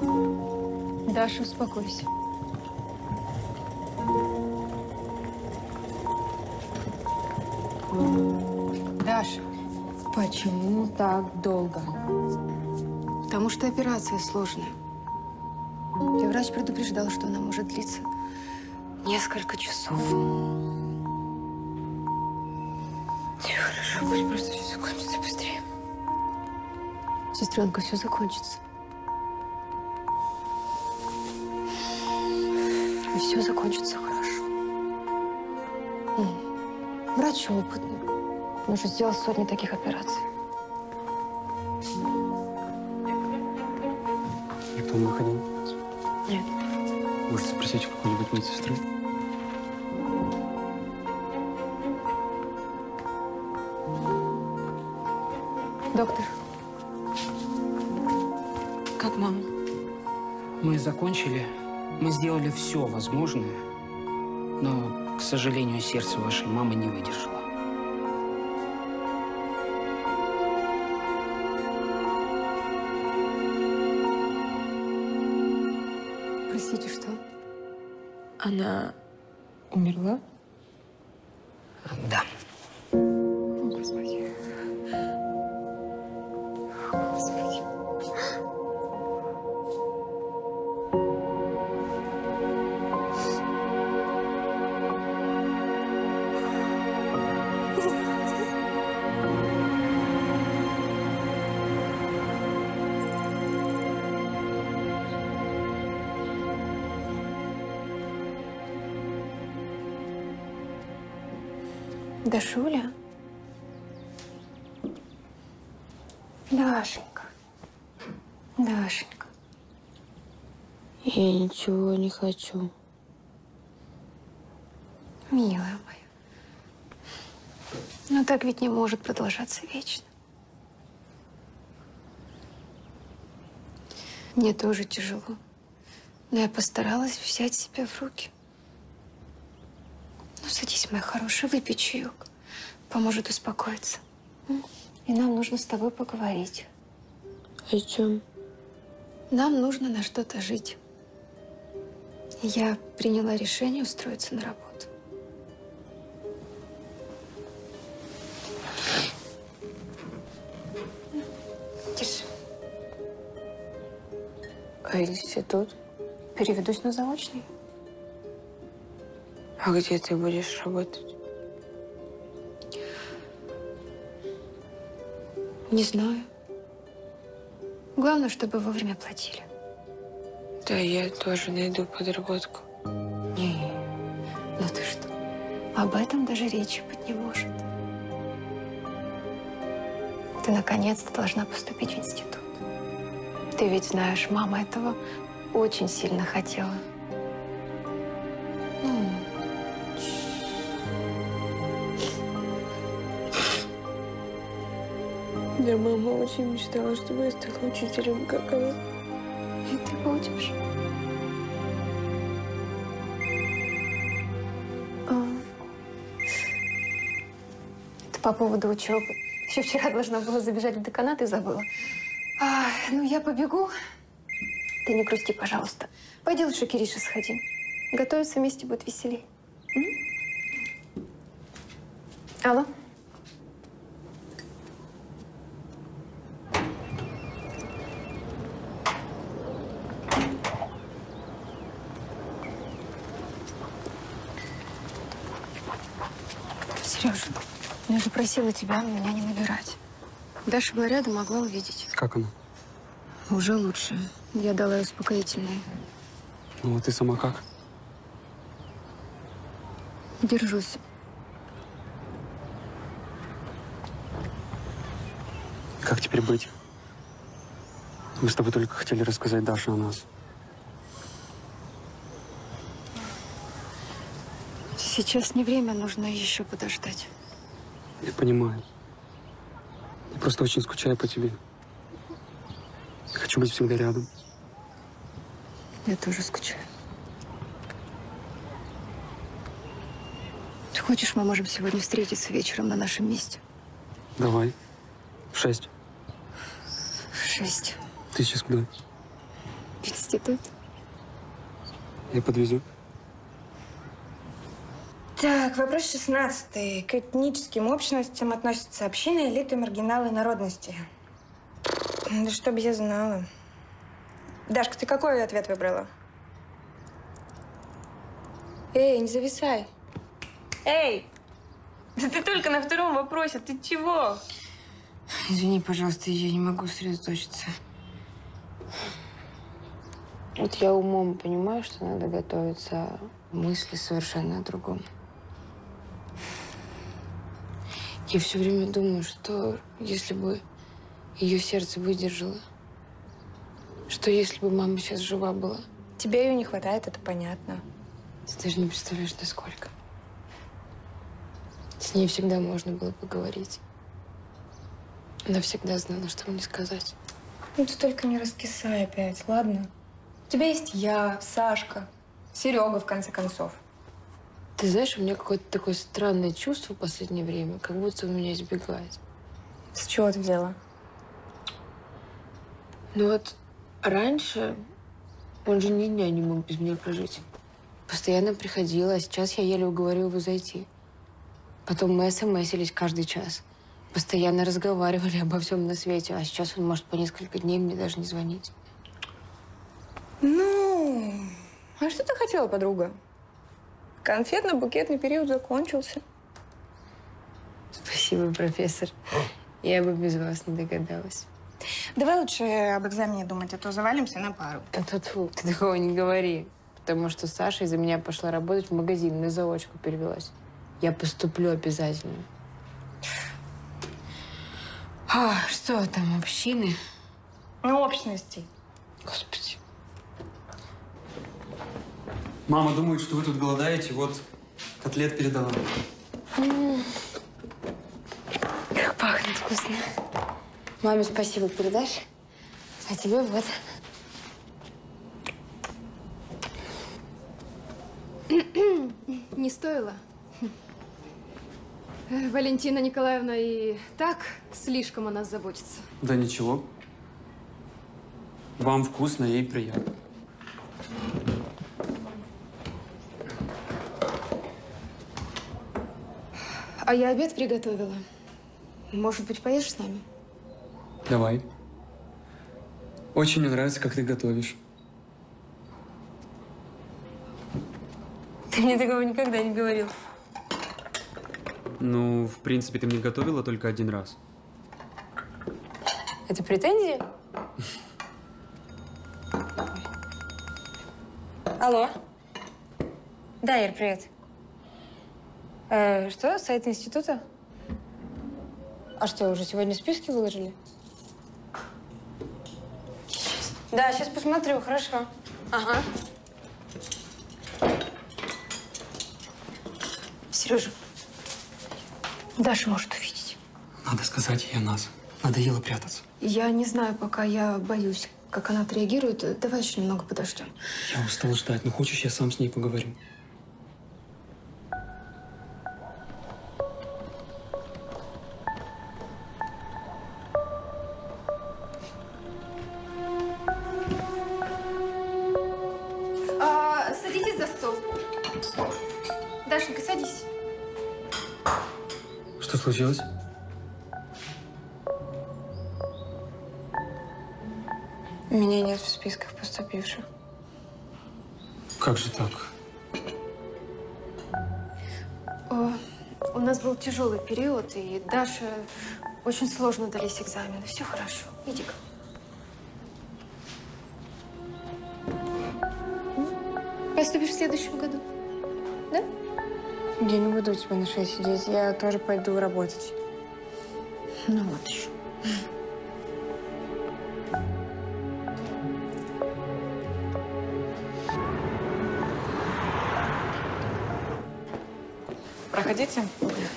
Даша, успокойся. Даша, почему так долго? Потому что операция сложная. И врач предупреждал, что она может длиться несколько часов. Все хорошо, пусть просто все закончится быстрее. Сестренка, все закончится. И все закончится хорошо. Врач опытный. Он уже сделал сотни таких операций. Никто не выходил? Нет. Может, спросить у какой-нибудь медсестры? Доктор. Как мама? Мы закончили. Мы сделали все возможное, но, к сожалению, сердце вашей мамы не выдержало. Простите, что? Она умерла? Да. О, Господи. О, Господи. Дашуля? Дашенька. Дашенька. Я ничего не хочу. Милая моя. Но так ведь не может продолжаться вечно. Мне тоже тяжело. Но я постаралась взять себя в руки. Ну, садись, моя хорошая, выпей чаек. Поможет успокоиться. И нам нужно с тобой поговорить. О чем? Нам нужно на что-то жить. Я приняла решение устроиться на работу. Держи. А институт? Переведусь на заочный. А где ты будешь работать? Не знаю. Главное, чтобы вовремя платили. Да, я тоже найду подработку. Не, ну ты что? Об этом даже речи быть не может. Ты наконец-то должна поступить в институт. Ты ведь знаешь, мама этого очень сильно хотела. Да, мама очень мечтала, чтобы я стала учителем, как она. И ты будешь. Это по поводу учебы. Еще вчера должна была забежать в деканат и забыла. Ну, я побегу. Ты не грусти, пожалуйста. Пойди лучше к Ирише сходи. Готовиться вместе будет веселей. Алло? Сережа, я же просила тебя меня не набирать. Даша была рядом, могла увидеть. Как она? Уже лучше. Я дала ей успокоительное. Ну, а ты сама как? Держусь. Как теперь быть? Мы с тобой только хотели рассказать Даше о нас. Сейчас не время, нужно еще подождать. Я понимаю. Я просто очень скучаю по тебе. Хочу быть всегда рядом. Я тоже скучаю. Ты хочешь, мы можем сегодня встретиться вечером на нашем месте? Давай. В 6. В 6. Ты сейчас куда? институт. Я подвезу. Так, вопрос 16. К этническим общностям относятся общины, элиты, маргиналы, народности. Да чтоб я знала. Дашка, ты какой ответ выбрала? Эй, не зависай. Эй! Да ты только на втором вопросе. Ты чего? Извини, пожалуйста, я не могу сосредоточиться. Вот я умом понимаю, что надо готовиться, а мысли совершенно о другом. Я все время думаю, что если бы ее сердце выдержало, что если бы мама сейчас жива была. Тебе ее не хватает, это понятно. Ты даже не представляешь, насколько. С ней всегда можно было поговорить. Она всегда знала, что мне сказать. Ну ты только не раскисай опять, ладно? У тебя есть я, Сашка, Серега, в конце концов. Ты знаешь, у меня какое-то такое странное чувство в последнее время, как будто он меня избегает. С чего ты взяла? Ну вот раньше он же ни дня не мог без меня прожить. Постоянно приходил, а сейчас я еле уговорила его зайти. Потом мы смсились каждый час. Постоянно разговаривали обо всем на свете, а сейчас он может по несколько дней мне даже не звонить. Ну, а что ты хотела, подруга? Конфетно-букетный период закончился. Спасибо, профессор. Я бы без вас не догадалась. Давай лучше об экзамене думать, а то завалимся на пару. А то тьфу, ты такого не говори. Потому что Саша из-за меня пошла работать в магазин, на заочку перевелась. Я поступлю обязательно. А, что там, общины? Ну, общности. Господи. Мама думает, что вы тут голодаете, вот котлет передала. Как пахнет вкусно. Маме спасибо передашь, а тебе вот. Не стоило. Валентина Николаевна и так слишком о нас заботится. Да ничего. Вам вкусно, ей приятно. А я обед приготовила. Может быть, поешь с нами? Давай. Очень мне нравится, как ты готовишь. Ты мне такого никогда не говорил. Ну, в принципе, ты мне готовила только один раз. Это претензии? Алло. Да, Ир, привет. Что, сайт института? А что, уже сегодня списки выложили? Да, сейчас посмотрю, хорошо. Ага. Сережа. Даша может увидеть. Надо сказать ей о нас. Надоело прятаться. Я не знаю пока, я боюсь, как она отреагирует. Давай еще немного подождем. Я устал ждать. Ну, хочешь, я сам с ней поговорю? Садитесь за стол. Дашенька, садись. Что случилось? Меня нет в списках поступивших. Как же так? У нас был тяжелый период, и Даше очень сложно дались экзамены. Все хорошо. Иди-ка. Поступишь в следующем году? Да? Я не буду у тебя на шее сидеть, я тоже пойду работать. Ну вот еще. Проходите.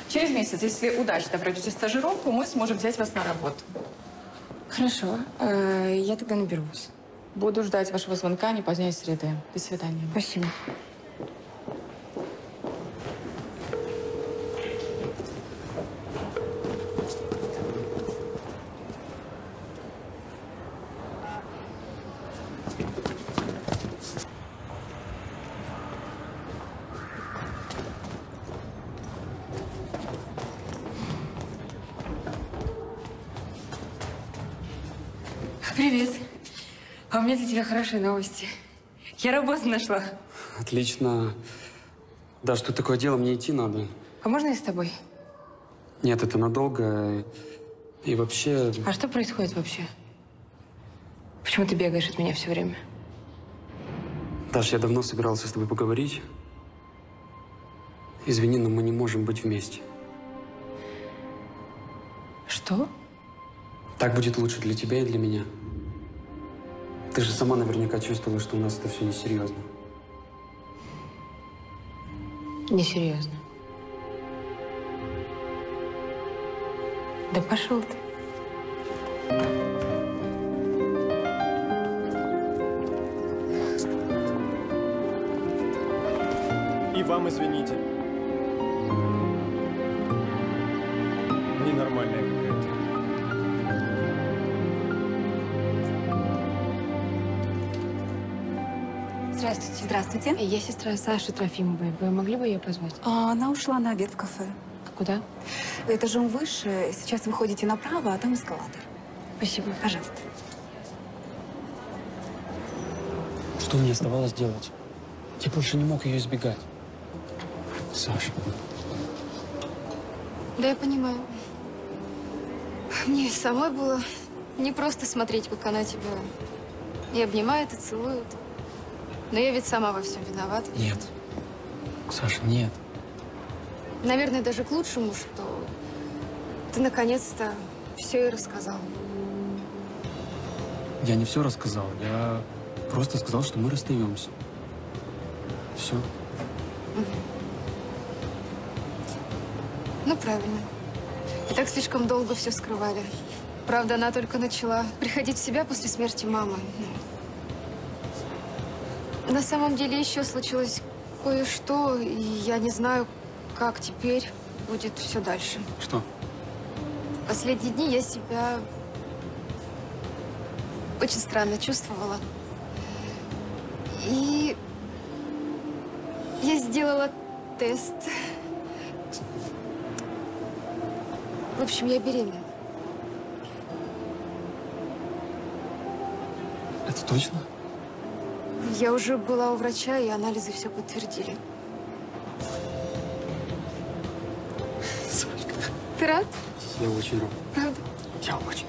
Через месяц, если удачно пройдете стажировку, мы сможем взять вас на работу. Хорошо, я тогда наберусь. Буду ждать вашего звонка не позднее среды. До свидания. Спасибо. Привет. А у меня для тебя хорошие новости. Я работу нашла. Отлично. Даш, тут такое дело, мне идти надо. А можно я с тобой? Нет, это надолго. И вообще… А что происходит вообще? Почему ты бегаешь от меня все время? Даш, я давно собирался с тобой поговорить. Извини, но мы не можем быть вместе. Что? Так будет лучше для тебя и для меня. Ты же сама наверняка чувствовала, что у нас это все несерьезно. Несерьезно. Да пошел ты. И вам извините. Ненормальная какая-то. Здравствуйте. Здравствуйте. Я сестра Саши Трофимовой. Вы могли бы ее позвать? А, она ушла на обед в кафе. А куда? Этажом выше. Сейчас вы ходите направо, а там эскалатор. Спасибо. Пожалуйста. Что мне оставалось делать? Я больше не мог ее избегать. Саша. Да, я понимаю. Мне самой было не просто смотреть, как она тебя и обнимает, и целует. Но я ведь сама во всем виновата. Нет. Саша, нет. Наверное, даже к лучшему, что ты наконец-то все и рассказал. Я не все рассказал. Я просто сказал, что мы расстаемся. Все. Ну, правильно. И так слишком долго все скрывали. Правда, она только начала приходить в себя после смерти мамы. На самом деле еще случилось кое-что, и я не знаю, как теперь будет все дальше. Что? В последние дни я себя очень странно чувствовала. И я сделала тест. В общем, я беременна. Это точно? Я уже была у врача, и анализы все подтвердили. Сашка. Ты рад? Я очень рад. Правда? Я очень.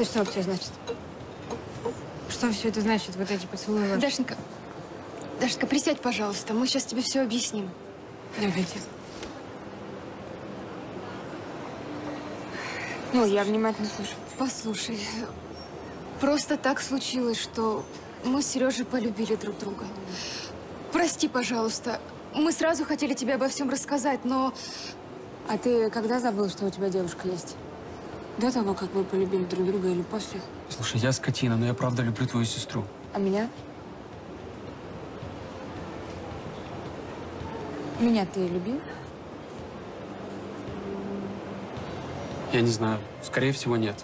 Что вообще значит? Что все это значит, вот эти поцелуи? Дашенька, Дашенька, присядь, пожалуйста. Мы сейчас тебе все объясним. Давайте. Ну, я внимательно слушаю. Послушай, просто так случилось, что мы с Сережей полюбили друг друга. Прости, пожалуйста. Мы сразу хотели тебе обо всем рассказать, но… А ты когда забыл, что у тебя девушка есть? До того, как вы полюбили друг друга или после? Слушай, я скотина, но я правда люблю твою сестру. А меня? Меня ты любил? Я не знаю. Скорее всего, нет.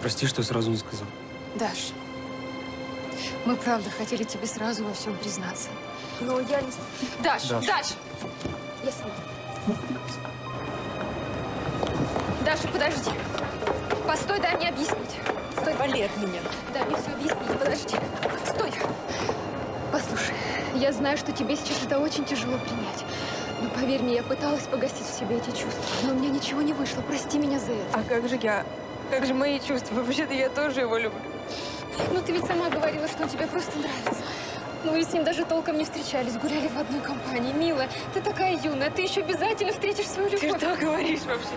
Прости, что я сразу не сказал. Даш, мы правда хотели тебе сразу во всем признаться. Но я не… Даш! Даш! Даш! Я сама. Даша, подожди. Постой, дай мне объяснить. Стой, вали от меня. Дай мне все объяснить, подожди. Стой. Послушай, я знаю, что тебе сейчас это очень тяжело принять. Но поверь мне, я пыталась погасить в себе эти чувства. Но у меня ничего не вышло, прости меня за это. А как же я? Как же мои чувства? Вообще-то я тоже его люблю. Ну ты ведь сама говорила, что он тебе просто нравится. Ну и с ним даже толком не встречались, гуляли в одной компании. Милая, ты такая юная, ты еще обязательно встретишь свою любовь. Ты что говоришь вообще?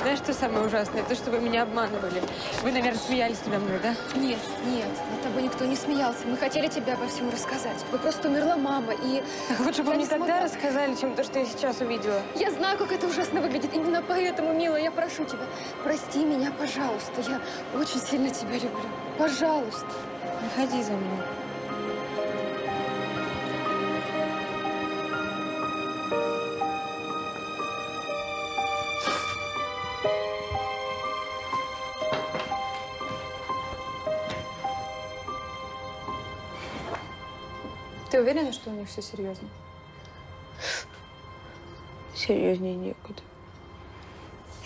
Знаешь, что самое ужасное? То, что вы меня обманывали. Вы, наверное, смеялись надо мной, да? Нет, нет. Над тобой никто не смеялся. Мы хотели тебе обо всем рассказать. Вы просто умерла мама, и… Так лучше бы мне тогда рассказали, чем то, что я сейчас увидела. Я знаю, как это ужасно выглядит. Именно поэтому, милая, я прошу тебя, прости меня, пожалуйста. Я очень сильно тебя люблю. Пожалуйста. Не ходи за мной. Ты уверена, что у них все серьезно? Серьезнее некуда.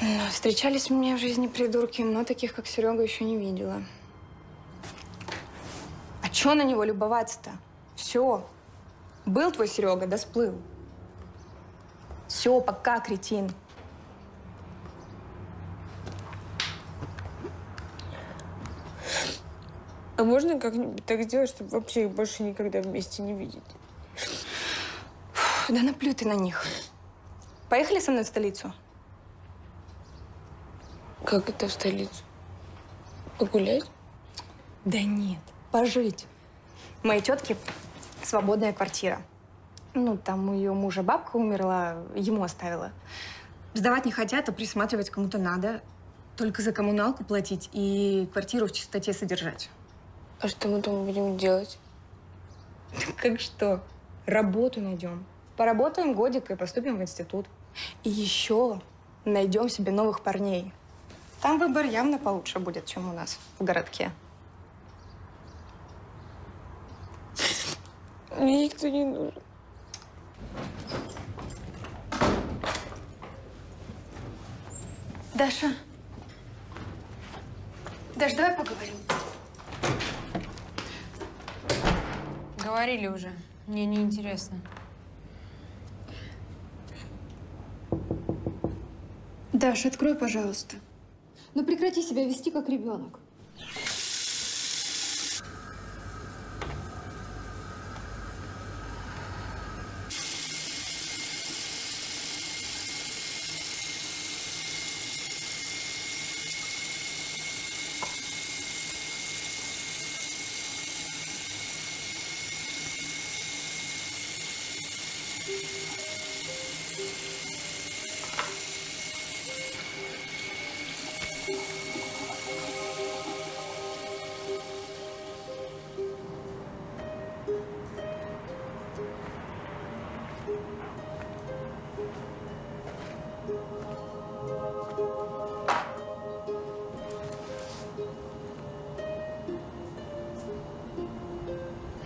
Но встречались мне в жизни придурки, но таких, как Серега, еще не видела. А че на него любоваться-то? Все. Был твой Серега, да сплыл. Все, пока, кретин. А можно как-нибудь так сделать, чтобы вообще их больше никогда вместе не видеть? Да наплюй ты на них. Поехали со мной в столицу? Как это в столицу? Погулять? Да нет, пожить. У моей тетки свободная квартира. Ну, там у ее мужа бабка умерла, ему оставила. Сдавать не хотят, а присматривать кому-то надо. Только за коммуналку платить и квартиру в чистоте содержать. А что мы там будем делать? Как что? Работу найдем. Поработаем годик и поступим в институт. И еще найдем себе новых парней. Там выбор явно получше будет, чем у нас в городке. Мне никто не нужен. Даша. Даш, давай поговорим. Говорили уже. Мне неинтересно. Даш, открой, пожалуйста. Ну прекрати себя вести как ребенок.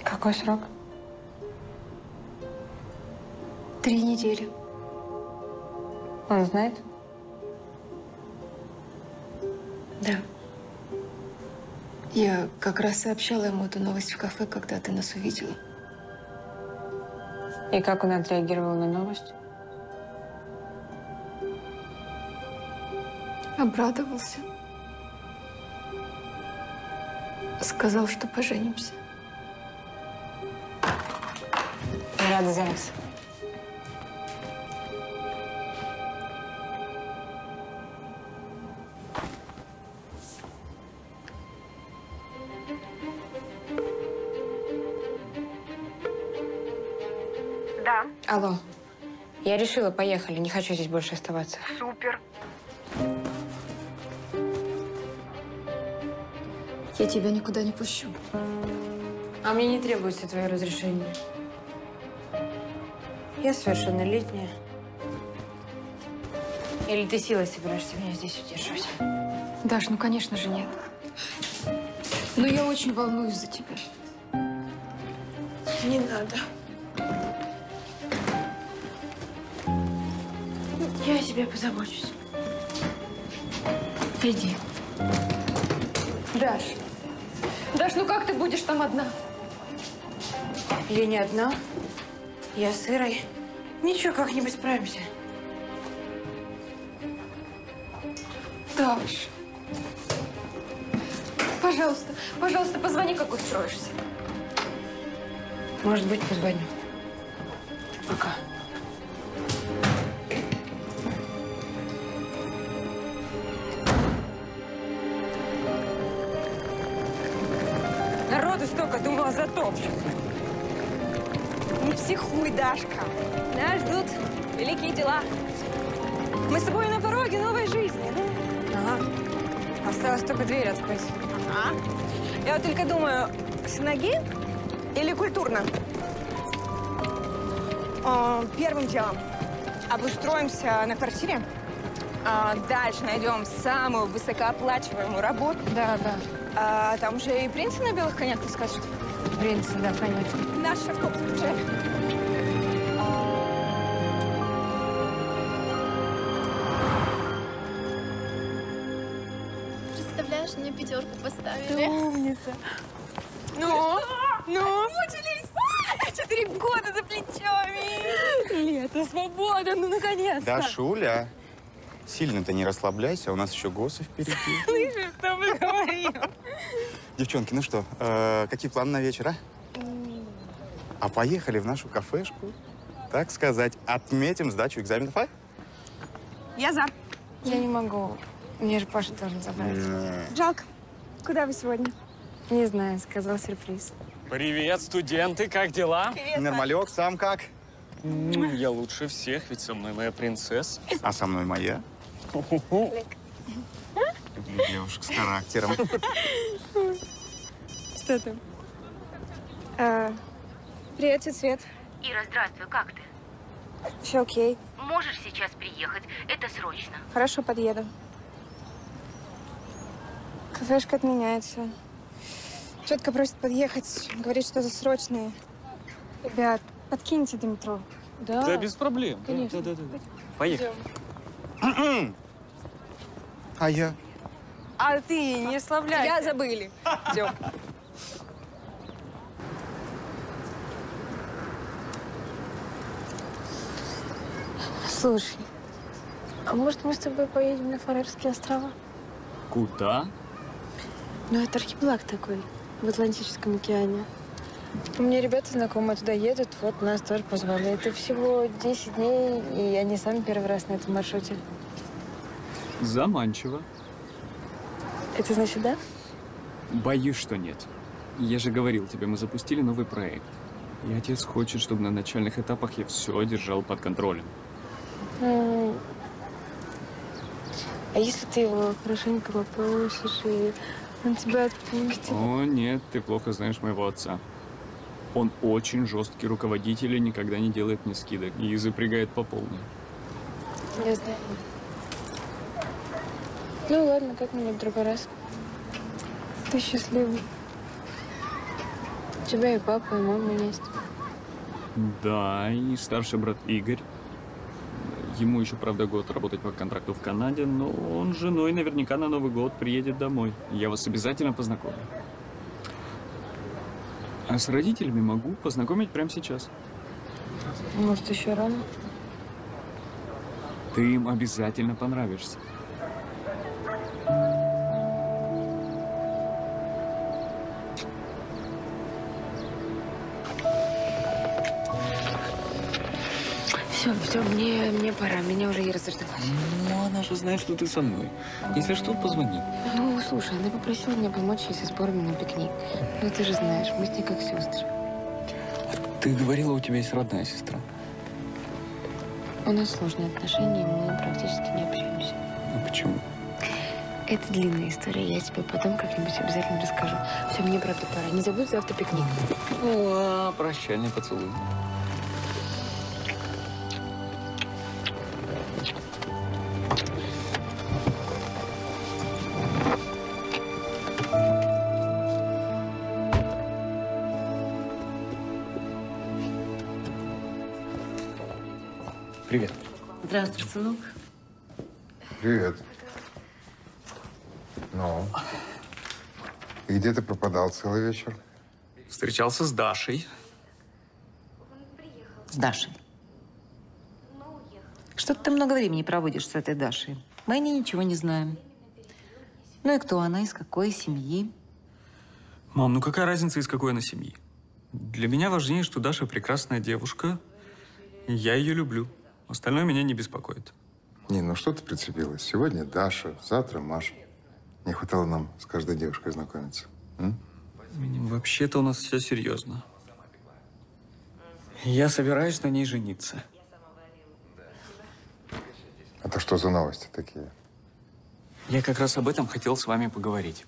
Какой срок? 3 недели. Он знает? Да. Я как раз сообщала ему эту новость в кафе, когда ты нас увидела. И как он отреагировал на новость? Обрадовался. Сказал, что поженимся. Рада за вас. Да. Алло. Я решила, поехали. Не хочу здесь больше оставаться. Супер. Я тебя никуда не пущу. А мне не требуется твое разрешение. Я совершеннолетняя. Или ты силой собираешься меня здесь удерживать? Даш, ну конечно же нет. Но я очень волнуюсь за тебя. Не надо. Я о себе позабочусь. Иди. Даш. Даш, ну как ты будешь там одна? Я не одна. Я с Ирой. Ничего, как-нибудь справимся. Даш, пожалуйста, пожалуйста, позвони, как устроишься. Может быть, позвоню. Пока. Народу столько, думала, затопчу. Не психуй, Дашка. Нас ждут великие дела. Мы с тобой на пороге новой жизни, да? Ага. Осталось только дверь открыть. Ага. Я вот только думаю, с ноги или культурно? Первым делом обустроимся на квартире. Дальше найдем самую высокооплачиваемую работу. Да, да. Там же и принца на белых конях, ты скажешь? Принца, да, конечно. наш автобус побежали. Представляешь, мне пятерку поставили. Ты умница. Ну? Мучились! 4 года за плечами! Лето, свобода, ну наконец-то! Дашуля, сильно-то не расслабляйся, у нас еще госы впереди. Слышишь, кто бы говорил? Девчонки, ну что, какие планы на вечер, а? А поехали в нашу кафешку, так сказать, отметим сдачу экзаменов, а? Я за. Я не могу, мне же Паша должен забрать. Жалко. Куда вы сегодня? Не знаю, сказал сюрприз. Привет, студенты, как дела? Привет, Нормалек, сам как? Я лучше всех, ведь со мной моя принцесса. А со мной моя? Девушка с характером. Что там? Привет, тетя Свет. Ира, здравствуй, как ты? Все окей. Можешь сейчас приехать, это срочно. Хорошо, подъеду. Кафешка отменяется. Тетка просит подъехать, говорит, что это срочное. Ребят, подкиньте до метро. Да, да без проблем. Конечно. Да. Поехали. А я? А ты не расслабляйся. Тебя забыли. Идем. Слушай, а может мы с тобой поедем на Фарерские острова? Куда? Ну, это архипелаг такой. В Атлантическом океане. У меня ребята знакомые туда едут, вот нас тоже позвали. Это всего 10 дней, и они сами первый раз на этом маршруте. Заманчиво. Это значит, да? Боюсь, что нет. Я же говорил тебе, мы запустили новый проект. И отец хочет, чтобы на начальных этапах я все держал под контролем. А если ты его хорошенько попросишь и... Он тебя отпустит. О, нет, ты плохо знаешь моего отца. Он очень жесткий руководитель и никогда не делает мне скидок. И запрягает по полной. Я знаю. Ну ладно, как-нибудь в другой раз. Ты счастливый. У тебя и папа, и мама есть. Да, и старший брат Игорь. Ему еще, правда, год работать по контракту в Канаде, но он с женой наверняка на Новый год приедет домой. Я вас обязательно познакомлю. А с родителями могу познакомить прямо сейчас. Может, еще рано? Ты им обязательно понравишься. Все, мне пора, меня уже и разорвалась. Ну, она же знает, что ты со мной. Если что, позвони. Ну, слушай, она попросила меня помочь ей со сборами на пикник. Ну, ты же знаешь, мы с ней как сестры. А ты говорила, у тебя есть родная сестра? У нас сложные отношения, мы практически не общаемся. Ну, почему? Это длинная история, я тебе потом как-нибудь обязательно расскажу. Все, мне правда пора, не забудь завтра пикник. О, прощальный поцелуй. Привет. Здравствуй, сынок. Привет. Ну, и где ты пропадал целый вечер? Встречался с Дашей. С Дашей? Что-то ты много времени проводишь с этой Дашей. Мы о ней ничего не знаем. Ну и кто она, из какой семьи? Мам, ну какая разница, из какой она семьи? Для меня важнее, что Даша прекрасная девушка. Я ее люблю. Остальное меня не беспокоит. Нин, ну что ты прицепилась? Сегодня Даша, завтра Маша. Не хватало нам с каждой девушкой знакомиться. Вообще-то у нас все серьезно. Я собираюсь на ней жениться. Это что за новости такие? Я как раз об этом хотел с вами поговорить.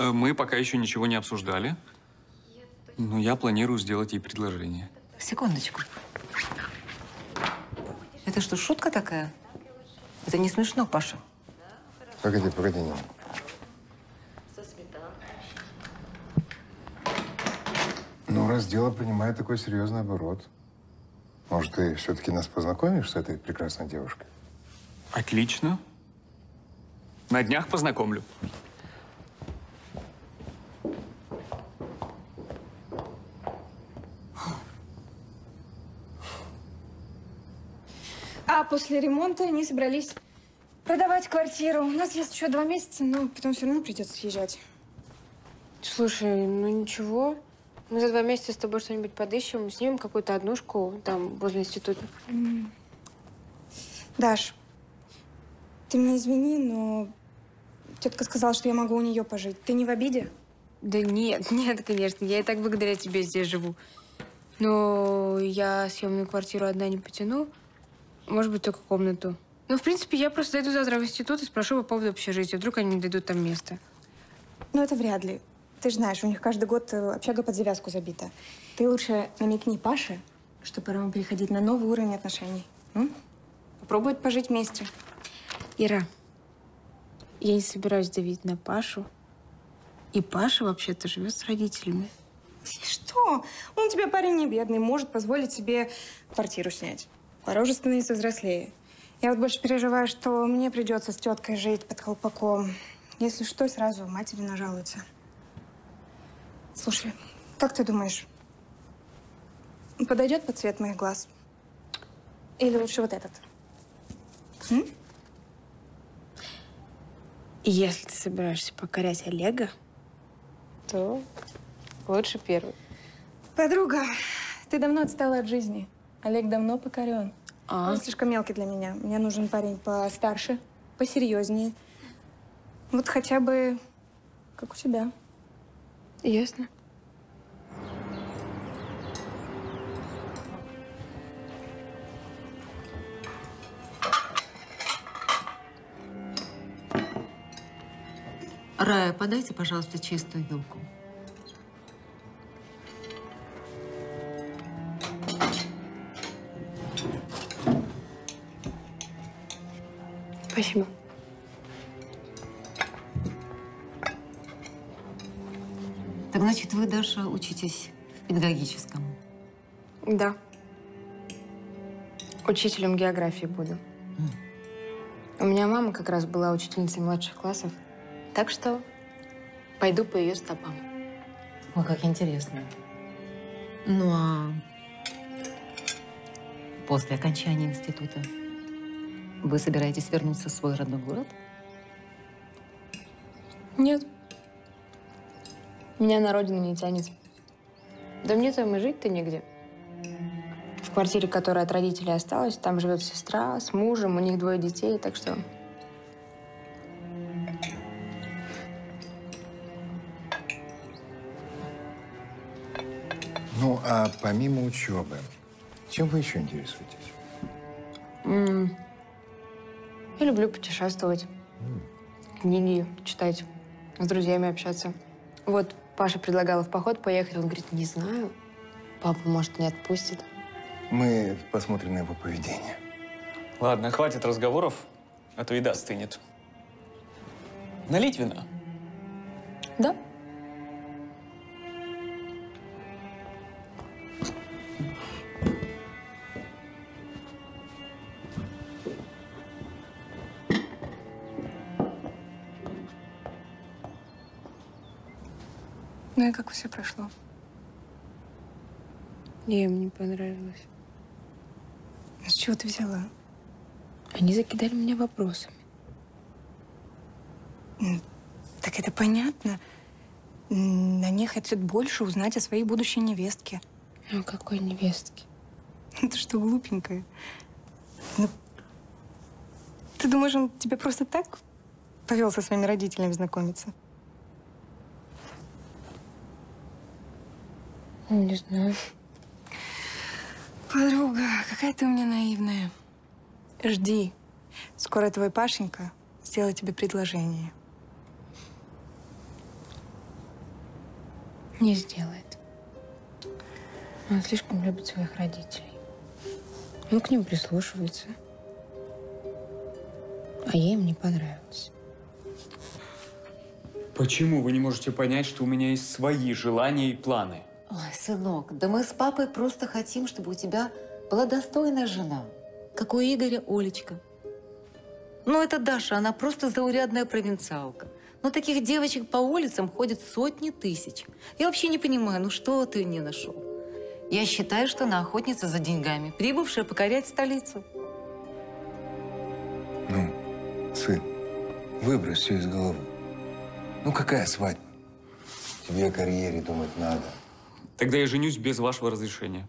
Мы пока еще ничего не обсуждали, но я планирую сделать ей предложение. Секундочку. Это что, шутка такая? Это не смешно, Паша. Погоди, Нина. Ну, раз дело принимает такой серьезный оборот. Может, ты все-таки нас познакомишь с этой прекрасной девушкой? Отлично. На днях познакомлю. А после ремонта они собрались продавать квартиру. У нас есть еще 2 месяца, но потом все равно придется съезжать. Слушай, ну ничего. Мы за 2 месяца с тобой что-нибудь подыщем, снимем какую-то однушку там возле института. Даш, ты меня извини, но тетка сказала, что я могу у нее пожить. Ты не в обиде? Да нет, нет, конечно. Я и так благодаря тебе здесь живу. Но я съемную квартиру одна не потяну. Может быть, только комнату. Ну, в принципе, я просто зайду завтра в институт и спрошу по поводу общежития. Вдруг они не дадут там место. Ну, это вряд ли. Ты же знаешь, у них каждый год общага под завязку забита. Ты лучше намекни Паше, что пора вам переходить на новый уровень отношений. Попробуют пожить вместе. Ира, я не собираюсь давить на Пашу. И Паша вообще-то живет с родителями. И что? Он у тебя парень не бедный, может позволить себе квартиру снять. Пора уже становиться взрослее. Я вот больше переживаю, что мне придется с теткой жить под колпаком. Если что, сразу матери нажалуются. Слушай, как ты думаешь, подойдет под цвет моих глаз? Или лучше вот этот? Если ты собираешься покорять Олега, то лучше первый. Подруга, ты давно отстала от жизни. Олег давно покорен. Он слишком мелкий для меня. Мне нужен парень постарше, посерьезнее. Вот хотя бы как у тебя. Ясно. Рая, подайте, пожалуйста, чистую елку. Спасибо. Так, значит, вы, Даша, учитесь в педагогическом? Да. Учителем географии буду. У меня мама как раз была учительницей младших классов, так что пойду по ее стопам. О, как интересно. Ну, а после окончания института вы собираетесь вернуться в свой родной город? Нет. Меня на родину не тянет. Да мне там и жить-то негде. В квартире, которая от родителей осталась, там живет сестра с мужем, у них 2 детей, так что... Ну, а помимо учебы, чем вы еще интересуетесь? Я люблю путешествовать, книги читать, с друзьями общаться. Вот Паша предлагала в поход поехать, он говорит, не знаю, папа, может, не отпустит. Мы посмотрим на его поведение. Ладно, хватит разговоров, а то еда стынет. Налить вина? Да. Ну и как все прошло? Им не понравилось. А с чего ты взяла? Они закидали меня вопросами. Так это понятно. Они хотят больше узнать о своей будущей невестке. Ну, о какой невестке? Это что, глупенькая? Ну, ты думаешь, он тебя просто так повел со своими родителями знакомиться? Не знаю. Подруга, какая ты у меня наивная. Жди. Скоро твой Пашенька сделает тебе предложение. Не сделает. Он слишком любит своих родителей. Он к ним прислушивается. А ей им не понравилось. Почему вы не можете понять, что у меня есть свои желания и планы? Ой, сынок, да мы с папой просто хотим, чтобы у тебя была достойная жена. Как у Игоря Олечка. Ну, это Даша, она просто заурядная провинциалка. Но таких девочек по улицам ходят сотни тысяч. Я вообще не понимаю, ну что ты не нашел? Я считаю, что она охотница за деньгами, прибывшая покорять столицу. Ну, сын, выбрось все из головы. Ну, какая свадьба? Тебе о карьере думать надо. Тогда я женюсь без вашего разрешения.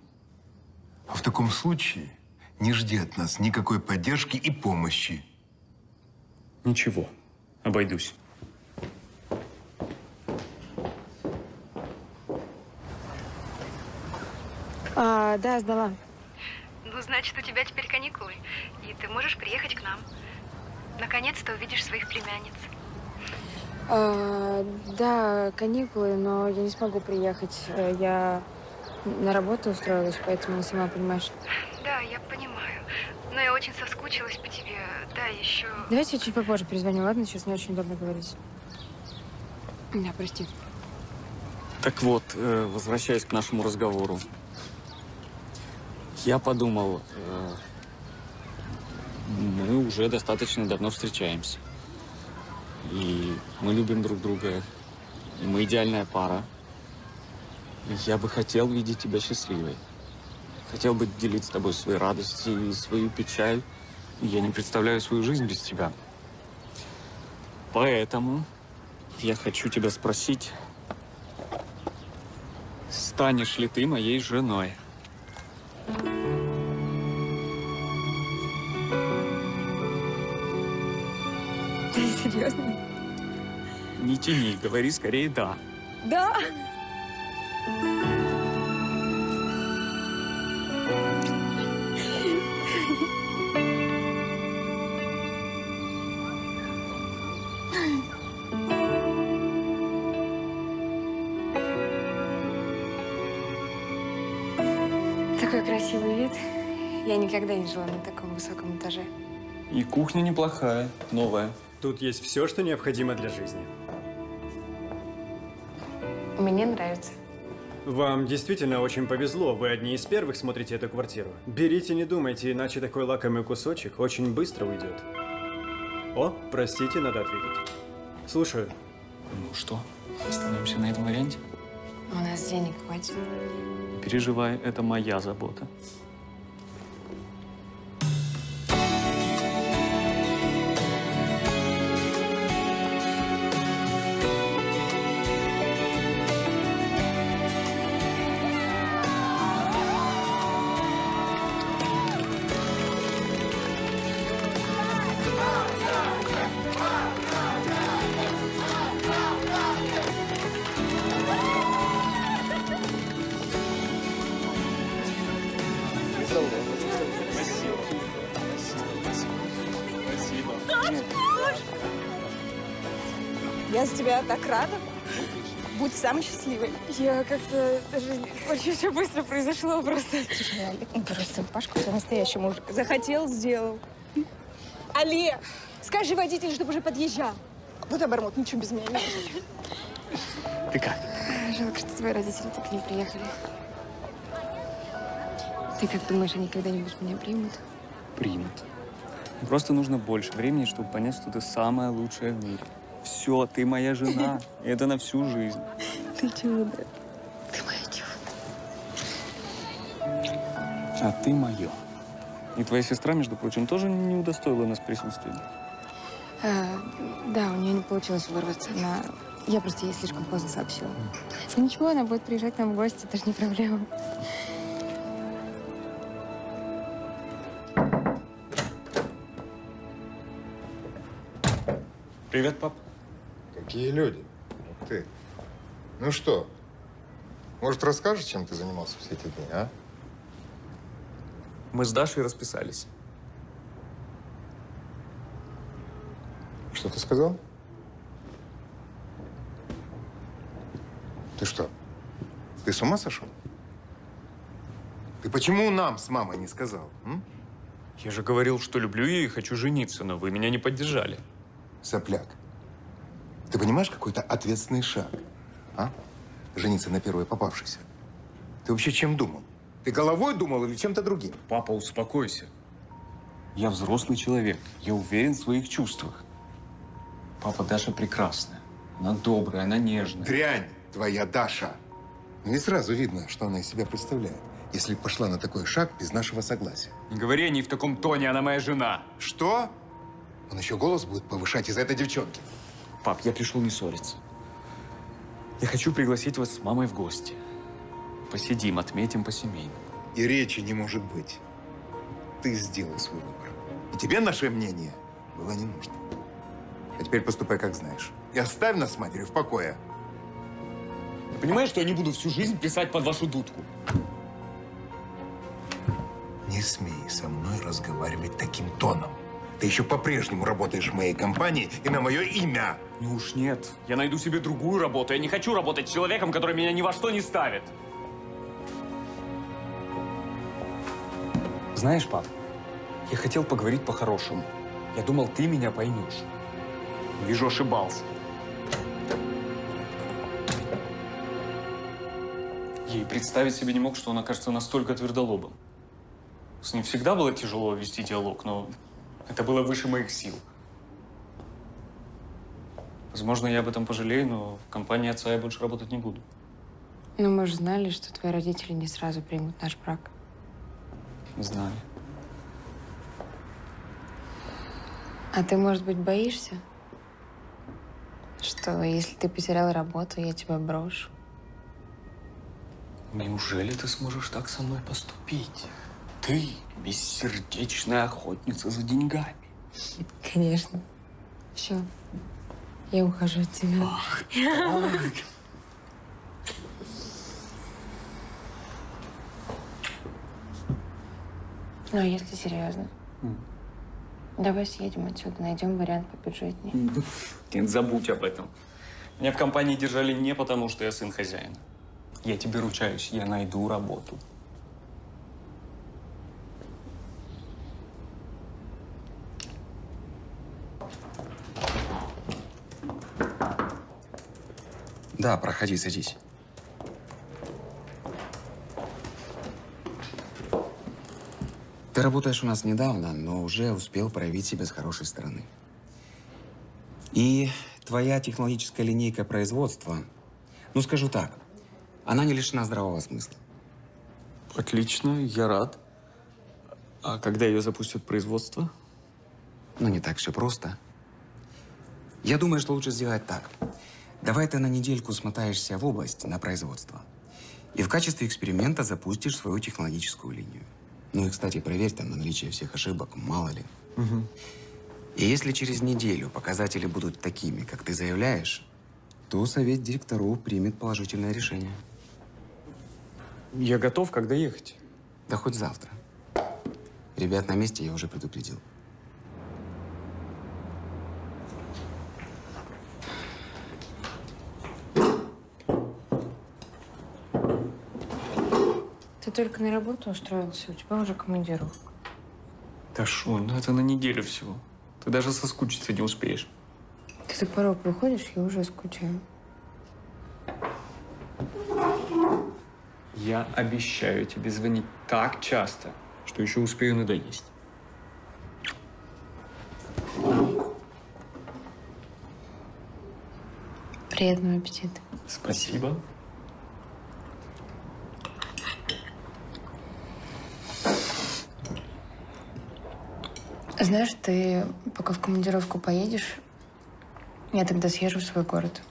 А в таком случае не жди от нас никакой поддержки и помощи. Ничего, обойдусь. А, да, сдала. Ну, значит, у тебя теперь каникулы, и ты можешь приехать к нам. Наконец-то увидишь своих племянниц. А, да, каникулы, но я не смогу приехать. Я на работу устроилась, поэтому, сама понимаешь. Да, я понимаю. Но я очень соскучилась по тебе. Да, еще... Давайте я чуть попозже перезвоню, ладно? Сейчас не очень удобно говорить. Да, прости. Так вот, возвращаясь к нашему разговору. Я подумал, мы уже достаточно давно встречаемся. И мы любим друг друга. И мы идеальная пара. И я бы хотел видеть тебя счастливой. Хотел бы делить с тобой свои радости и свою печаль. Я не представляю свою жизнь без тебя. Поэтому я хочу тебя спросить, станешь ли ты моей женой? Серьезно? Не тяни, говори скорее да. Да? Такой красивый вид. Я никогда не жила на таком высоком этаже. И кухня неплохая, новая. Тут есть все, что необходимо для жизни. Мне нравится. Вам действительно очень повезло. Вы одни из первых смотрите эту квартиру. Берите, не думайте, иначе такой лакомый кусочек очень быстро уйдет. О, простите, надо ответить. Слушаю. Ну что, остановимся на этом варианте? У нас денег хватит. Не переживай, это моя забота. Так рада. Будь самой счастливой. Я как-то даже очень все быстро произошло просто. Слушай, Олег, просто Пашку за настоящий мужик. Захотел, сделал. Олег, скажи водителю, чтобы уже подъезжал. Вот обормот, ничего без меня. Ты как? Жалко, что твои родители так и не приехали. Ты как думаешь, они когда-нибудь меня примут? Примут. Просто нужно больше времени, чтобы понять, что ты самая лучшая в мире. Все, ты моя жена. Это на всю жизнь. Ты чудо. Ты мое чудо. А ты мое. И твоя сестра, между прочим, тоже не удостоила нас присутствия. Да, у нее не получилось вырваться. Она... Я просто ей слишком поздно сообщила. Ну ничего, она будет приезжать к нам в гости, это же не проблема. Привет, пап. Какие люди? Вот ты. Ну что, может, расскажешь, чем ты занимался все эти дни, а? Мы с Дашей расписались. Что ты сказал? Ты что, ты с ума сошел? Ты почему нам с мамой не сказал? М? Я же говорил, что люблю ее и хочу жениться, но вы меня не поддержали. Сопляк. Ты понимаешь, какой-то ответственный шаг, а? Жениться на первой попавшейся. Ты вообще чем думал? Ты головой думал или чем-то другим? Папа, успокойся. Я взрослый человек. Я уверен в своих чувствах. Папа, Даша прекрасная. Она добрая, она нежная. Дрянь твоя Даша. Не сразу видно, что она из себя представляет, если пошла на такой шаг без нашего согласия. Не говори ей в таком тоне, она моя жена. Что? Он еще голос будет повышать из-за этой девчонки. Пап, я пришел не ссориться. Я хочу пригласить вас с мамой в гости. Посидим, отметим по-семейному. И речи не может быть. Ты сделал свой выбор. И тебе наше мнение было не нужно. А теперь поступай, как знаешь. И оставь нас с матерью в покое. Ты понимаешь, что я не буду всю жизнь писать под вашу дудку? Не смей со мной разговаривать таким тоном. Ты еще по-прежнему работаешь в моей компании и на мое имя. Ну уж нет. Я найду себе другую работу. Я не хочу работать с человеком, который меня ни во что не ставит. Знаешь, пап, я хотел поговорить по-хорошему. Я думал, ты меня поймешь. Вижу, ошибался. Я и представить себе не мог, что он окажется настолько твердолобым. С ним всегда было тяжело вести диалог, но это было выше моих сил. Возможно, я об этом пожалею, но в компании отца я больше работать не буду. Но мы же знали, что твои родители не сразу примут наш брак. Знали. А ты, может быть, боишься? Что, если ты потерял работу, я тебя брошу? Неужели ты сможешь так со мной поступить? Ты бессердечная охотница за деньгами. Конечно. Все, я ухожу от тебя. Ах, ну, а если серьезно? Давай съедем отсюда, найдем вариант побюджетнее. Нет, забудь об этом. Меня в компании держали не потому, что я сын хозяина. Я тебе ручаюсь, я найду работу. Да, проходи, садись. Ты работаешь у нас недавно, но уже успел проявить себя с хорошей стороны. И твоя технологическая линейка производства, ну скажу так, она не лишена здравого смысла. Отлично, я рад. А когда ее запустят производство? Ну не так все просто. Я думаю, что лучше сделать так. Давай ты на недельку смотаешься в область на производство. И в качестве эксперимента запустишь свою технологическую линию. Ну и, кстати, проверь там на наличие всех ошибок, мало ли. Угу. И если через неделю показатели будут такими, как ты заявляешь, то совет директоров примет положительное решение. Я готов, когда ехать? Да хоть завтра. Ребят на месте я уже предупредил. Только на работу устроился, у тебя уже командировка. Да шо, ну это на неделю всего. Ты даже соскучиться не успеешь. Ты за порог выходишь, я уже скучаю. Я обещаю тебе звонить так часто, что еще успею надоесть. Приятного аппетита. Спасибо. Знаешь, ты пока в командировку поедешь, я тогда съезжу в свой город.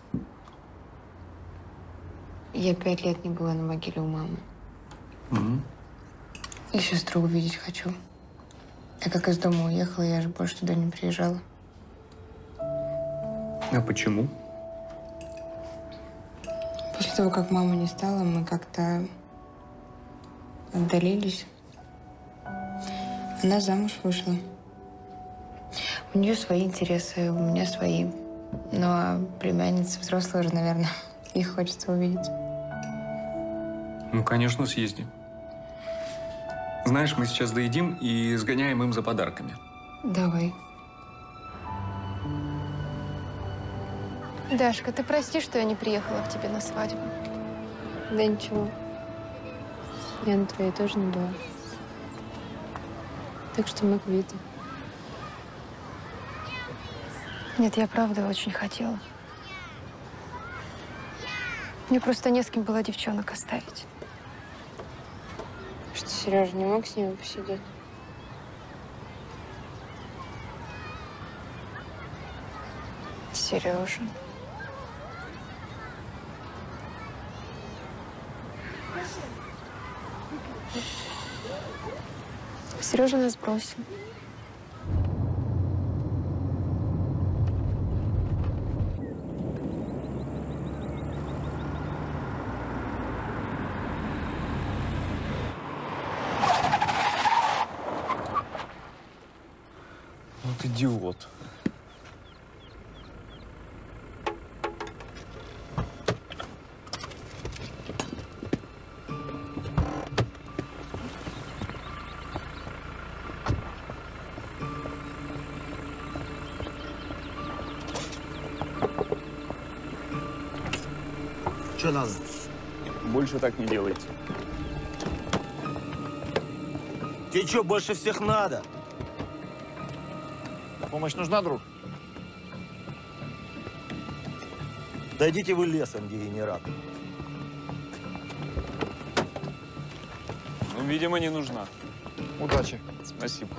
Я 5 лет не была на могиле у мамы. И сестру увидеть хочу. Я как из дома уехала, я же больше туда не приезжала. А почему? После того, как мама не стала, мы как-то отдалились. Она замуж вышла. У нее свои интересы, у меня свои. Ну, а племянница взрослая уже, наверное, ей хочется увидеть. Ну, конечно, съезди. Знаешь, мы сейчас доедим и сгоняем им за подарками. Давай. Дашка, ты прости, что я не приехала к тебе на свадьбу. Да ничего. Я на твоей тоже не была. Так что мы квиты. Нет, я правда очень хотела. Мне просто не с кем было девчонок оставить. Что, Сережа не мог с ними посидеть? Сережа. Сережа нас бросил. Вот идиот. Что надо? Больше так не делайте. Тебе что, больше всех надо? Помощь нужна, друг? Да идите вы лесом, дегенерат. Ну, видимо, не нужна. Удачи. Спасибо.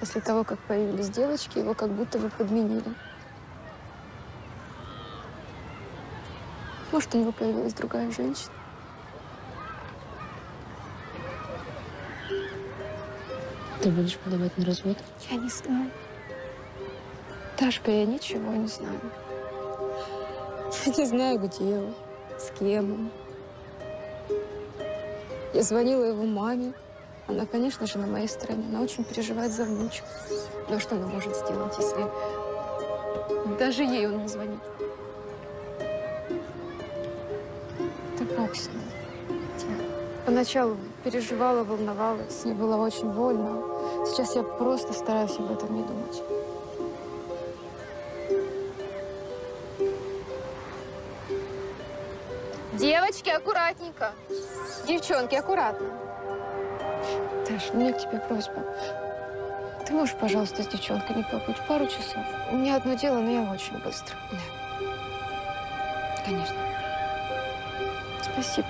После того, как появились девочки, его как будто бы подменили. Может, у него появилась другая женщина. Ты будешь подавать на развод? Я не знаю. Дашка, я ничего не знаю. Я не знаю, где он, с кем он. Я звонила его маме. Она, конечно же, на моей стороне. Она очень переживает за внучку. Но что она может сделать, если даже ей он не звонит? Да бог с ней. Поначалу переживала, волновалась. Ей было очень больно. Сейчас я просто стараюсь об этом не думать. Девочки, аккуратненько. Девчонки, аккуратно. Даша, у меня к тебе просьба. Ты можешь, пожалуйста, с девчонками побыть пару часов? У меня одно дело, но я очень быстро. Да. Конечно. Спасибо.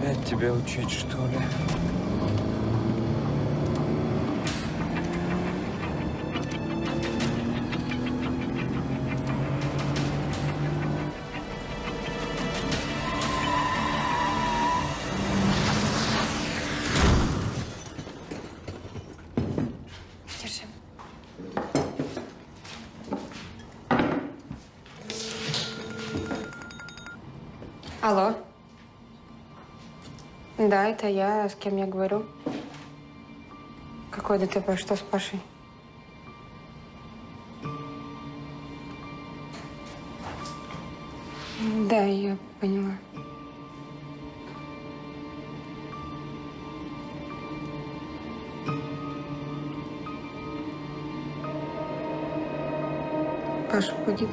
Опять тебя учить, что ли? Алло. Да, это я. С кем я говорю? Какой ДТП? Что с Пашей? Да, я поняла. Паша погиб.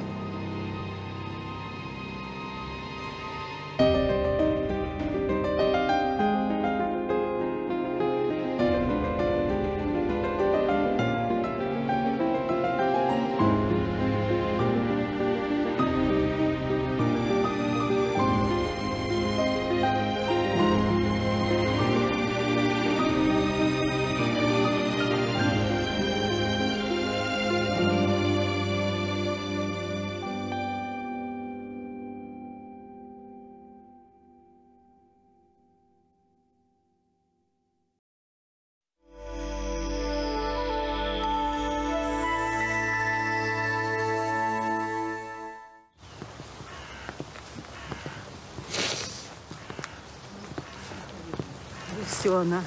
все она.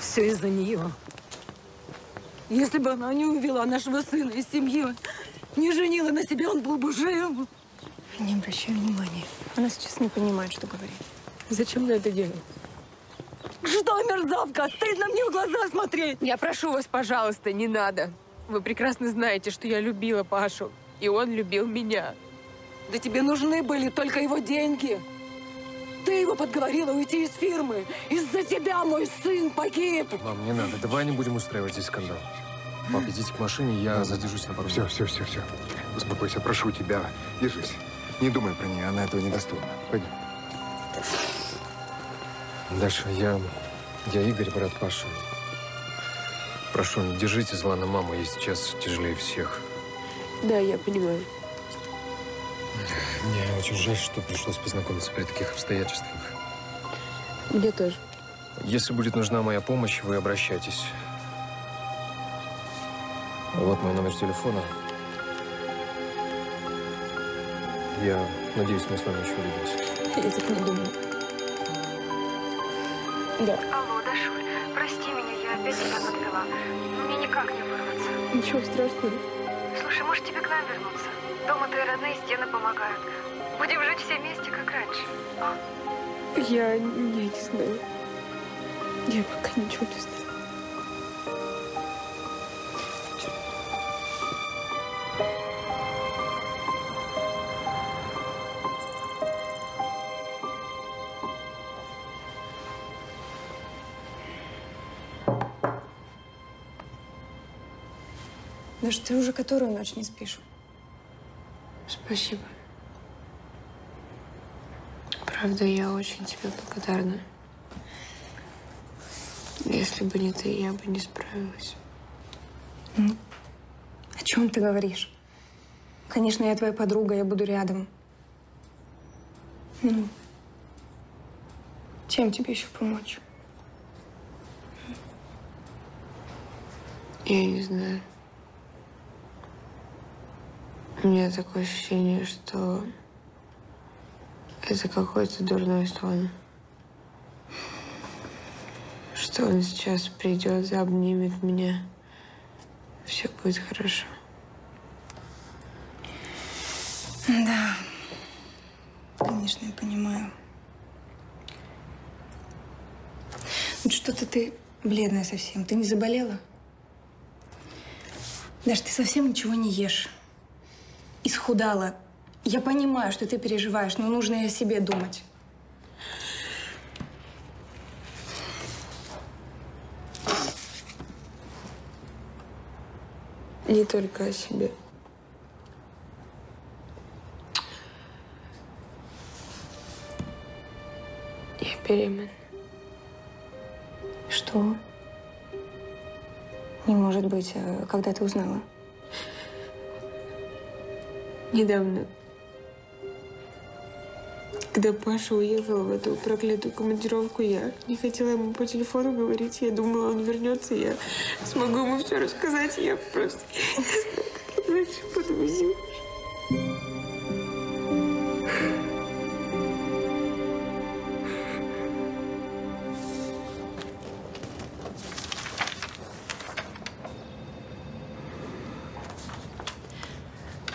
Все из-за нее. Если бы она не увела нашего сына из семьи, не женила на себя, он был бы жив. Не обращай внимания. Она сейчас не понимает, что говорит. Зачем я это делаю? Что, мерзавка? Стыдно мне в глаза смотреть! Я прошу вас, пожалуйста, не надо. Вы прекрасно знаете, что я любила Пашу, и он любил меня. Да тебе нужны были только его деньги. Ты его подговорила уйти из фирмы. Из-за тебя мой сын погиб. Мам, не надо. Давай не будем устраивать здесь скандал. Пап, идите к машине, я задержусь на пару минут. Все. Успокойся, прошу тебя. Держись. Не думай про нее, она этого недостойна. Пойдем. Даша, я Игорь, брат Паши. Прошу, не держите зла на маму, ей сейчас тяжелее всех. Да, я понимаю. Мне очень жаль, что пришлось познакомиться при таких обстоятельствах. Мне тоже. Если будет нужна моя помощь, вы обращайтесь. Вот мой номер телефона. Я надеюсь, мы с вами еще увидимся. Я так не думаю. Да. Алло, Дашуль, прости меня, я опять тебя подвела. Мне никак не вырваться. Ничего страшного. Слушай, может, тебе к нам вернуться? Дома твои родные, стены помогают. Будем жить все вместе, как раньше. А? Я не знаю. Я пока ничего не знаю. Даш, ты уже которую ночь не спишь? Спасибо. Правда, я очень тебе благодарна. Если бы не ты, я бы не справилась. Ну, о чем ты говоришь? Конечно, я твоя подруга, я буду рядом. Ну, чем тебе еще помочь? Я не знаю. У меня такое ощущение, что это какой-то дурной сон. Что он сейчас придет и обнимет меня. Все будет хорошо. Да, конечно, я понимаю. Ну что-то ты бледная совсем. Ты не заболела? Даш, ты совсем ничего не ешь. Исхудала. Я понимаю, что ты переживаешь, но нужно и о себе думать. Не только о себе. Я беременна. Что? Не может быть, когда ты узнала? Недавно, когда Паша уехал в эту проклятую командировку, я не хотела ему по телефону говорить. Я думала, он вернется, я смогу ему все рассказать. Я просто не знаю, как я дальше буду жить.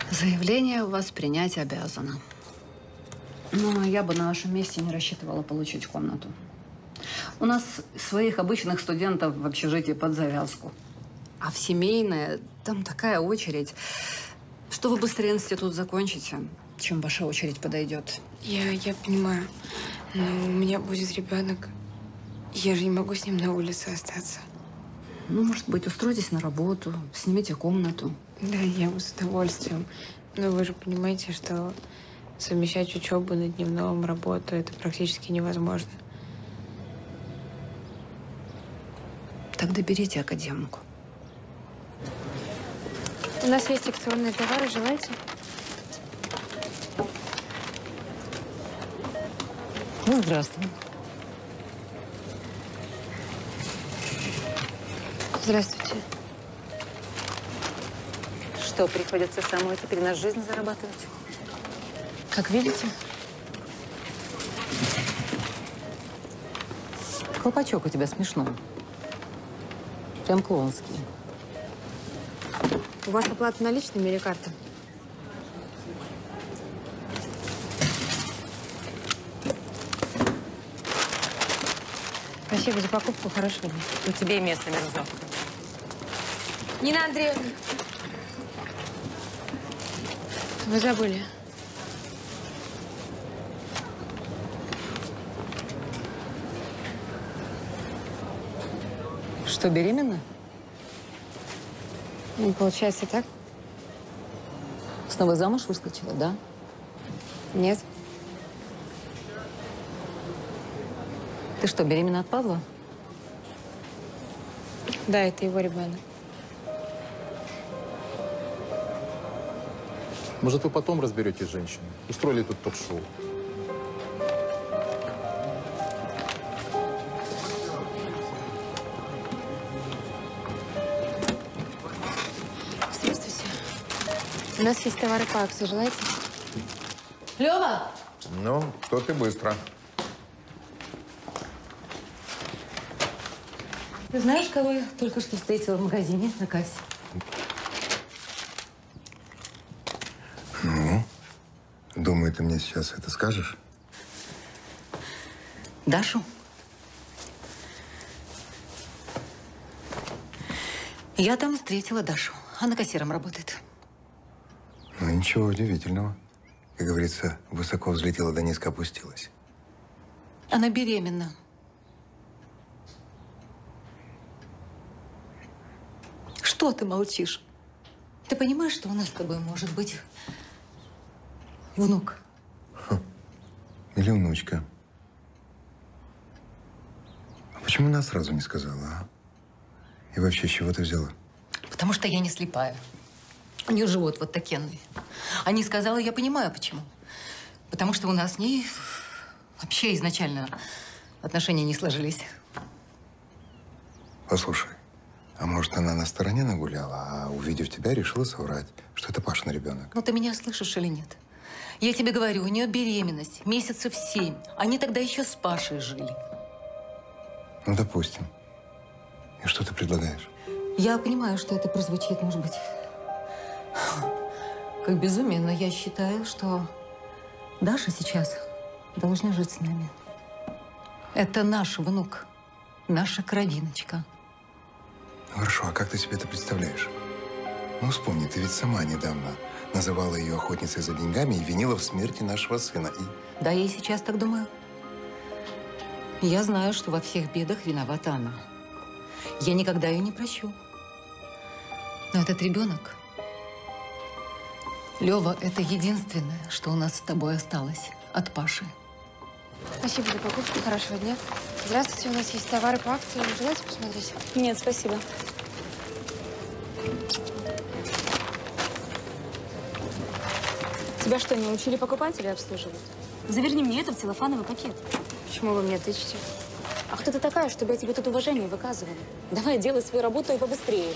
Заявление у вас принять обязано. Но я бы на вашем месте не рассчитывала получить комнату. У нас своих обычных студентов в общежитии под завязку. А в семейное там такая очередь, что вы быстрее институт закончите, чем ваша очередь подойдет. Я понимаю, но у меня будет ребенок. Я же не могу с ним на улице остаться. Ну, может быть, устройтесь на работу, снимите комнату. Да, я бы с удовольствием. Но вы же понимаете, что совмещать учебу на дневном работу – это практически невозможно. Тогда берите академку. У нас есть акционные товары, желаете? Ну, здравствуй. Здравствуйте. Что, приходится самой теперь на жизнь зарабатывать? Как видите. Колпачок у тебя смешной. Прям клоунский. У вас оплата наличными или карта? Спасибо за покупку, хорошего. У тебя и место, мерзок. Нина Андреевна. Вы забыли. Что, беременна? Ну, получается так. Снова замуж выскочила, да? Нет. Ты что, беременна от Павла? Да, это его ребенок. Может, вы потом разберетесь, женщины? Устроили тут ток-шоу. Здравствуйте. У нас есть товары по акции, желаете? Лева! Ну, то ты быстро. Ты знаешь, кого я только что встретила в магазине на кассе? Ну, думаю, ты мне сейчас это скажешь? Дашу? Я там встретила Дашу. Она кассиром работает. Ну, ничего удивительного. Как говорится, высоко взлетела, да низко опустилась. Она беременна. Что ты молчишь? Ты понимаешь, что у нас с тобой может быть внук? Или внучка. А почему она сразу не сказала, а? И вообще, с чего ты взяла? Потому что я не слепая. У нее живот вот такенный. А не сказала, я понимаю, почему. Потому что у нас с ней вообще изначально отношения не сложились. Послушай. А может, она на стороне нагуляла, а увидев тебя, решила соврать, что это Пашин ребенок. Ну, ты меня слышишь или нет? Я тебе говорю, у нее беременность месяцев 7. Они тогда еще с Пашей жили. Ну, допустим. И что ты предлагаешь? Я понимаю, что это прозвучит, может быть, как безумие, но я считаю, что Даша сейчас должна жить с нами. Это наш внук, наша кровиночка. Хорошо, а как ты себе это представляешь? Ну, вспомни, ты ведь сама недавно называла ее охотницей за деньгами и винила в смерти нашего сына. И... Да, я и сейчас так думаю. Я знаю, что во всех бедах виновата она. Я никогда ее не прощу. Но этот ребенок, Лева, это единственное, что у нас с тобой осталось от Паши. Спасибо за покупку. Хорошего дня. Здравствуйте. У нас есть товары по акции. Желаете посмотреть? Нет, спасибо. Тебя что, не учили покупать или обслуживать? Заверни мне это в целлофановый пакет. Почему вы мне тычете? А кто ты такая, чтобы я тебе тут уважение выказывала? Давай, делай свою работу и побыстрее.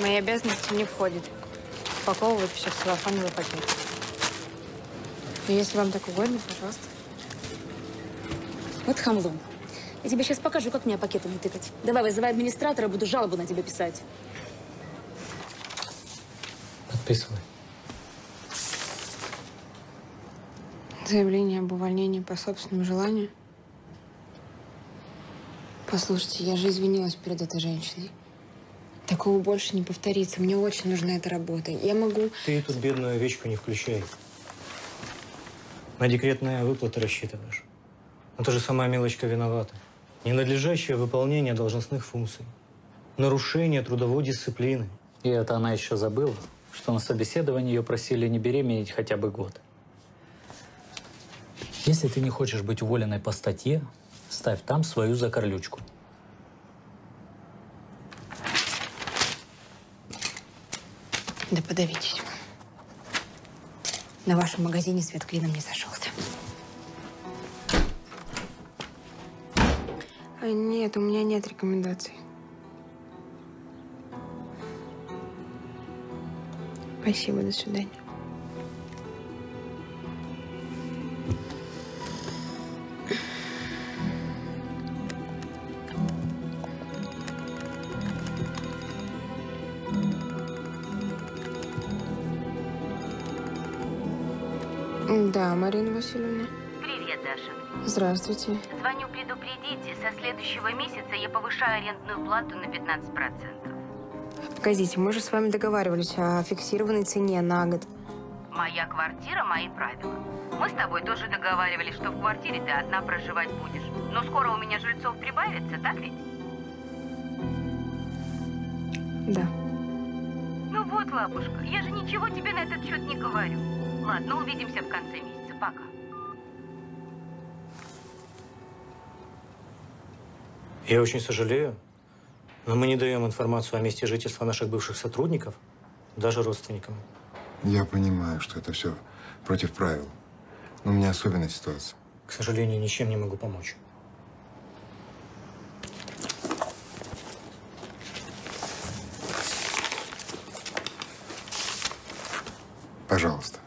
Мои обязанности не входит упаковывать все в целлофановый пакет. Если вам так угодно, пожалуйста. Вот хамло. Я тебе сейчас покажу, как меня пакетами тыкать. Давай, вызывай администратора, буду жалобу на тебя писать. Подписывай. Заявление об увольнении по собственному желанию. Послушайте, я же извинилась перед этой женщиной. Такого больше не повторится. Мне очень нужна эта работа. Я могу... Ты эту бедную овечку не включай. На декретные выплаты рассчитываешь. Но ты же сама, мелочка, виновата. Ненадлежащее выполнение должностных функций. Нарушение трудовой дисциплины. И это она еще забыла, что на собеседовании ее просили не беременеть хотя бы год. Если ты не хочешь быть уволенной по статье, ставь там свою закорлючку. Да подавитесь. На вашем магазине свет клином не сошелся. А нет, у меня нет рекомендаций. Спасибо, до свидания. Да, Марина Васильевна. Привет, Даша. Здравствуйте. Звоню предупредить, со следующего месяца я повышаю арендную плату на 15%. Погодите, мы же с вами договаривались о фиксированной цене на год. Моя квартира, мои правила. Мы с тобой тоже договаривались, что в квартире ты одна проживать будешь. Но скоро у меня жильцов прибавится, так ведь? Да. Ну вот, лапушка, я же ничего тебе на этот счет не говорю. Ладно, увидимся в конце месяца. Пока. Я очень сожалею, но мы не даем информацию о месте жительства наших бывших сотрудников, даже родственникам. Я понимаю, что это все против правил, но у меня особенная ситуация. К сожалению, ничем не могу помочь. Пожалуйста,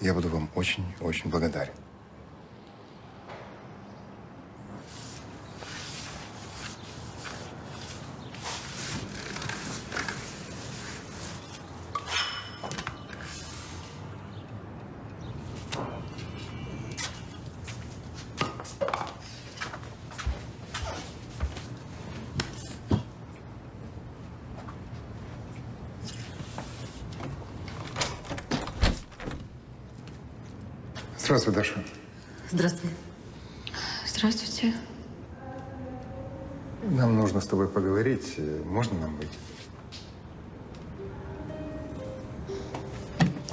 я буду вам очень-очень благодарен. Здравствуй, Даша. Здравствуй. Здравствуйте. Нам нужно с тобой поговорить. Можно нам выйти?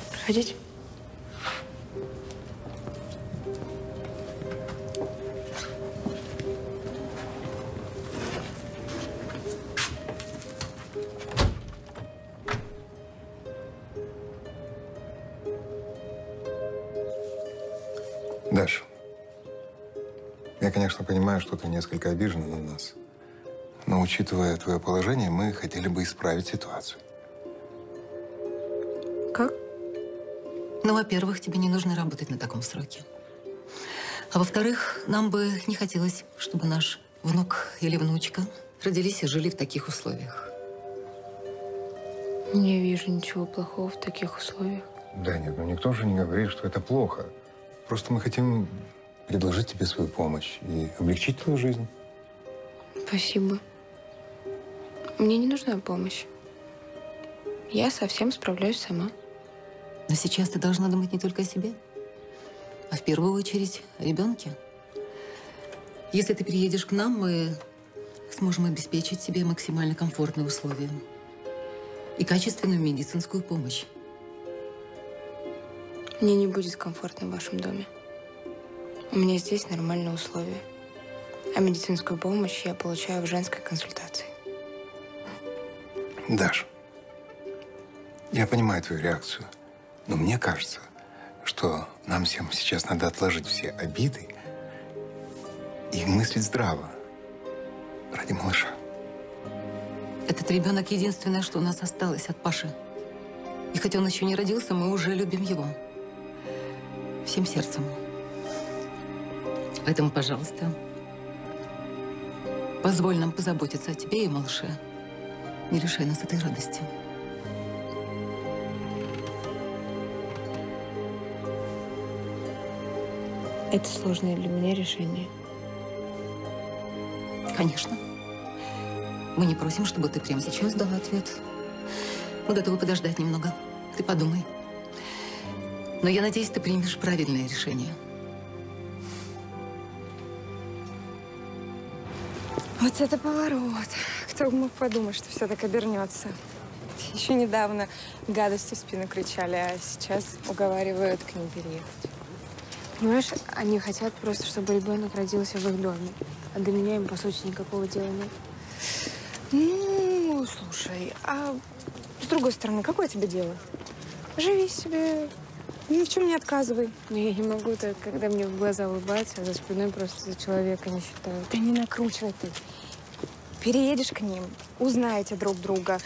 Проходите. Что ты несколько обижена на нас. Но, учитывая твое положение, мы хотели бы исправить ситуацию. Как? Ну, во-первых, тебе не нужно работать на таком сроке. А во-вторых, нам бы не хотелось, чтобы наш внук или внучка родились и жили в таких условиях. Не вижу ничего плохого в таких условиях. Да нет, ну никто же не говорит, что это плохо. Просто мы хотим предложить тебе свою помощь и облегчить твою жизнь. Спасибо. Мне не нужна помощь. Я совсем справляюсь сама. Но сейчас ты должна думать не только о себе, а в первую очередь о ребенке. Если ты переедешь к нам, мы сможем обеспечить тебе максимально комфортные условия и качественную медицинскую помощь. Мне не будет комфортно в вашем доме. У меня здесь нормальные условия, а медицинскую помощь я получаю в женской консультации. Даша, я понимаю твою реакцию, но мне кажется, что нам всем сейчас надо отложить все обиды и мыслить здраво ради малыша. Этот ребенок единственное, что у нас осталось от Паши. И хотя он еще не родился, мы уже любим его. Всем сердцем. Поэтому, пожалуйста, позволь нам позаботиться о тебе и малыше. Не лишай нас этой радости. Это сложное для меня решение. Конечно. Мы не просим, чтобы ты прямо сейчас дала ответ. Мы готовы подождать немного. Ты подумай. Но я надеюсь, ты примешь правильное решение. Вот это поворот. Кто бы мог подумать, что все так обернется. Еще недавно гадости в спину кричали, а сейчас уговаривают к ним переехать. Понимаешь, они хотят просто, чтобы ребенок родился в их доме. А до меня им, по сути, никакого дела нет. Ну, слушай, а с другой стороны, какое тебе дело? Живи себе, ни в чем не отказывай. Но я не могу так, когда мне в глаза улыбаются, а за спиной просто за человека не считают. Да не накручивай ты. Переедешь к ним, узнаете друг друга,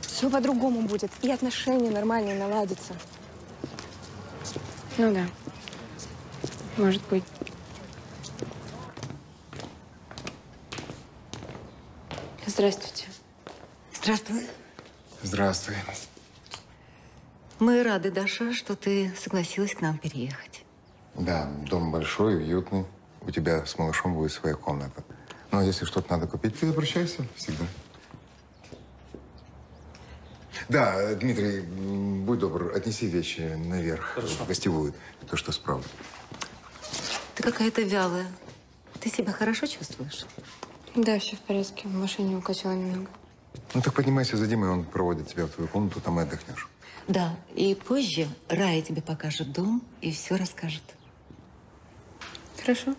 все по-другому будет, и отношения нормальные наладятся. Ну да, может быть. Здравствуйте. Здравствуй. Здравствуй. Мы рады, Даша, что ты согласилась к нам переехать. Да, дом большой, уютный. У тебя с малышом будет своя комната. Но если что-то надо купить, ты обращайся всегда. Да, Дмитрий, будь добр, отнеси вещи наверх. Хорошо. В гостевую, то, что справа. Ты какая-то вялая. Ты себя хорошо чувствуешь? Да, все в порядке. В машине укачала немного. Ну так поднимайся за Димой, он проводит тебя в твою комнату, там и отдохнешь. Да, и позже Рая тебе покажет дом и все расскажет. Хорошо.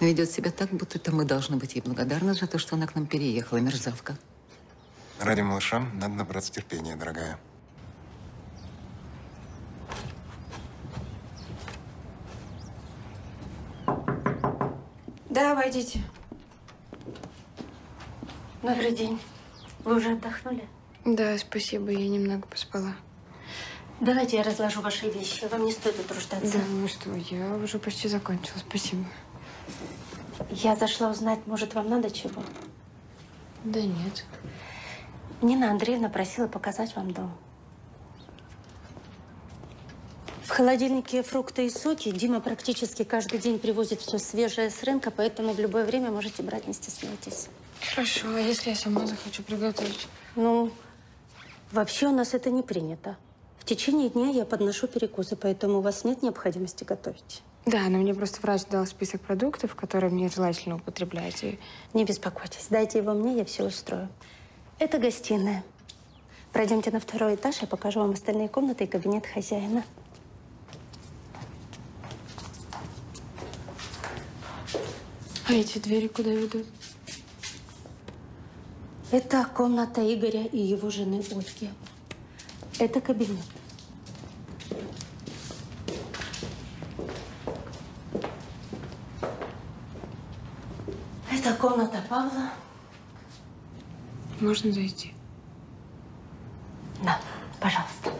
Ведет себя так, будто это мы должны быть ей благодарны за то, что она к нам переехала, мерзавка. Ради малыша надо набраться терпения, дорогая. Да, войдите. Добрый день. Вы уже отдохнули? Да, спасибо, я немного поспала. Давайте я разложу ваши вещи. Вам не стоит утруждаться. Да, ну что, я уже почти закончила. Спасибо. Я зашла узнать, может, вам надо чего? Да нет. Нина Андреевна просила показать вам дом. В холодильнике фрукты и соки. Дима практически каждый день привозит все свежее с рынка, поэтому в любое время можете брать, не стесняйтесь. Хорошо, а если я сама захочу приготовить? Ну, вообще у нас это не принято. В течение дня я подношу перекусы, поэтому у вас нет необходимости готовить. Да, но мне просто врач дал список продуктов, которые мне желательно употреблять. И... Не беспокойтесь, дайте его мне, я все устрою. Это гостиная. Пройдемте на второй этаж, я покажу вам остальные комнаты и кабинет хозяина. А эти двери куда ведут? Это комната Игоря и его жены Ольги. Это кабинет. Это комната Павла. Можно зайти? Да, пожалуйста.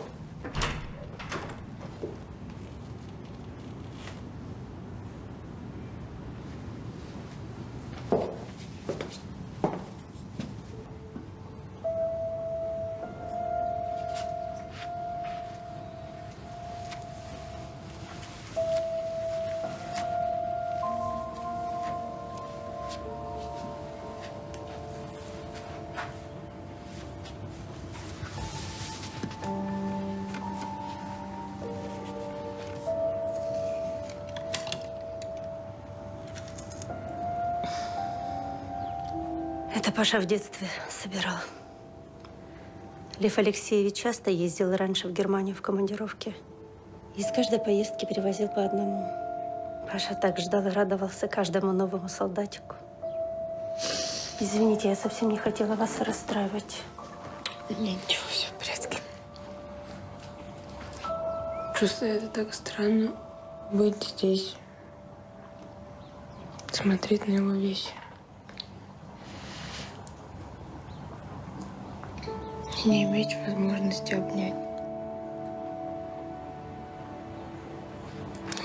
Паша в детстве собирал. Лев Алексеевич часто ездил раньше в Германию в командировке. Из каждой поездки перевозил по одному. Паша так ждал и радовался каждому новому солдатику. Извините, я совсем не хотела вас расстраивать. Ничего, все в порядке. Просто это так странно быть здесь, смотреть на его вещи. Не иметь возможности обнять.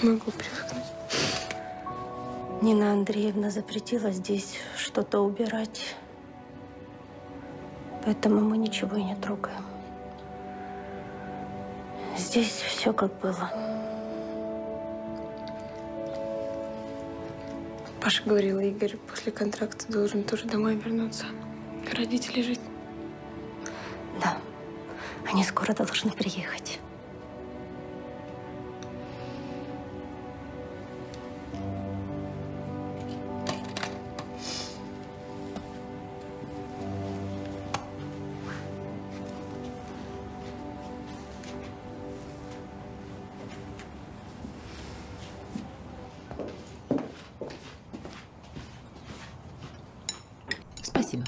Не могу привыкнуть. Нина Андреевна запретила здесь что-то убирать. Поэтому мы ничего и не трогаем. Здесь все как было. Паша говорила, Игорь после контракта должен тоже домой вернуться. Родители жить. Да, они скоро должны приехать. Спасибо.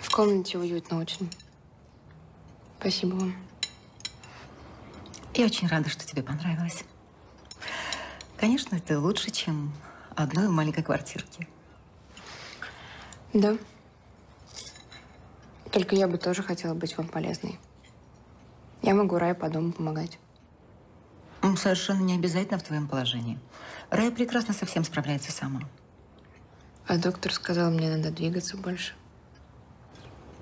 В комнате уютно очень. Спасибо вам. Я очень рада, что тебе понравилось. Конечно, это лучше, чем одной маленькой квартирки. Да. Только я бы тоже хотела быть вам полезной. Я могу Рае по дому помогать. Нам совершенно не обязательно в твоем положении. Рая прекрасно со всем справляется сама. А доктор сказал, мне надо двигаться больше.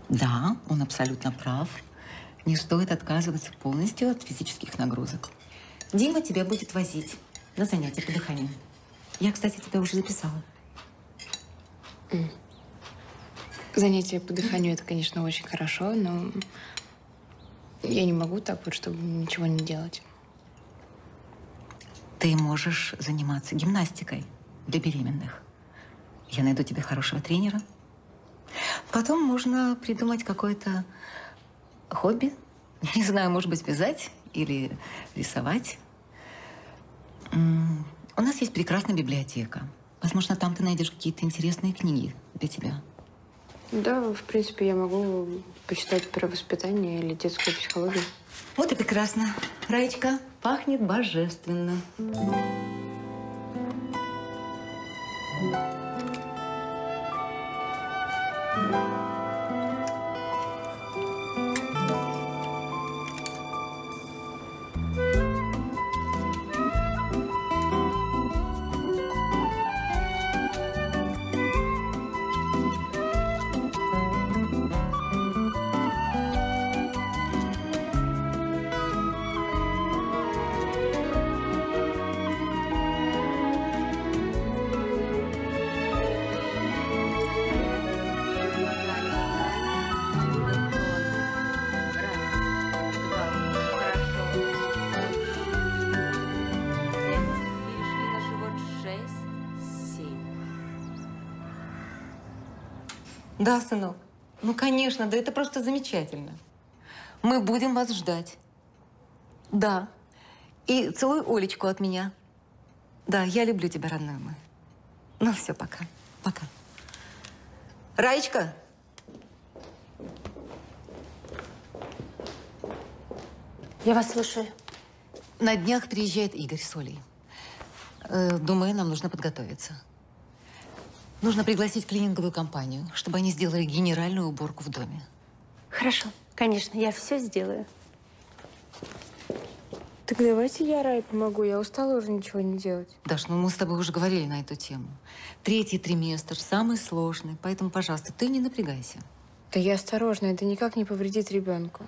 Да, он абсолютно прав. Не стоит отказываться полностью от физических нагрузок. Дима тебя будет возить на занятия по дыханию. Я, кстати, тебя уже записала. Занятия по дыханию, это, конечно, очень хорошо, но я не могу так вот, чтобы ничего не делать. Ты можешь заниматься гимнастикой для беременных. Я найду тебе хорошего тренера. Потом можно придумать какое-то хобби. Не знаю, может быть, вязать или рисовать. У нас есть прекрасная библиотека. Возможно, там ты найдешь какие-то интересные книги для тебя. Да, в принципе, я могу почитать про воспитание или детскую психологию. Вот и прекрасно. Раечка, пахнет божественно. Да, сынок. Ну, конечно, да это просто замечательно. Мы будем вас ждать. Да. И целуй Олечку от меня. Да, я люблю тебя, родная моя. Ну, все, пока. Пока. Раечка! Я вас слушаю. На днях приезжает Игорь с Олей. Думаю, нам нужно подготовиться. Нужно пригласить клининговую компанию, чтобы они сделали генеральную уборку в доме. Хорошо, конечно, я все сделаю. Так давайте я, Рая, помогу. Я устала уже ничего не делать. Даш, ну мы с тобой уже говорили на эту тему. Третий триместр самый сложный, поэтому, пожалуйста, ты не напрягайся. Да я осторожна, это никак не повредит ребенку.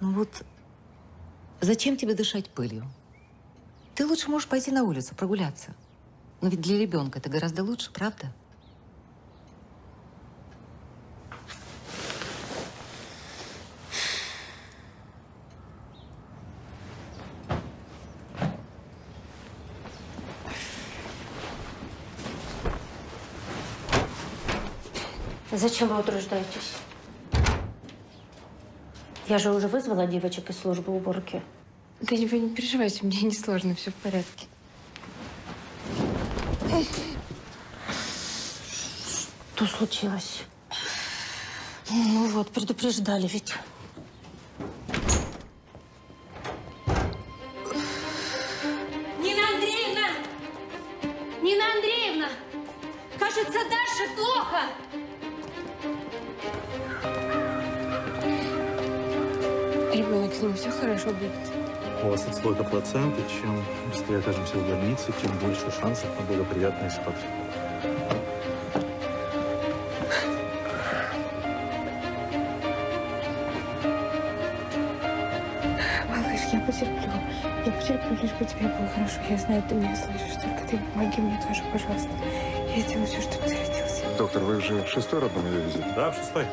Ну вот, зачем тебе дышать пылью? Ты лучше можешь пойти на улицу, прогуляться. Но ведь для ребенка это гораздо лучше, правда? Зачем вы утруждаетесь? Я же уже вызвала девочек из службы уборки. Да вы не переживайте, мне не сложно, все в порядке. Что случилось? Ну вот, предупреждали ведь. Нина Андреевна! Нина Андреевна! Кажется, Даше плохо! Ребенок, с ним все хорошо будет. У вас отстой плаценты, чем быстрее окажемся в больнице, тем больше шансов на благоприятный исход. Малыш, я потерплю. Я потерплю, лишь бы тебе было хорошо. Я знаю, ты меня слышишь, только ты помоги мне тоже, пожалуйста. Я сделаю все, чтобы ты родился. Доктор, вы уже в 6-й родном ее везете? Да, в 6-й.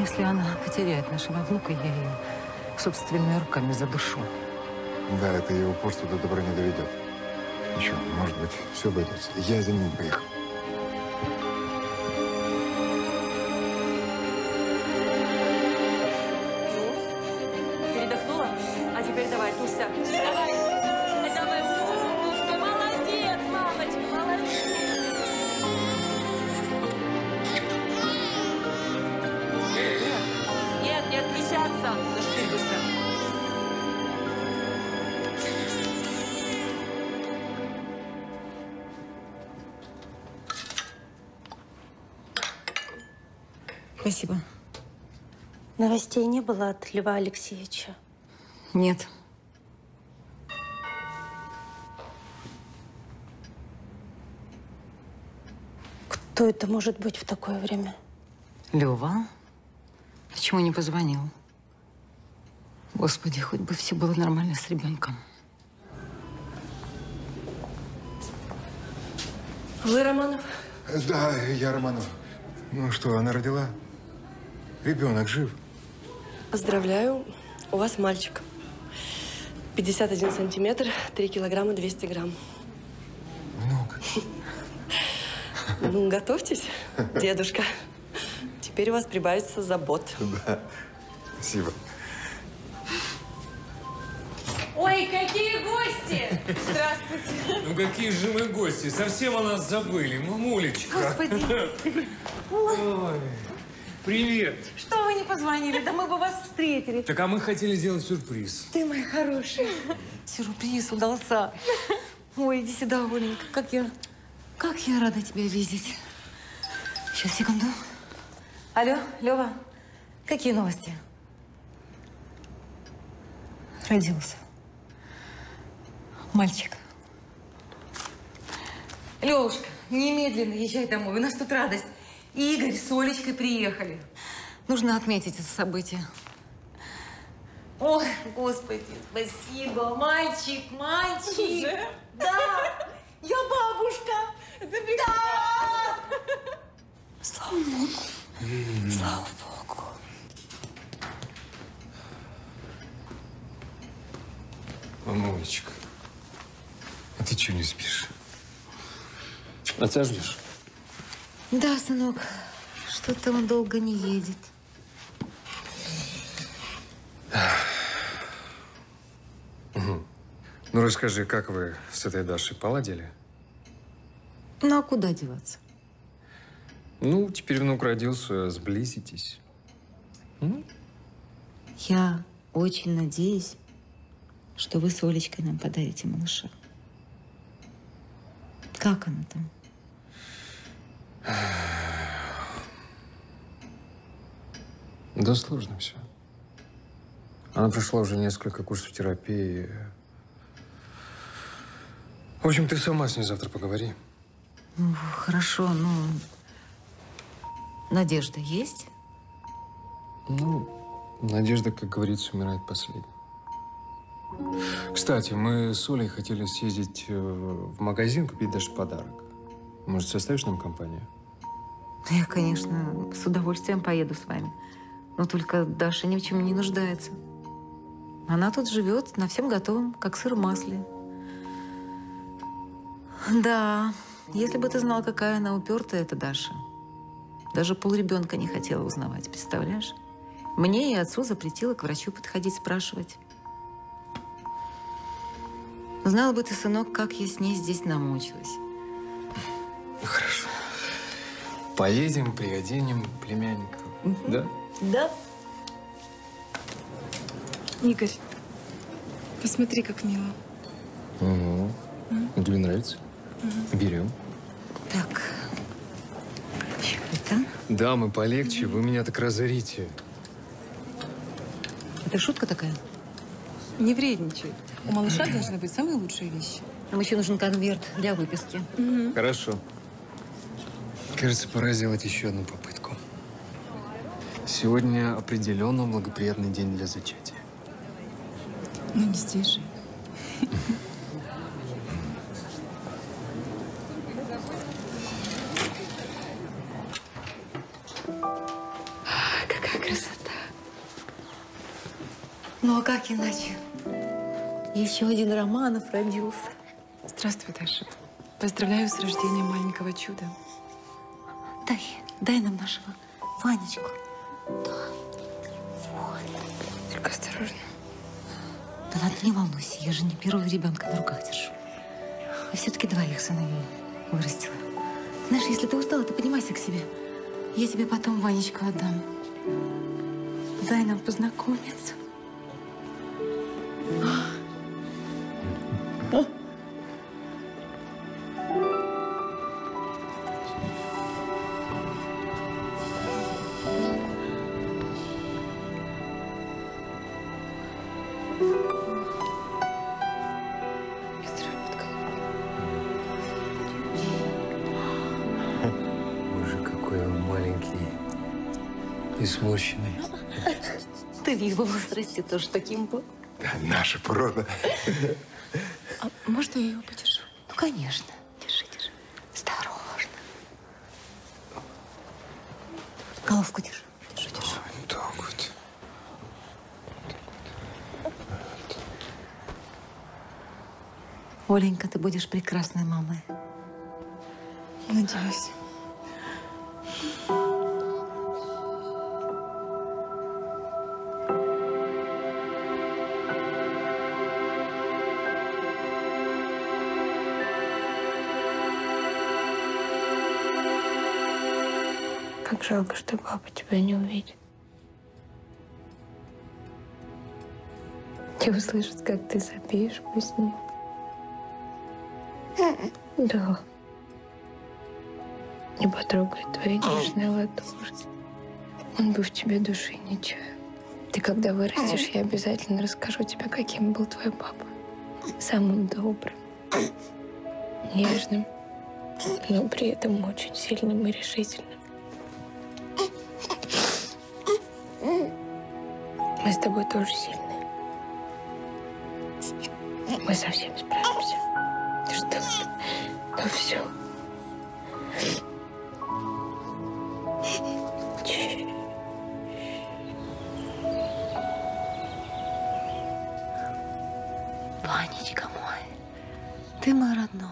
Если она потеряет нашего внука, я ее собственными руками задушу. Да, это ее упорство до добра не доведет. Ничего, может быть, все обойдется. Я за ним поехал. Передохнула? А теперь давай, туся. Давай. Давай. Молодец, мамочка, молодец. Спасибо. Новостей не было от Льва Алексеевича? Нет. Кто это может быть в такое время? Лева? Почему не позвонил? Господи, хоть бы все было нормально с ребенком. Вы Романов? Да, я Романов. Ну что, она родила? Ребенок жив. Поздравляю, у вас мальчик. 51 сантиметр, 3 килограмма 200 грамм. Много. Ну, готовьтесь, дедушка. Теперь у вас прибавится забот. Да, спасибо. Ой, какие гости! Здравствуйте. Ну, какие же мы гости. Совсем о нас забыли. Мамулечка. Господи. Ой. Привет. Что вы не позвонили? Да мы бы вас встретили. Так, а мы хотели сделать сюрприз. Ты моя хорошая. Сюрприз удался. Ой, иди сюда, Оленька. Как я рада тебя видеть. Сейчас, секунду. Алло, Лева, какие новости? Родился. Мальчик. Левушка, немедленно езжай домой, у нас тут радость. Игорь с Олечкой приехали. Нужно отметить это событие. Ой, Господи, спасибо. Мальчик, мальчик. Да, я бабушка. Да. Слава Богу. Слава Богу. Мамулечка, а ты чего не спишь? Отца ждешь? Да, сынок. Что-то он долго не едет. Угу. Ну, расскажи, как вы с этой Дашей поладили? Ну, а куда деваться? Ну, теперь внук родился, сблизитесь. Я очень надеюсь, что вы с Олечкой нам подарите малыша. Как она там? Да сложно все. Она прошла уже несколько курсов терапии. В общем, ты сама с ней завтра поговори. Ну, хорошо, но... Надежда есть? Ну, надежда, как говорится, умирает последней. Кстати, мы с Олей хотели съездить в магазин, купить даже подарок. Может, составишь нам компанию? Я, конечно, с удовольствием поеду с вами. Но только Даша ни в чем не нуждается. Она тут живет на всем готовом, как сыр в масле. Да, если бы ты знал, какая она упертая, эта Даша. Даже полребенка не хотела узнавать, представляешь? Мне и отцу запретила к врачу подходить, спрашивать. Знал бы ты, сынок, как я с ней здесь намучилась. Ну, хорошо. Поедем, приоденем племянника. Да? Да. Игорь, посмотри, как мило. Угу. Тебе нравится? Угу. Берем. Так. Это? Да, мы полегче. Вы меня так разорите. Это шутка такая? Не вредничай. У малыша должны быть самые лучшие вещи. Нам еще нужен конверт для выписки. Угу. Хорошо. Кажется, пора сделать еще одну попытку. Сегодня определенно благоприятный день для зачатия. Ну, не здесь же. Какая красота. Ну, а как иначе? Еще один Романов родился. Здравствуй, Даша. Поздравляю с рождением маленького чуда. Дай нам нашего Ванечку. Да. Вот. Только осторожно. Да ладно, не волнуйся, я же не первого ребенка на руках держу. И все-таки двоих сыновей вырастила. Знаешь, если ты устала, ты поднимайся к себе. Я тебе потом Ванечку отдам. Дай нам познакомиться. И сморщенный. Ты в его возрасте тоже таким был. Да, наша порода. А можно я его подержу? Ну, конечно. Держи, держи. Осторожно. Головку держи. Держи, держи. Ой, так вот. Оленька, ты будешь прекрасной мамой. Надеюсь. Как жалко, что папа тебя не увидит. И услышит, как ты запишешь песню. Да. И потрогает твои нежные ладошки. Он бы в тебе души не чаял. Ты когда вырастешь, я обязательно расскажу тебе, каким был твой папа. Самым добрым, нежным, но при этом очень сильным и решительным. Мы с тобой тоже сильные. Мы совсем справимся. Ты что? Ну все. Ванечка мой, ты мой родной.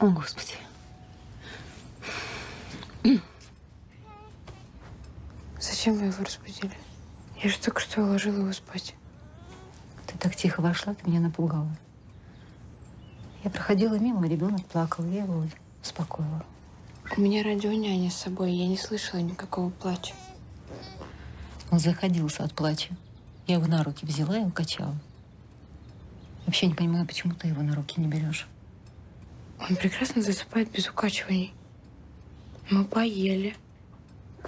О, Господи. Зачем вы его разбудили? Я же только что уложила его спать. Ты так тихо вошла, ты меня напугала. Я проходила мимо, ребенок плакал, я его успокоила. У меня радионяня с собой, я не слышала никакого плача. Он заходился от плача. Я его на руки взяла и укачала. Вообще не понимаю, почему ты его на руки не берешь. Он прекрасно засыпает без укачиваний. Мы поели.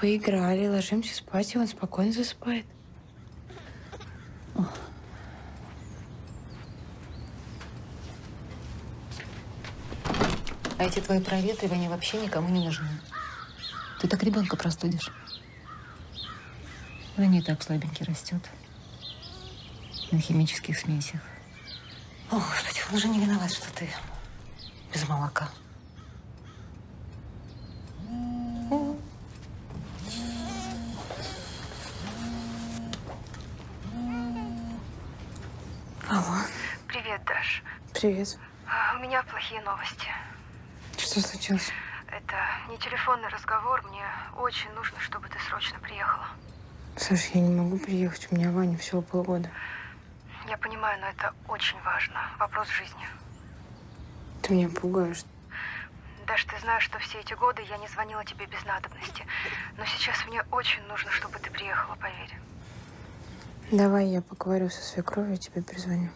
Поиграли, ложимся спать, и он спокойно засыпает. А эти твои проветривания вообще никому не нужны. Ты так ребенка простудишь. Он и так слабенький растет. На химических смесях. О, Господи, он уже не виноват, что ты без молока. Привет, Даш. Привет. У меня плохие новости. Что случилось? Это не телефонный разговор. Мне очень нужно, чтобы ты срочно приехала. Саша, я не могу приехать. У меня Ваня всего полгода. Я понимаю, но это очень важно. Вопрос жизни. Ты меня пугаешь. Даш, ты знаешь, что все эти годы я не звонила тебе без надобности. Но сейчас мне очень нужно, чтобы ты приехала, поверь. Давай я поговорю со свекровью и тебе перезвоню.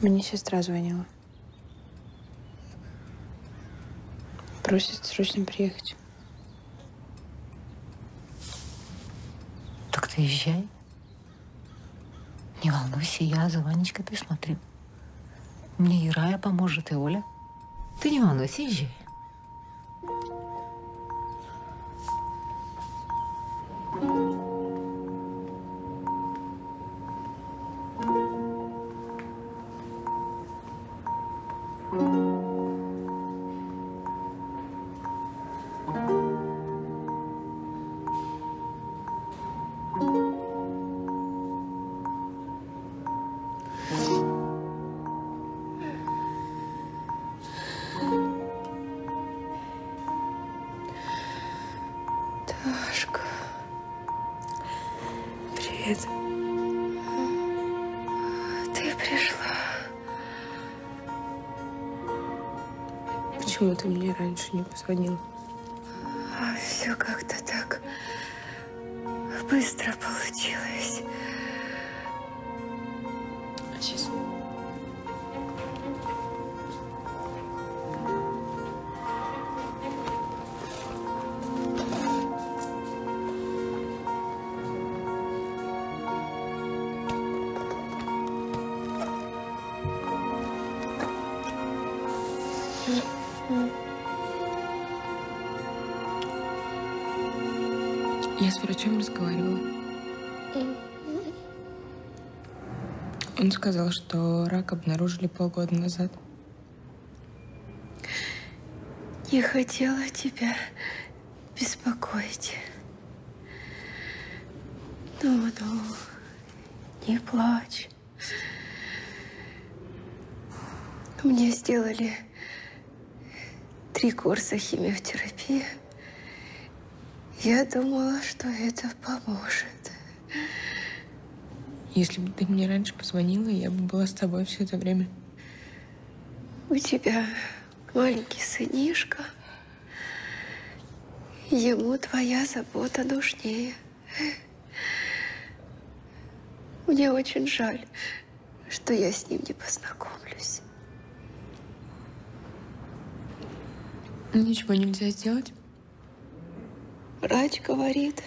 Мне сестра звонила. Просит срочно приехать. Так ты езжай. Не волнуйся, я за Ванечкой присмотрю. Мне и Рая поможет, и Оля. Ты не волнуйся, езжай. Почему ты мне раньше не позвонила? Все как-то так быстро получилось. Сейчас. Я с врачом разговаривала. Он сказал, что рак обнаружили полгода назад. Не хотела тебя беспокоить. Ну, не плачь. Мне сделали 3 курса химиотерапии. Я думала, что это поможет. Если бы ты мне раньше позвонила, я бы была с тобой все это время. У тебя маленький сынишка. Ему твоя забота нужнее. Мне очень жаль, что я с ним не познакомлюсь. Ничего нельзя сделать. Врач говорит,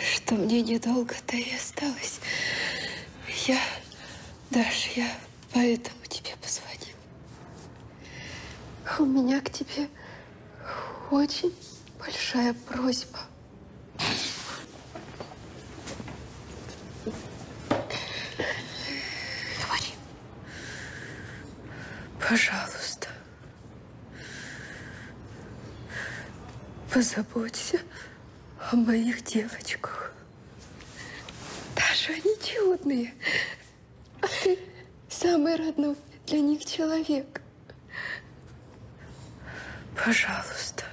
что мне недолго-то и осталось. Даша, я поэтому тебе позвонила. У меня к тебе очень большая просьба. Говори. Пожалуйста. Позаботься о моих девочках. Даже они чудные. А ты самый родной для них человек. Пожалуйста.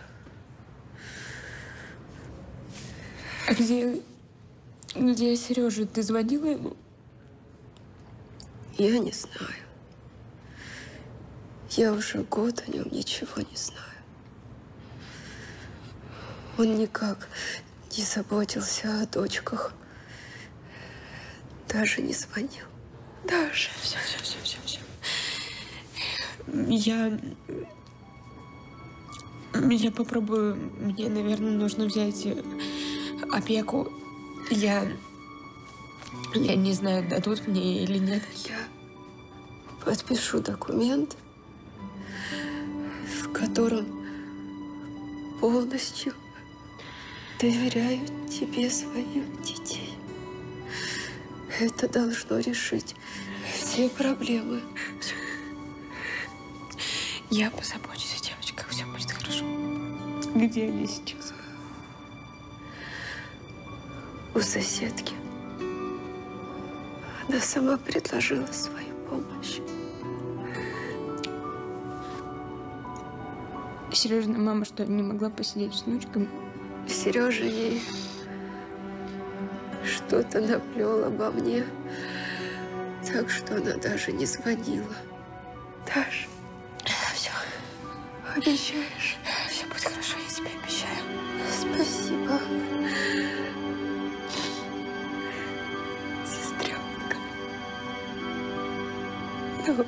А где Сережа? Ты звонила ему? Я не знаю. Я уже год о нем ничего не знаю. Он никак не заботился о дочках. Даже не звонил. Даша, все. Я попробую. Мне, наверное, нужно взять опеку. Я не знаю, дадут мне или нет. Я подпишу документ, в котором полностью доверяю тебе своих детей. Это должно решить все проблемы. Я позабочусь о девочках, все будет хорошо. Где они сейчас? У соседки. Она сама предложила свою помощь. Сережина мама что, не могла посидеть с внучками? Сережа ей что-то наплел обо мне, так что она даже не звонила. Даша, все. Обещаешь? Все будет хорошо, я тебе обещаю. Спасибо. Сестренка. Ну,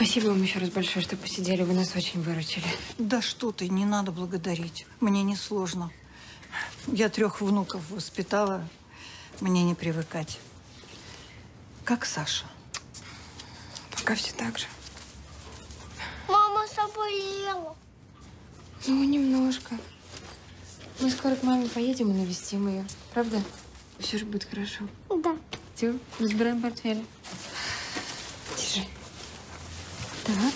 спасибо вам еще раз большое, что посидели. Вы нас очень выручили. Да что ты, не надо благодарить. Мне несложно. Я 3 внуков воспитала. Мне не привыкать. Как Саша? Пока все так же. Мама заболела. Ну, немножко. Мы скоро к маме поедем и навестим ее. Правда? Все же будет хорошо. Да. Все, разбираем портфель. Держи. Так.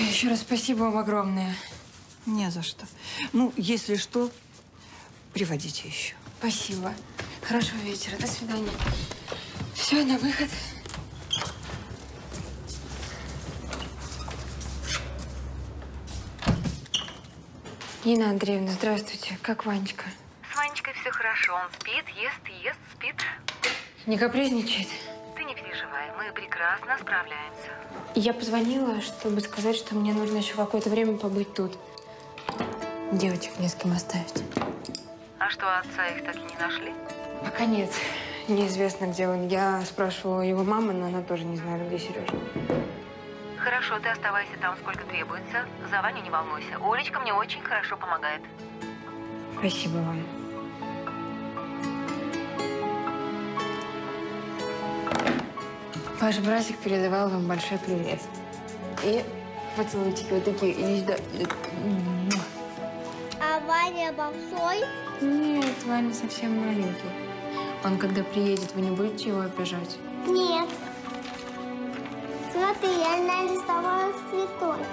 Еще раз спасибо вам огромное. Не за что. Ну, если что, приводите еще. Спасибо. Хорошего вечера. До свидания. Все, на выход. Нина Андреевна, здравствуйте. Как Ванечка? С Ванечкой все хорошо. Он спит, ест, спит. Не капризничает? Не переживай, мы прекрасно справляемся. Я позвонила, чтобы сказать, что мне нужно еще какое-то время побыть тут. Девочек не с кем оставить. А что, отца их так и не нашли? Пока нет. Неизвестно, где он. Я спрашивала его маму, но она тоже не знает, где Сережа. Хорошо, ты оставайся там, сколько требуется. За Ваню не волнуйся. Олечка мне очень хорошо помогает. Спасибо вам. Ваш братик передавал вам большой привет. И поцелуйчики вот такие. Иди сюда. А Ваня большой? Нет, Ваня совсем маленький. Он когда приедет, вы не будете его обижать? Нет. Смотри, я нарисовала цветочек.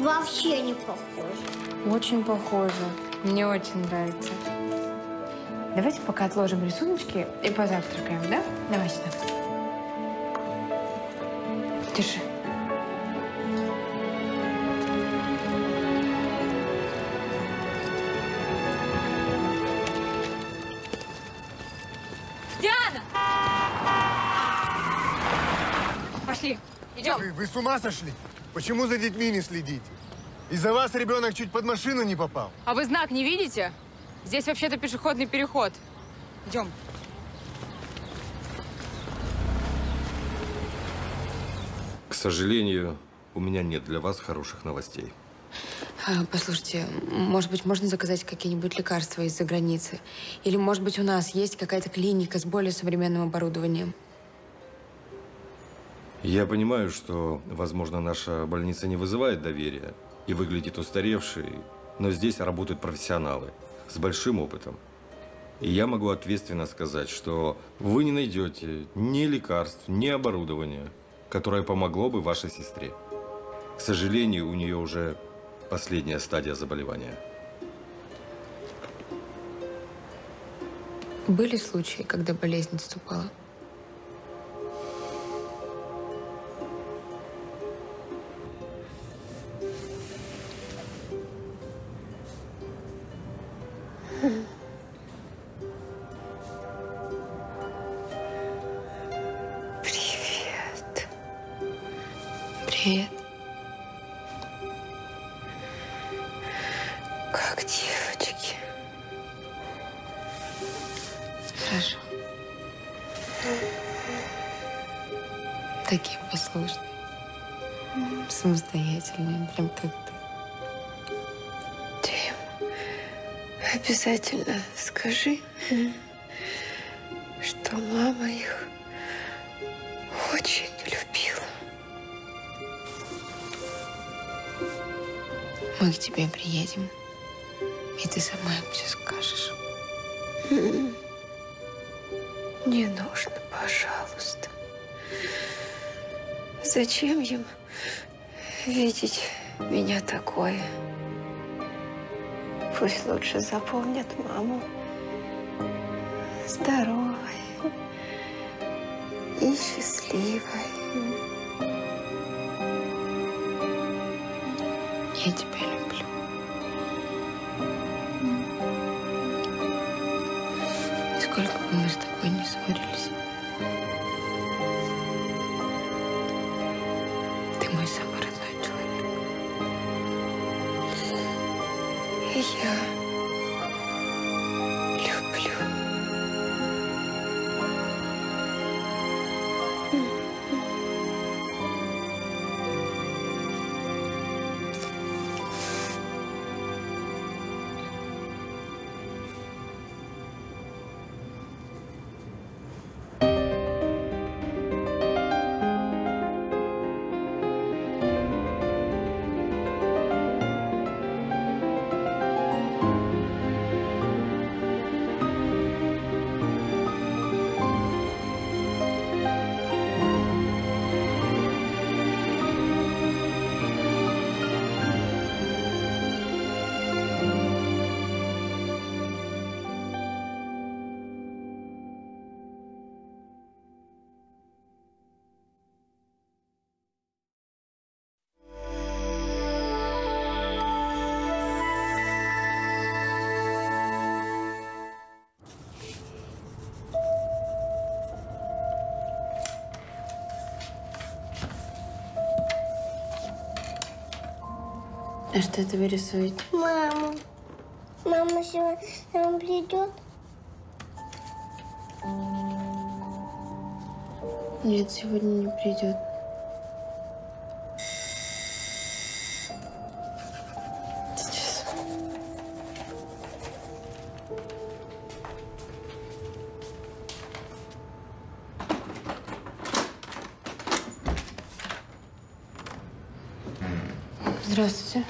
Вообще не похоже. Очень похоже. Мне очень нравится. Давайте пока отложим рисуночки и позавтракаем, да? Давай сюда. Держи. Диана! Пошли, идем. Вы с ума сошли? Почему за детьми не следите? Из-за вас ребенок чуть под машину не попал. А вы знак не видите? Здесь вообще-то пешеходный переход. Идем. К сожалению, у меня нет для вас хороших новостей. Послушайте, может быть, можно заказать какие-нибудь лекарства из-за границы? Или, может быть, у нас есть какая-то клиника с более современным оборудованием? Я понимаю, что, возможно, наша больница не вызывает доверия и выглядит устаревшей, но здесь работают профессионалы с большим опытом. И я могу ответственно сказать, что вы не найдете ни лекарств, ни оборудования, которое помогло бы вашей сестре. К сожалению, у нее уже последняя стадия заболевания. Были случаи, когда болезнь наступала? Обязательно скажи, что мама их очень любила. Мы к тебе приедем, и ты сама им все скажешь. Не нужно, пожалуйста. Зачем им видеть меня такое? Пусть лучше запомнят маму здоровой и счастливой. Я тебя люблю. Сколько бы мы с тобой не ссорились, ты мой самый родной. Я люблю. А что это вы рисуете? Маму. Мама сегодня придет? Нет, сегодня не придет. Сейчас. Здравствуйте.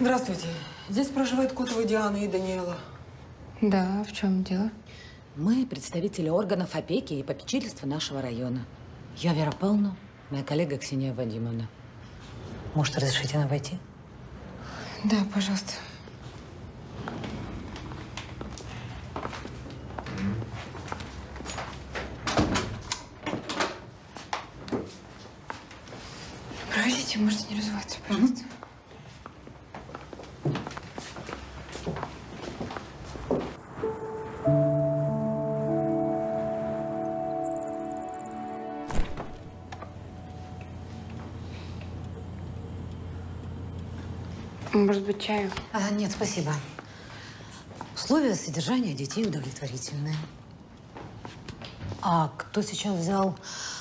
Здравствуйте. Здесь проживает Котова Диана и Даниэла. Да, в чем дело? Мы представители органов опеки и попечительства нашего района. Я Вера Павловна, моя коллега Ксения Вадимовна. Может, разрешите нам войти? Да, пожалуйста. Проходите, можете не развиваться, пожалуйста. Может быть, чаю? А, нет, спасибо. Условия содержания детей удовлетворительные. А кто сейчас взял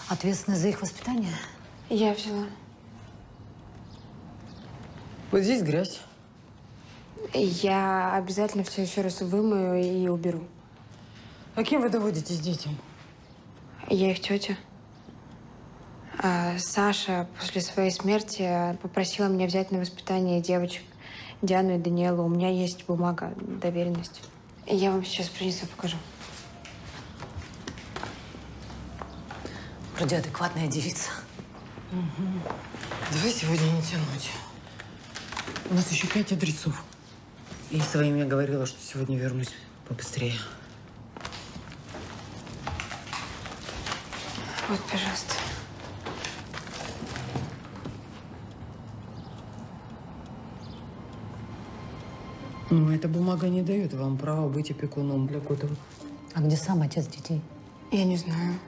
ответственность за их воспитание? Я взяла. Вот здесь грязь. Я обязательно все еще раз вымою и уберу. А кем вы доводитесь детям? Я их тетя. Саша после своей смерти попросила меня взять на воспитание девочек Диану и Даниэлу. У меня есть бумага доверенности. Я вам сейчас принесу, покажу. Вроде адекватная девица. Угу. Давай сегодня не тянуть. У нас еще 5 адресов. И своим я говорила, что сегодня вернусь побыстрее. Вот, пожалуйста. Но эта бумага не дает вам права быть опекуном для Котова. А где сам отец детей? Я не знаю.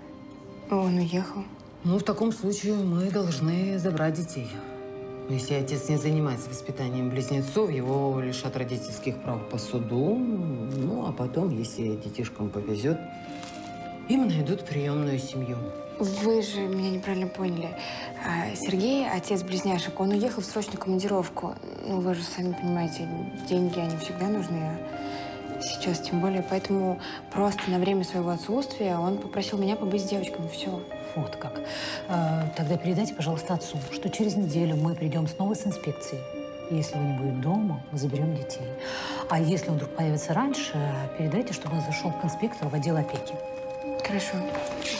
Он уехал. Ну, в таком случае мы должны забрать детей. Но если отец не занимается воспитанием близнецов, его лишат родительских прав по суду. Ну, а потом, если детишкам повезет, им найдут приемную семью. Вы же меня неправильно поняли. Сергей, отец близняшек, он уехал в срочную командировку. Ну, вы же сами понимаете, деньги, они всегда нужны. Сейчас тем более. Поэтому просто на время своего отсутствия он попросил меня побыть с девочками. Все. Вот как. Тогда передайте, пожалуйста, отцу, что через неделю мы придем снова с инспекцией. Если он не будет дома, мы заберем детей. А если он вдруг появится раньше, передайте, чтобы он зашел к инспектору в отдел опеки. Хорошо.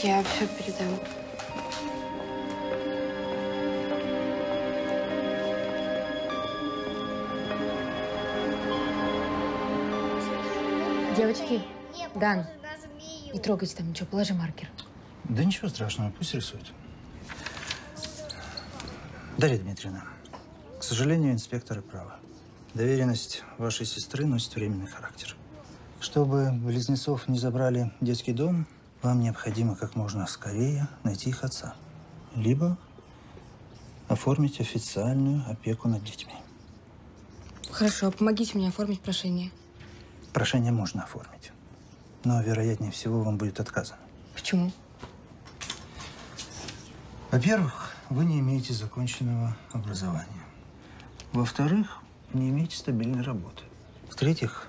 Я все передам. Девочки, Дан, не трогайте там ничего, положи маркер. Да ничего страшного, пусть рисуют. Дарья Дмитриевна, к сожалению, инспекторы правы. Доверенность вашей сестры носит временный характер. Чтобы близнецов не забрали в детский дом, вам необходимо как можно скорее найти их отца. Либо оформить официальную опеку над детьми. Хорошо, помогите мне оформить прошение. Прошение можно оформить, но, вероятнее всего, вам будет отказано. Почему? Во-первых, вы не имеете законченного образования. Во-вторых, не имеете стабильной работы. В-третьих,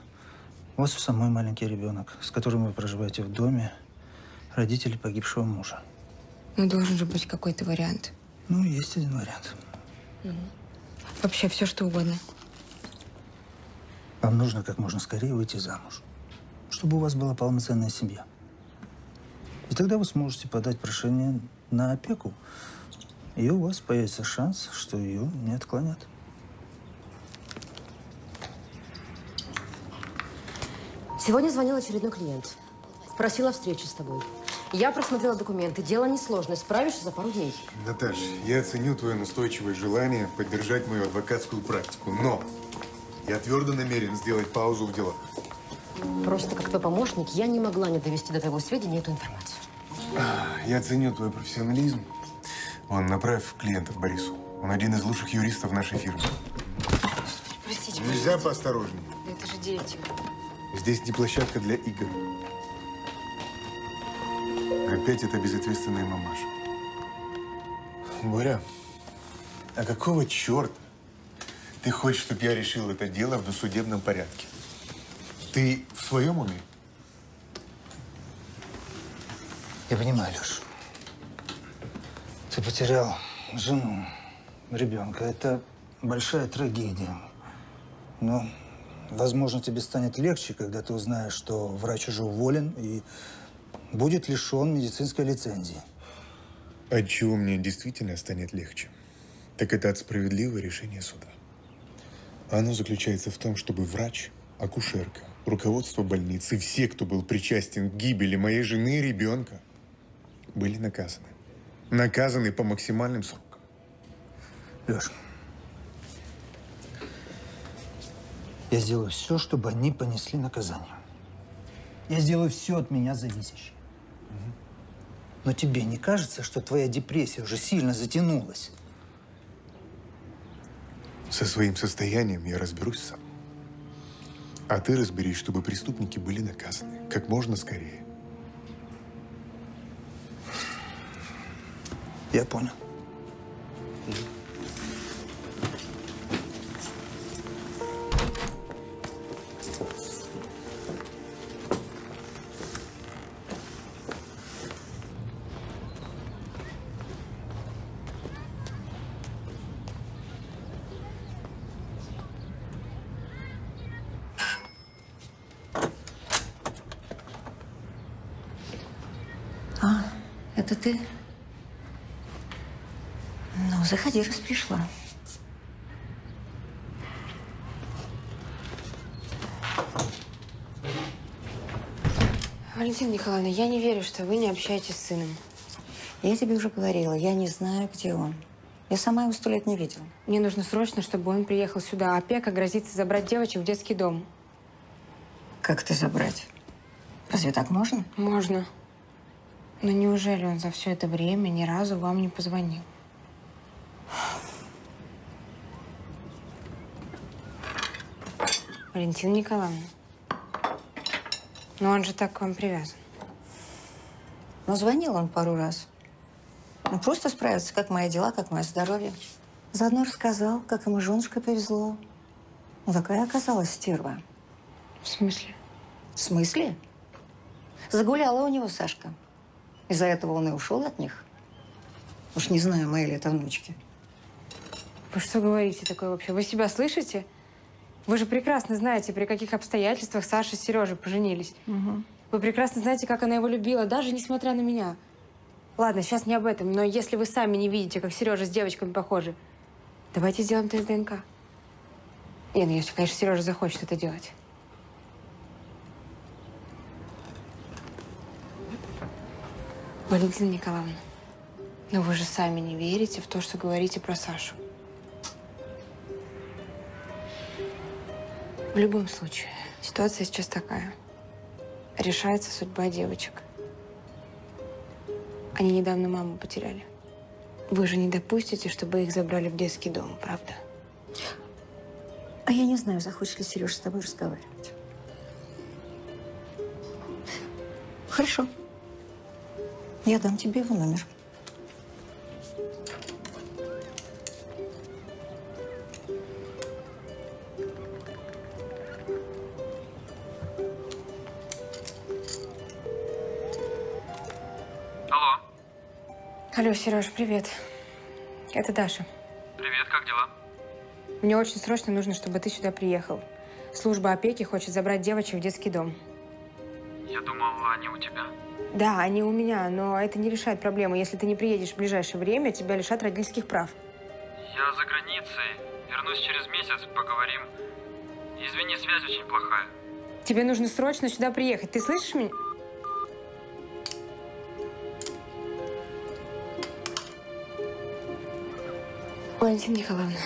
у вас у самой маленький ребенок, с которым вы проживаете в доме, родители погибшего мужа. Ну, должен же быть какой-то вариант. Ну, есть один вариант. Вообще, все что угодно. Вам нужно как можно скорее выйти замуж, чтобы у вас была полноценная семья. И тогда вы сможете подать прошение на опеку, и у вас появится шанс, что ее не отклонят. Сегодня звонил очередной клиент. Просила встречи с тобой. Я просмотрела документы. Дело несложное. Справишься за пару дней. Наташа, я оценил твое настойчивое желание поддержать мою адвокатскую практику, но я твердо намерен сделать паузу в делах. Просто как твой помощник я не могла не довести до твоего сведения эту информацию. Я оценил твой профессионализм. Вон, направь клиентов Борису. Он один из лучших юристов нашей фирмы. Простите, нельзя поосторожнее. Это же дети. Здесь не площадка для игр. Опять это безответственная мамаша. Боря, а какого черта ты хочешь, чтобы я решил это дело в досудебном порядке? Ты в своем уме? Я понимаю, Леш. Ты потерял жену, ребенка. Это большая трагедия. Но, возможно, тебе станет легче, когда ты узнаешь, что врач уже уволен и будет лишен медицинской лицензии. От чего мне действительно станет легче? Так это от справедливого решения суда. Оно заключается в том, чтобы врач, акушерка, руководство больницы, все, кто был причастен к гибели моей жены и ребенка, были наказаны. Наказаны по максимальным срокам. Леша, я сделаю все, чтобы они понесли наказание. Я сделаю все от меня зависящее. Но тебе не кажется, что твоя депрессия уже сильно затянулась? Со своим состоянием я разберусь сам. А ты разберись, чтобы преступники были наказаны как можно скорее. Я понял. А, это ты? Ну, заходи, раз пришла. Валентина Николаевна, я не верю, что вы не общаетесь с сыном. Я тебе уже говорила, я не знаю, где он. Я сама его 100 лет не видела. Мне нужно срочно, чтобы он приехал сюда. Опека грозится забрать девочек в детский дом. Как это забрать? Разве так можно? Можно. Но неужели он за все это время ни разу вам не позвонил? Валентина Николаевна, но он же так к вам привязан. Ну, звонил он пару раз. Ну, просто справиться, как мои дела, как мое здоровье. Заодно рассказал, как ему женушка повезло. Ну, какая оказалась стерва. В смысле? В смысле? Загуляла у него Сашка. Из-за этого он и ушел от них. Уж не знаю, мои ли это внучки. Вы что говорите такое вообще? Вы себя слышите? Вы же прекрасно знаете, при каких обстоятельствах Саша и Сережа поженились. Угу. Вы прекрасно знаете, как она его любила, даже несмотря на меня. Ладно, сейчас не об этом, но если вы сами не видите, как Сережа с девочками похожи, давайте сделаем тест ДНК. Не, ну если, конечно, Сережа захочет это делать. Валентина Николаевна, но вы же сами не верите в то, что говорите про Сашу. В любом случае, ситуация сейчас такая. Решается судьба девочек. Они недавно маму потеряли. Вы же не допустите, чтобы их забрали в детский дом, правда? А я не знаю, захочет ли Сережа с тобой разговаривать. Хорошо. Я дам тебе его номер. Алло. Алло, Сережа, привет. Это Даша. Привет, как дела? Мне очень срочно нужно, чтобы ты сюда приехал. Служба опеки хочет забрать девочек в детский дом. Я думала, они у тебя. Да, они у меня, но это не решает проблемы. Если ты не приедешь в ближайшее время, тебя лишат родительских прав. Я за границей. Вернусь через месяц, поговорим. Извини, связь очень плохая. Тебе нужно срочно сюда приехать. Ты слышишь меня? Валентина Николаевна,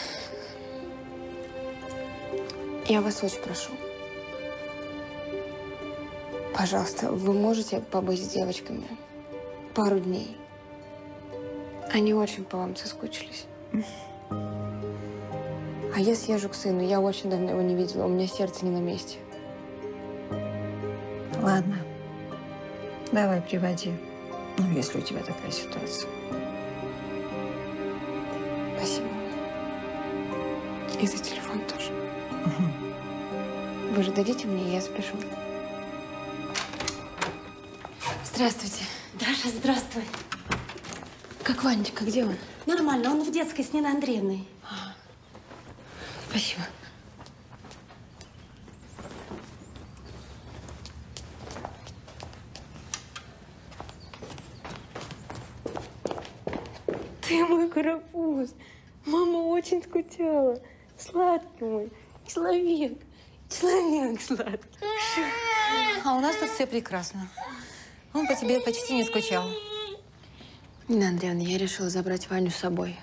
я вас очень прошу. Пожалуйста, вы можете побыть с девочками пару дней? Они очень по вам соскучились. А я съезжу к сыну. Я очень давно его не видела. У меня сердце не на месте. Ладно. Давай, приводи. Ну, если у тебя такая ситуация. Спасибо. И за телефон тоже. Угу. Вы же дадите мне, я спешу. Здравствуйте. Даша, здравствуй. Как Ванечка, где он? Нормально, он в детской с Ниной Андреевной. Спасибо. Ты мой карапуз. Мама очень скучала. Сладкий мой. Человек. Человек сладкий. А у нас тут все прекрасно. Он по тебе почти не скучал. Нина Андреевна, я решила забрать Ваню с собой.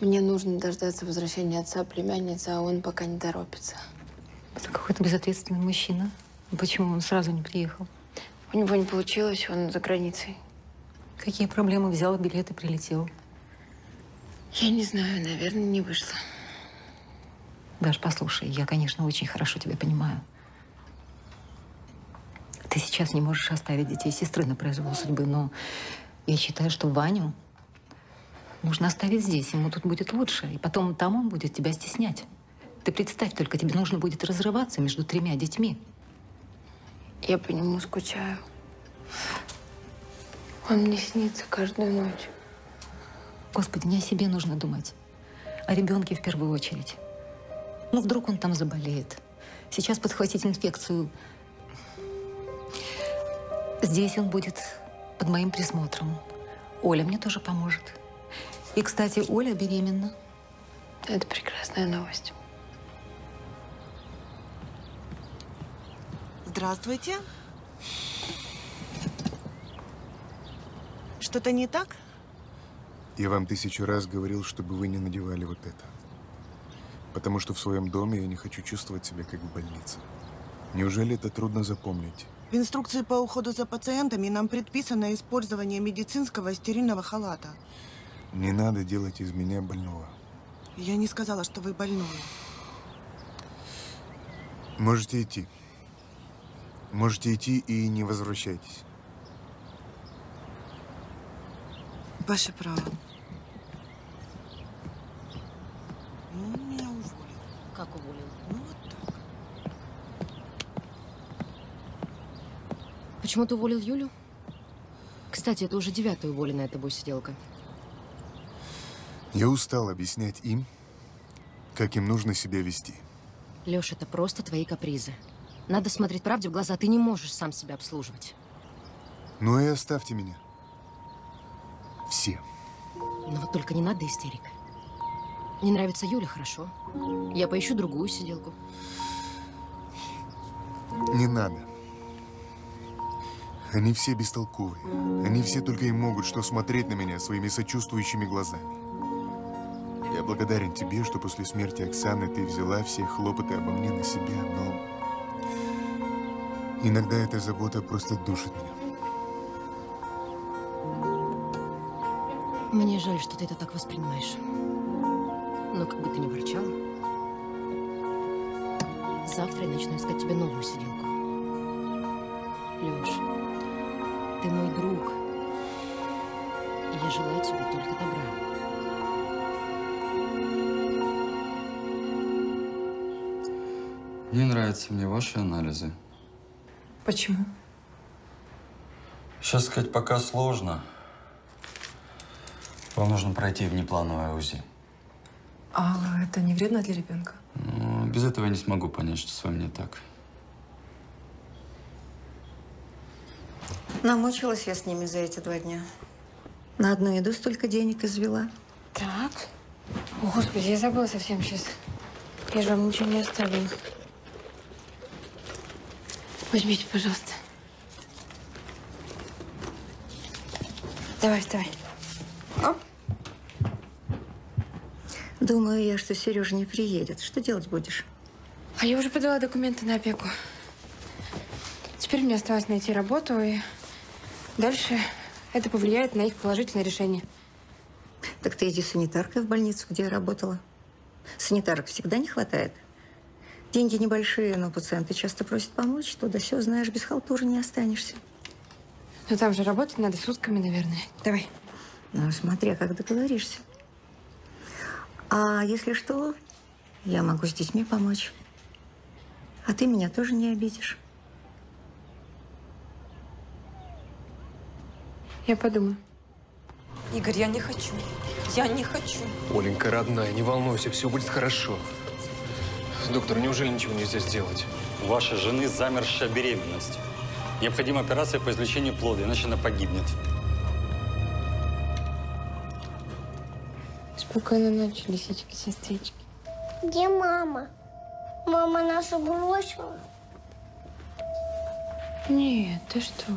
Мне нужно дождаться возвращения отца племянницы, а он пока не торопится. Это какой-то безответственный мужчина. Почему он сразу не приехал? У него не получилось, он за границей. Какие проблемы? Взял билет и прилетел. Я не знаю, наверное, не вышло. Даш, послушай, я, конечно, очень хорошо тебя понимаю. Ты сейчас не можешь оставить детей сестры на произвол судьбы, но я считаю, что Ваню нужно оставить здесь, ему тут будет лучше, и потом там он будет тебя стеснять. Ты представь только, тебе нужно будет разрываться между 3 детьми. Я по нему скучаю. Он мне снится каждую ночь. Господи, не о себе нужно думать, о ребенке в первую очередь. Ну, вдруг он там заболеет. Сейчас подхватить инфекцию. Здесь он будет под моим присмотром. Оля мне тоже поможет. И, кстати, Оля беременна. Это прекрасная новость. Здравствуйте. Что-то не так? Я вам 1000 раз говорил, чтобы вы не надевали вот это. Потому что в своем доме я не хочу чувствовать себя как в больнице. Неужели это трудно запомнить? В инструкции по уходу за пациентами нам предписано использование медицинского стерильного халата. Не надо делать из меня больного. Я не сказала, что вы больной. Можете идти. Можете идти и не возвращайтесь. Ваше право. Ну, меня уволил. Как уволил? Ну, вот так. Почему ты уволил Юлю? Кстати, это уже 9-я уволенная тобой сиделка. Я устал объяснять им, как им нужно себя вести. Леша, это просто твои капризы. Надо смотреть правде в глаза, ты не можешь сам себя обслуживать. Ну и оставьте меня. Все. Но вот только не надо истерик. Не нравится Юля, хорошо. Я поищу другую сиделку. Не надо. Они все бестолковые. Они все только и могут что смотреть на меня своими сочувствующими глазами. Я благодарен тебе, что после смерти Оксаны ты взяла все хлопоты обо мне на себя, но иногда эта забота просто душит меня. Мне жаль, что ты это так воспринимаешь. Но как бы ты ни ворчала, завтра я начну искать тебе новую сиделку. Леш, ты мой друг, и я желаю тебе только добра. Не нравятся мне ваши анализы. Почему? Сейчас сказать пока сложно. Вам нужно пройти внеплановое УЗИ. А это не вредно для ребенка? Ну, без этого я не смогу понять, что с вами не так. Намучилась я с ними за эти 2 дня. На одну еду столько денег извела. Так. О, Господи, я забыла совсем сейчас. Я же вам ничего не оставила. Возьмите, пожалуйста. Давай, вставай. Оп. Думаю я, что Сережа не приедет. Что делать будешь? А я уже подала документы на опеку. Теперь мне осталось найти работу, и дальше это повлияет на их положительное решение. Так ты иди санитаркой в больницу, где я работала. Санитарок всегда не хватает. Деньги небольшие, но пациенты часто просят помочь. Туда-сё, знаешь, без халтуры не останешься. Но там же работать надо с утками, наверное. Давай. Ну, смотри, как договоришься. А если что, я могу с детьми помочь. А ты меня тоже не обидишь. Я подумаю. Игорь, я не хочу. Я не хочу. Оленька, родная, не волнуйся, все будет хорошо. Доктор, неужели ничего нельзя сделать? У вашей жены замершая беременность. Необходима операция по извлечению плода, иначе она погибнет. Спокойной ночи, лисички-сестрички. Где мама? Мама нашу бросила? Нет, ты что?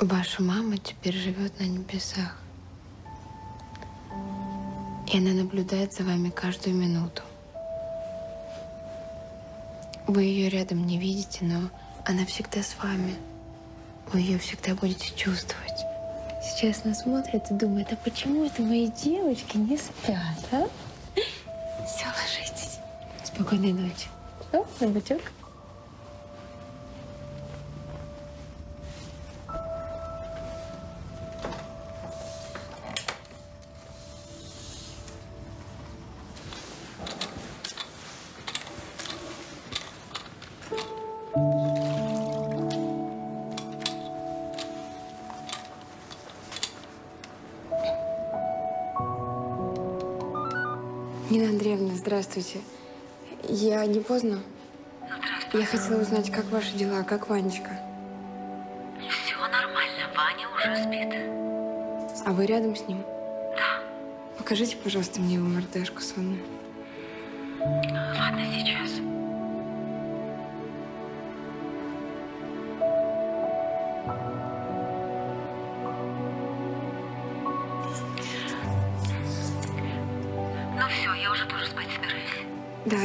Ваша мама теперь живет на небесах. И она наблюдает за вами каждую минуту. Вы ее рядом не видите, но она всегда с вами. Вы ее всегда будете чувствовать. Сейчас она смотрит и думает, а почему это мои девочки не спят, а? Все, ложитесь. Спокойной ночи. О, на бутёк. Нина Андреевна, здравствуйте. Я не поздно? Я хотела узнать, как ваши дела, как Ванечка? Все нормально, Ваня уже спит. А вы рядом с ним? Да. Покажите, пожалуйста, мне его мордашку сонную. Ладно, сейчас.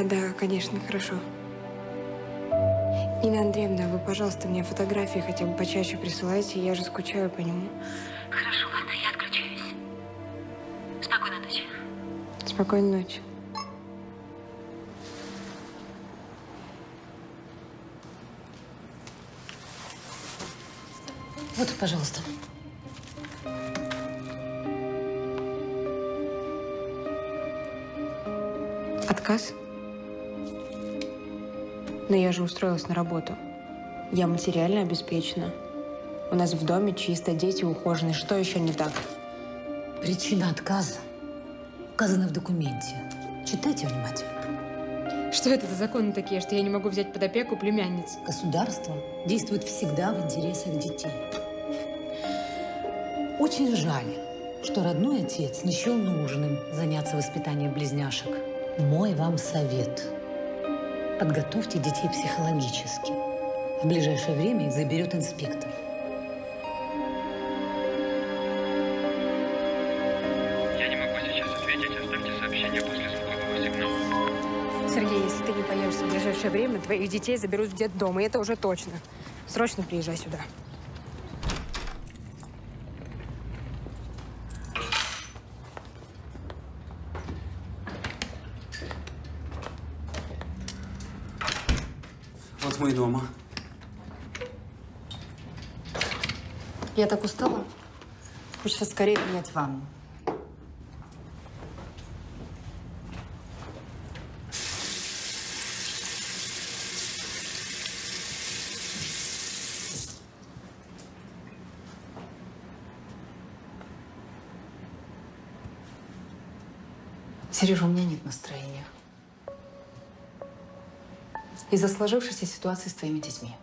Да, конечно, хорошо. Нина Андреевна, вы, пожалуйста, мне фотографии хотя бы почаще присылайте, я же скучаю по нему. Хорошо, ладно, я отключаюсь. Спокойной ночи. Спокойной ночи. Вот, пожалуйста. Отказ? Но я же устроилась на работу. Я материально обеспечена. У нас в доме чисто, дети ухожены. Что еще не так? Причина отказа указана в документе. Читайте внимательно. Что это за законы такие, что я не могу взять под опеку племянниц? Государство действует всегда в интересах детей. Очень жаль, что родной отец не счел нужным заняться воспитанием близняшек. Мой вам совет. Подготовьте детей психологически. В ближайшее время их заберет инспектор. Я не могу сейчас ответить. Оставьте сообщение после звукового сигнала. Сергей, если ты не появишься в ближайшее время, твоих детей заберут в детдом, и это уже точно. Срочно приезжай сюда. Мы дома. Я так устала. Хочется скорее принять ванну. Сережа, у меня нет настроения. Из-за сложившейся ситуации с твоими детьми.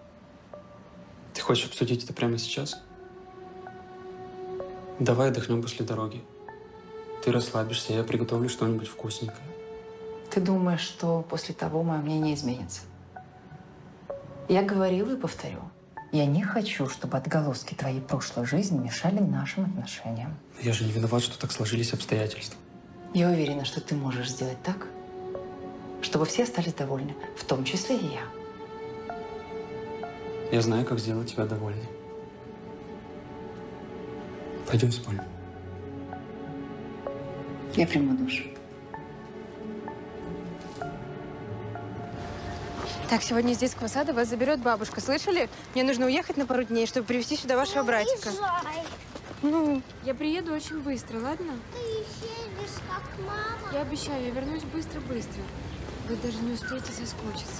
Ты хочешь обсудить это прямо сейчас? Давай отдохнем после дороги. Ты расслабишься, я приготовлю что-нибудь вкусненькое. Ты думаешь, что после того мое мнение изменится? Я говорила и повторю. Я не хочу, чтобы отголоски твоей прошлой жизни мешали нашим отношениям. Я же не виноват, что так сложились обстоятельства. Я уверена, что ты можешь сделать так, чтобы все остались довольны, в том числе и я. Я знаю, как сделать тебя довольной. Пойдем в спальню. Я приму душ. Так, сегодня из детского сада вас заберет бабушка. Слышали? Мне нужно уехать на пару дней, чтобы привезти сюда вашего братика. Приезжай. Ну, я приеду очень быстро, ладно? Ты едешь, как мама. Я обещаю, я вернусь быстро-быстро. Вы даже не успеете соскучиться.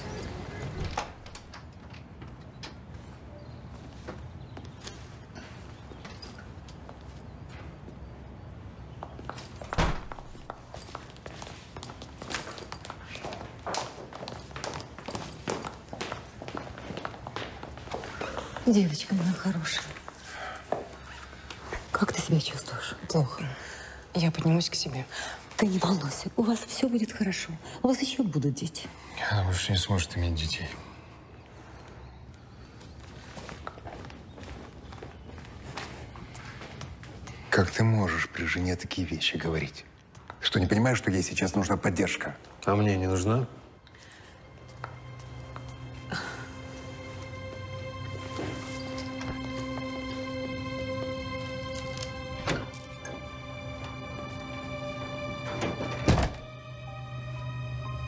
Девочка моя хорошая. Как ты себя чувствуешь? Плохо. Я поднимусь к себе. Ты не волнуйся, у вас все будет хорошо. У вас еще будут дети. Она больше не сможет иметь детей. Как ты можешь при жене такие вещи говорить? Что, не понимаешь, что ей сейчас нужна поддержка? А мне не нужна?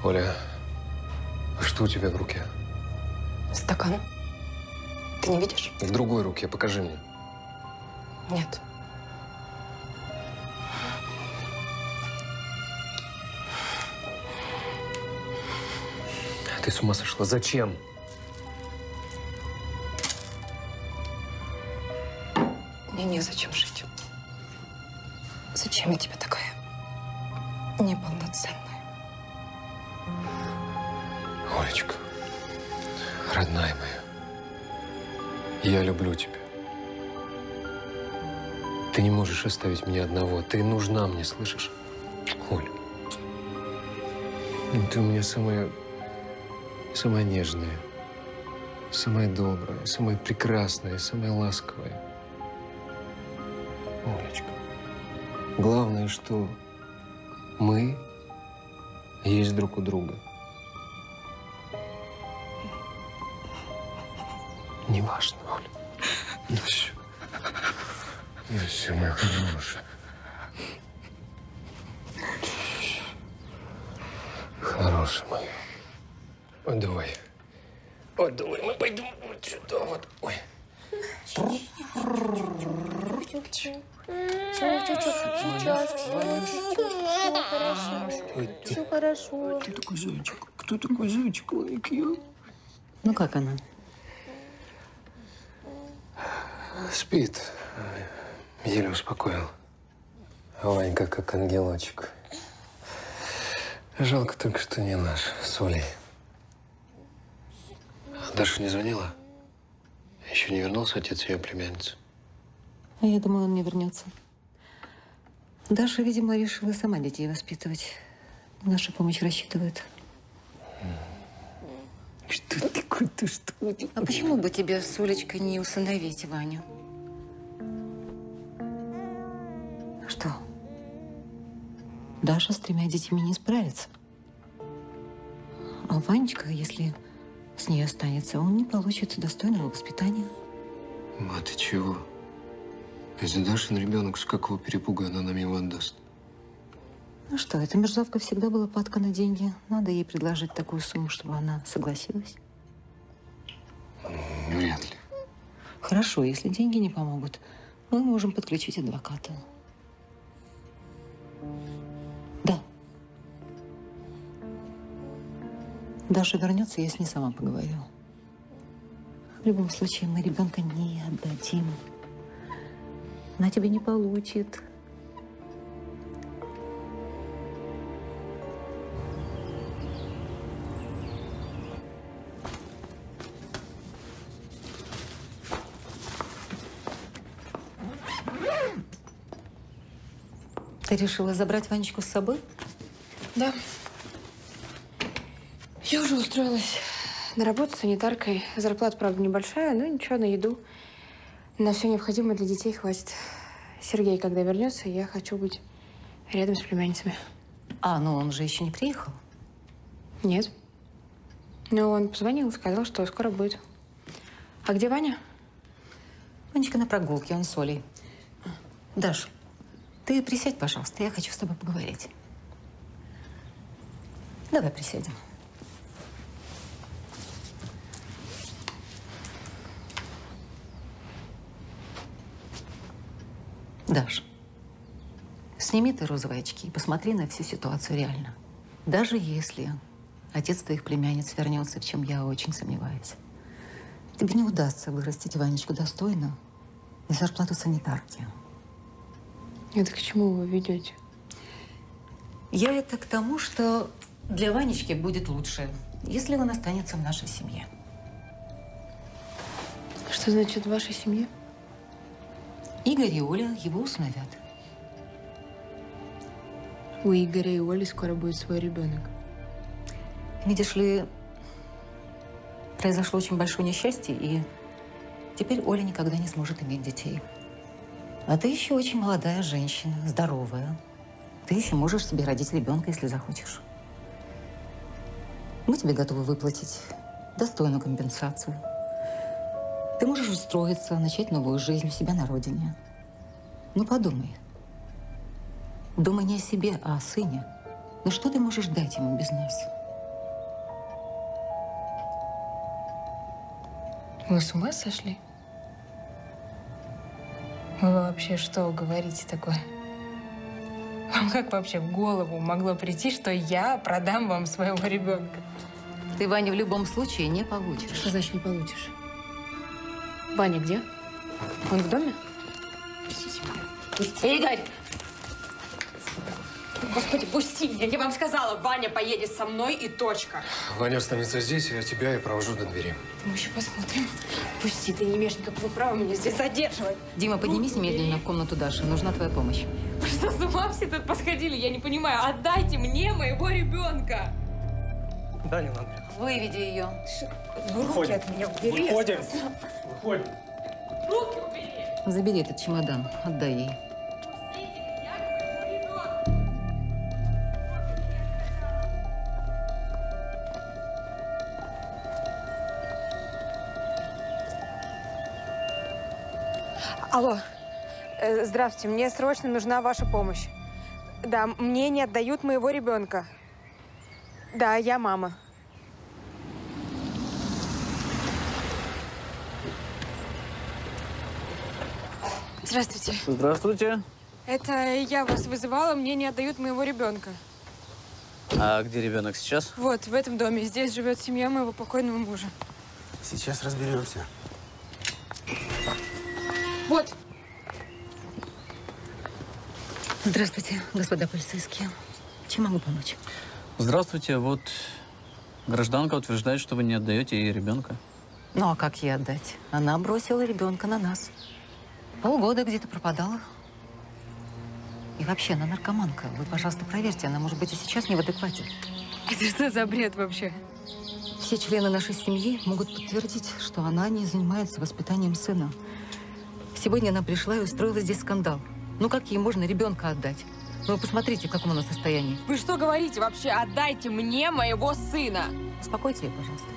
Оля, что у тебя в руке? Стакан. Ты не видишь? В другой руке, покажи мне. Нет. Ты с ума сошла? Зачем? Мне незачем жить. Зачем я тебе такая неполноценная? Олечка, родная моя, я люблю тебя. Ты не можешь оставить меня одного. Ты нужна мне, слышишь? Оль, ты у меня самая нежная, самая добрая, самая прекрасная, самая ласковая. Олечка, главное, что мы есть друг у друга. Не важно, Оля. Ну все, моя хорошая. Хорошая моя. Отдувай. Отдувай, мы пойдем вот сюда, вот. Ой. Все хорошо. Кто такой зайчик? Кто такой зайчик? Ну как она? Спит. Еле успокоил. Ванька как ангелочек. Жалко только, что не наш, с Олей. Даша не звонила? Еще не вернулся отец ее племянницы? Я думала, он не вернется. Даша, видимо, решила сама детей воспитывать. Наша помощь рассчитывает. Что такое? Ты что? А почему бы тебе с Олечкой не усыновить Ваню? Что? Даша с 3 детьми не справится. А Ванечка, если с ней останется, он не получит достойного воспитания. А ты чего? Если Дашин ребенок, с какого перепуга она нам его отдаст? Ну что, эта мерзавка всегда была падка на деньги. Надо ей предложить такую сумму, чтобы она согласилась. Вряд ли. Хорошо, если деньги не помогут, мы можем подключить адвоката. Да. Даша вернется, я с ней сама поговорю. В любом случае, мы ребенка не отдадим. Она тебя не получит. Ты решила забрать Ванечку с собой? Да. Я уже устроилась на работу санитаркой. Зарплата, правда, небольшая, но ничего, на еду. На все необходимое для детей хватит. Сергей, когда вернется, я хочу быть рядом с племянницами. А, ну он же еще не приехал? Нет. Но он позвонил и сказал, что скоро будет. А где Ваня? Ванечка на прогулке, он с Олей. Даш. Ты присядь, пожалуйста, я хочу с тобой поговорить. Давай присядем. Даш, сними ты розовые очки и посмотри на всю ситуацию реально. Даже если отец твоих племянниц вернется, в чем я очень сомневаюсь, тебе не удастся вырастить Ванечку достойно на зарплату санитарки. Это к чему вы ведете? Я это к тому, что для Ванечки будет лучше, если он останется в нашей семье. Что Что значит в вашей семье? Игорь и Оля его усыновят. У Игоря и Оли скоро будет свой ребенок. Видишь ли, произошло очень большое несчастье, и теперь Оля никогда не сможет иметь детей. А ты еще очень молодая женщина, здоровая. Ты еще можешь себе родить ребенка, если захочешь. Мы тебе готовы выплатить достойную компенсацию. Ты можешь устроиться, начать новую жизнь у себя на родине. Ну подумай. Думай не о себе, а о сыне. Ну что ты можешь дать ему без нас? Вы с ума сошли? Вы вообще что говорите такое? Вам как вообще в голову могло прийти, что я продам вам своего ребенка? Ты, Ваню, в любом случае не получишь. Что значит не получишь? Ваня где? Он в доме? Игорь! Господи, пусти меня! Я вам сказала, Ваня поедет со мной и точка. Ваня останется здесь, я тебя и провожу до двери. Мы еще посмотрим. Пусти, ты не имеешь никакого права меня здесь задерживать. Дима, поднимись медленно в комнату Даши. Нужна твоя помощь. Что, с ума все тут посходили? Я не понимаю. Отдайте мне моего ребенка! Да, Нина Андреевна. Выведи ее. Руки от меня убери. Выходим. Выходим. Руки убери. Забери этот чемодан. Отдай ей. Алло. Здравствуйте. Мне срочно нужна ваша помощь. Да, мне не отдают моего ребенка. Да, я мама. Здравствуйте. Здравствуйте. Это я вас вызывала, мне не отдают моего ребенка. А где ребенок сейчас? Вот, в этом доме. Здесь живет семья моего покойного мужа. Сейчас разберемся. Вот. Здравствуйте, господа полицейские. Чем могу помочь? Здравствуйте. Вот гражданка утверждает, что вы не отдаете ей ребенка. Ну а как ей отдать? Она бросила ребенка на нас. Полгода где-то пропадала. И вообще, она наркоманка. Вы, пожалуйста, проверьте. Она, может быть, и сейчас не в адеквате. Это что за бред вообще? Все члены нашей семьи могут подтвердить, что она не занимается воспитанием сына. Сегодня она пришла и устроила здесь скандал. Ну как ей можно ребенка отдать? Вы посмотрите, в каком она состоянии. Вы что говорите вообще? Отдайте мне моего сына! Успокойте ее, пожалуйста.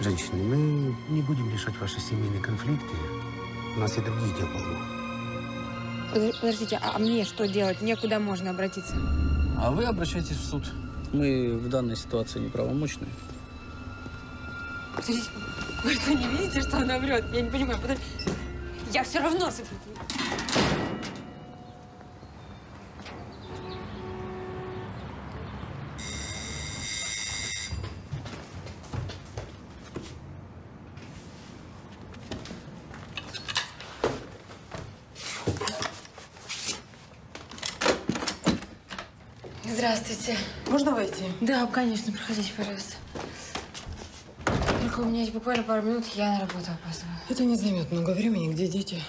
Женщины, мы не будем решать ваши семейные конфликты. У нас и другие дела. Подождите, а мне что делать? Мне куда можно обратиться? А вы обращайтесь в суд. Мы в данной ситуации неправомочные. Подождите, вы что, не видите, что она врет? Я не понимаю. Подождите. Я все равно... Здравствуйте. Можно войти? Да, конечно. Проходите, пожалуйста. Только у меня есть буквально пару минут, я на работу опаздываю. Это не займет много времени. Где дети?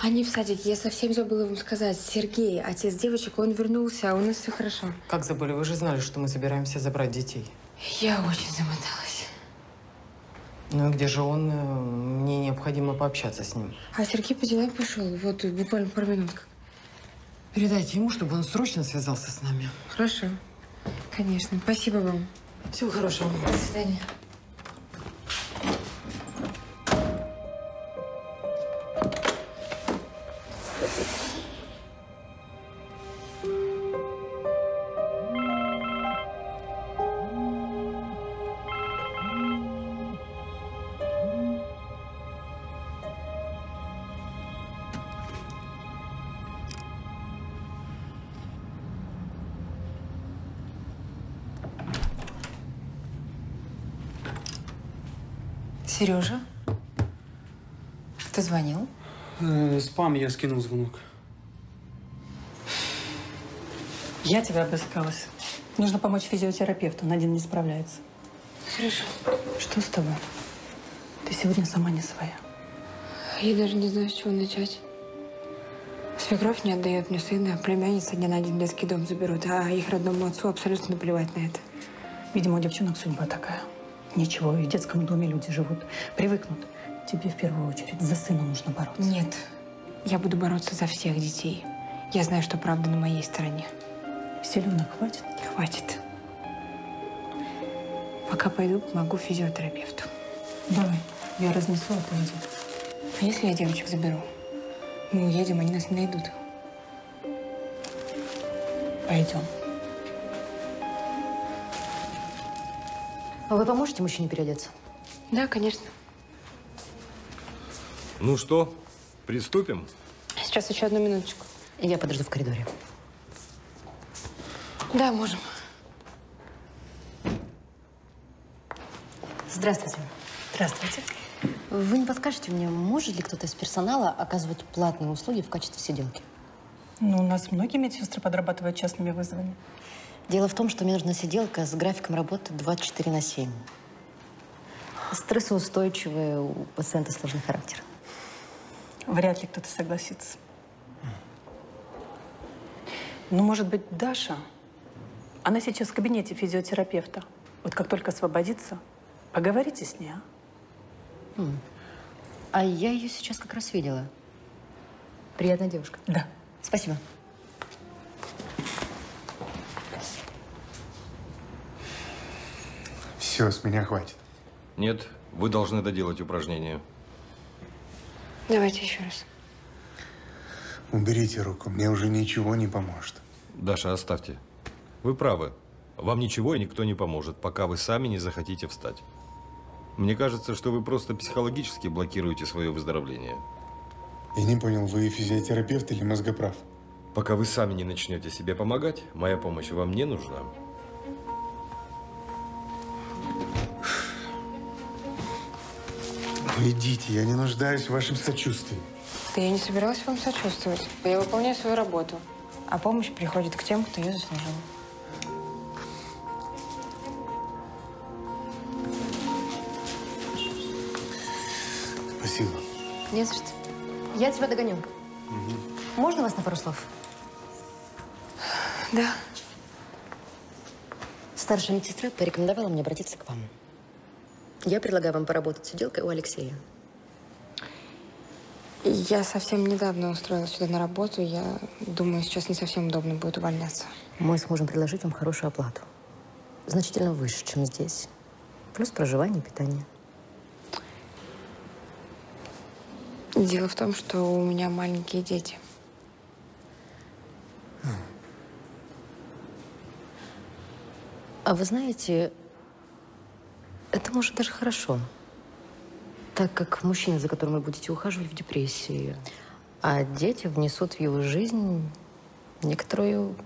Они в садике. Я совсем забыла вам сказать. Сергей, отец девочек, он вернулся, а у нас все хорошо. Как забыли? Вы же знали, что мы собираемся забрать детей. Я очень замоталась. Ну и где же он? Мне необходимо пообщаться с ним. А Сергей по делам пошел. Вот буквально пару минут. Передайте ему, чтобы он срочно связался с нами. Хорошо. Конечно. Спасибо вам. Всего хорошего. До свидания. Сережа, ты звонил? Спам я скинул звонок. Я тебя обыскалась. Нужно помочь физиотерапевту, он один не справляется. Хорошо. Что с тобой? Ты сегодня сама не своя. Я даже не знаю, с чего начать. Свекровь не отдает мне сына, племянница дня на один детский дом заберут, а их родному отцу абсолютно наплевать на это. Видимо, у девчонок судьба такая. Ничего, и в детском доме люди живут, привыкнут. Тебе в первую очередь за сына нужно бороться. Нет, я буду бороться за всех детей. Я знаю, что правда на моей стороне. Селенок хватит? Хватит. Пока пойду, помогу физиотерапевту. Давай, я разнесу, а ты иди. А если я девочек заберу? Мы уедем, они нас не найдут. Пойдем. А вы поможете мужчине переодеться? Да, конечно. Ну что, приступим? Сейчас еще одну минуточку. Я подожду в коридоре. Да, можем. Здравствуйте. Здравствуйте. Вы не подскажете мне, может ли кто-то из персонала оказывать платные услуги в качестве сиделки? Ну, у нас многие медсестры подрабатывают частными вызовами. Дело в том, что мне нужна сиделка с графиком работы 24/7. Стрессоустойчивая, у пациента сложный характер. Вряд ли кто-то согласится. Ну, может быть, Даша? Она сейчас в кабинете физиотерапевта. Вот как только освободится, поговорите с ней, а? А я ее сейчас как раз видела. Приятная девушка. Да. Спасибо. Все, с меня хватит. Нет, вы должны доделать упражнение. Давайте еще раз. Уберите руку, мне уже ничего не поможет. Даша, оставьте. Вы правы. Вам ничего и никто не поможет, пока вы сами не захотите встать. Мне кажется, что вы просто психологически блокируете свое выздоровление. Я не понял, вы физиотерапевт или мозгоправ? Пока вы сами не начнете себе помогать, моя помощь вам не нужна. Вы идите, я не нуждаюсь в вашем сочувствии. Да я не собиралась вам сочувствовать. Я выполняю свою работу, а помощь приходит к тем, кто ее заслужил. Спасибо. Не за что. Я тебя догоню. Угу. Можно вас на пару слов? Да. Старшая медсестра порекомендовала мне обратиться к вам. Я предлагаю вам поработать сиделкой у Алексея. Я совсем недавно устроилась сюда на работу. Я думаю, сейчас не совсем удобно будет увольняться. Мы сможем предложить вам хорошую оплату. Значительно выше, чем здесь. Плюс проживание и питание. Дело в том, что у меня маленькие дети. А вы знаете, это может даже хорошо. Так как мужчина, за которым вы будете ухаживать, в депрессии, а дети внесут в его жизнь некоторую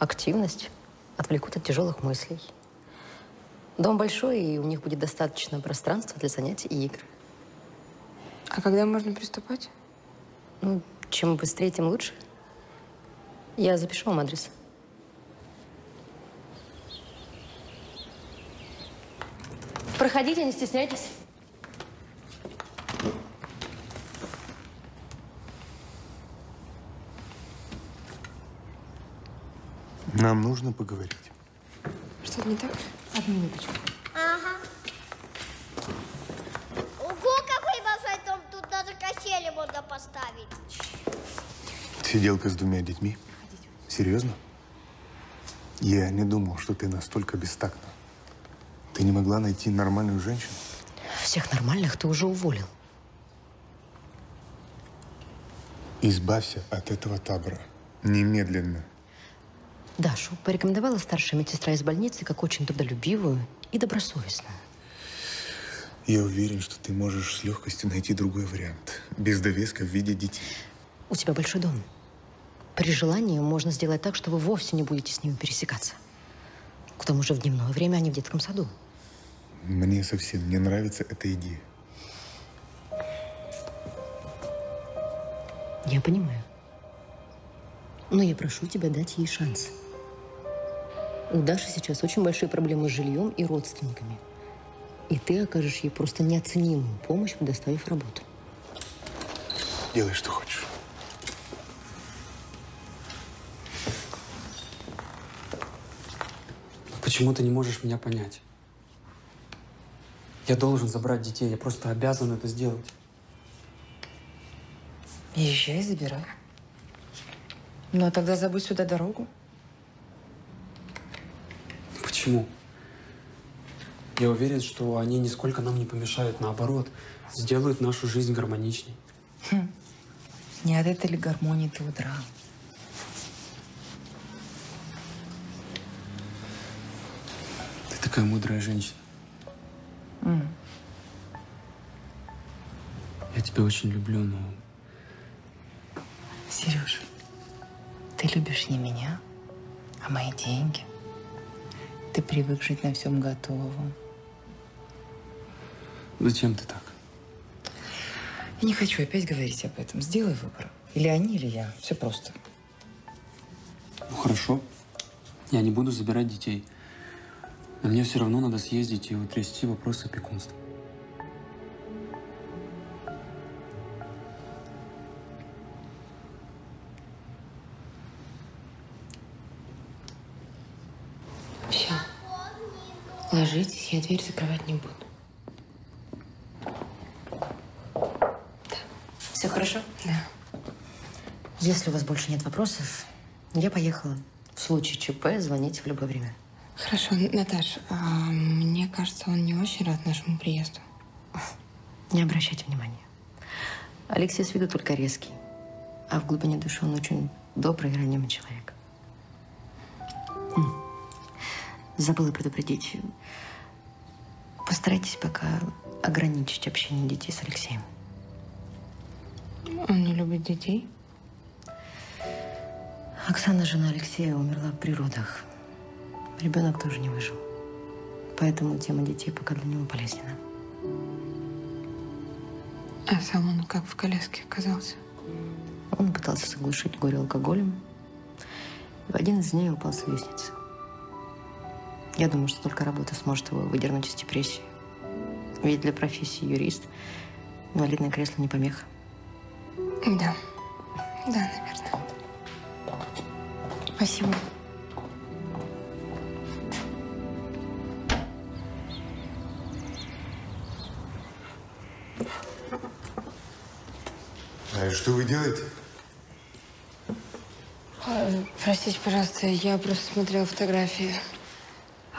активность, отвлекут от тяжелых мыслей. Дом большой, и у них будет достаточно пространства для занятий и игр. А когда можно приступать? Ну, чем быстрее, тем лучше. Я запишу вам адрес. Проходите, не стесняйтесь. Нам нужно поговорить. Что-то не так? Одну минуточку. Ага. Качели можно поставить. Сиделка с двумя детьми? Серьезно? Я не думал, что ты настолько бестактна. Ты не могла найти нормальную женщину? Всех нормальных ты уже уволил. Избавься от этого табора. Немедленно. Дашу порекомендовала старшая медсестра из больницы как очень трудолюбивую и добросовестную. Я уверен, что ты можешь с легкостью найти другой вариант. Без довеска в виде детей. У тебя большой дом. При желании можно сделать так, что вы вовсе не будете с ними пересекаться. К тому же в дневное время они в детском саду. Мне совсем не нравится эта идея. Я понимаю. Но я прошу тебя дать ей шанс. У Даши сейчас очень большие проблемы с жильем и родственниками. И ты окажешь ей просто неоценимую помощь, предоставив работу. Делай, что хочешь. Почему ты не можешь меня понять? Я должен забрать детей, я просто обязан это сделать. Езжай, забирай. Но тогда забудь сюда дорогу. Почему? Я уверен, что они нисколько нам не помешают, наоборот, сделают нашу жизнь гармоничней. Хм. Не от этой ли гармонии ты удрал? Ты такая мудрая женщина. Я тебя очень люблю, но... Сережа, ты любишь не меня, а мои деньги. Ты привык жить на всем готовом. Зачем ты так? Я не хочу опять говорить об этом. Сделай выбор. Или они, или я. Все просто. Ну хорошо. Я не буду забирать детей. Но мне все равно надо съездить и утрясти вопрос опекунства. Все. Ложитесь, я дверь закрывать не буду. Все хорошо? Да. Если у вас больше нет вопросов, я поехала. В случае ЧП звоните в любое время. Хорошо, Наташ, мне кажется, он не очень рад нашему приезду. Не обращайте внимания. Алексей с виду только резкий, а в глубине души он очень добрый и ранимый человек. Забыла предупредить. Постарайтесь пока ограничить общение детей с Алексеем. Он не любит детей? Оксана, жена Алексея, умерла при родах. Ребенок тоже не выжил. Поэтому тема детей пока для него болезненна. А сам он как в коляске оказался? Он пытался заглушить горе алкоголем. В один из дней упал с лестницы. Я думаю, что только работа сможет его выдернуть из депрессии. Ведь для профессии юрист инвалидное кресло не помеха. Да. Да, наверное. Спасибо. А что вы делаете? Простите, пожалуйста, я просто смотрела фотографии.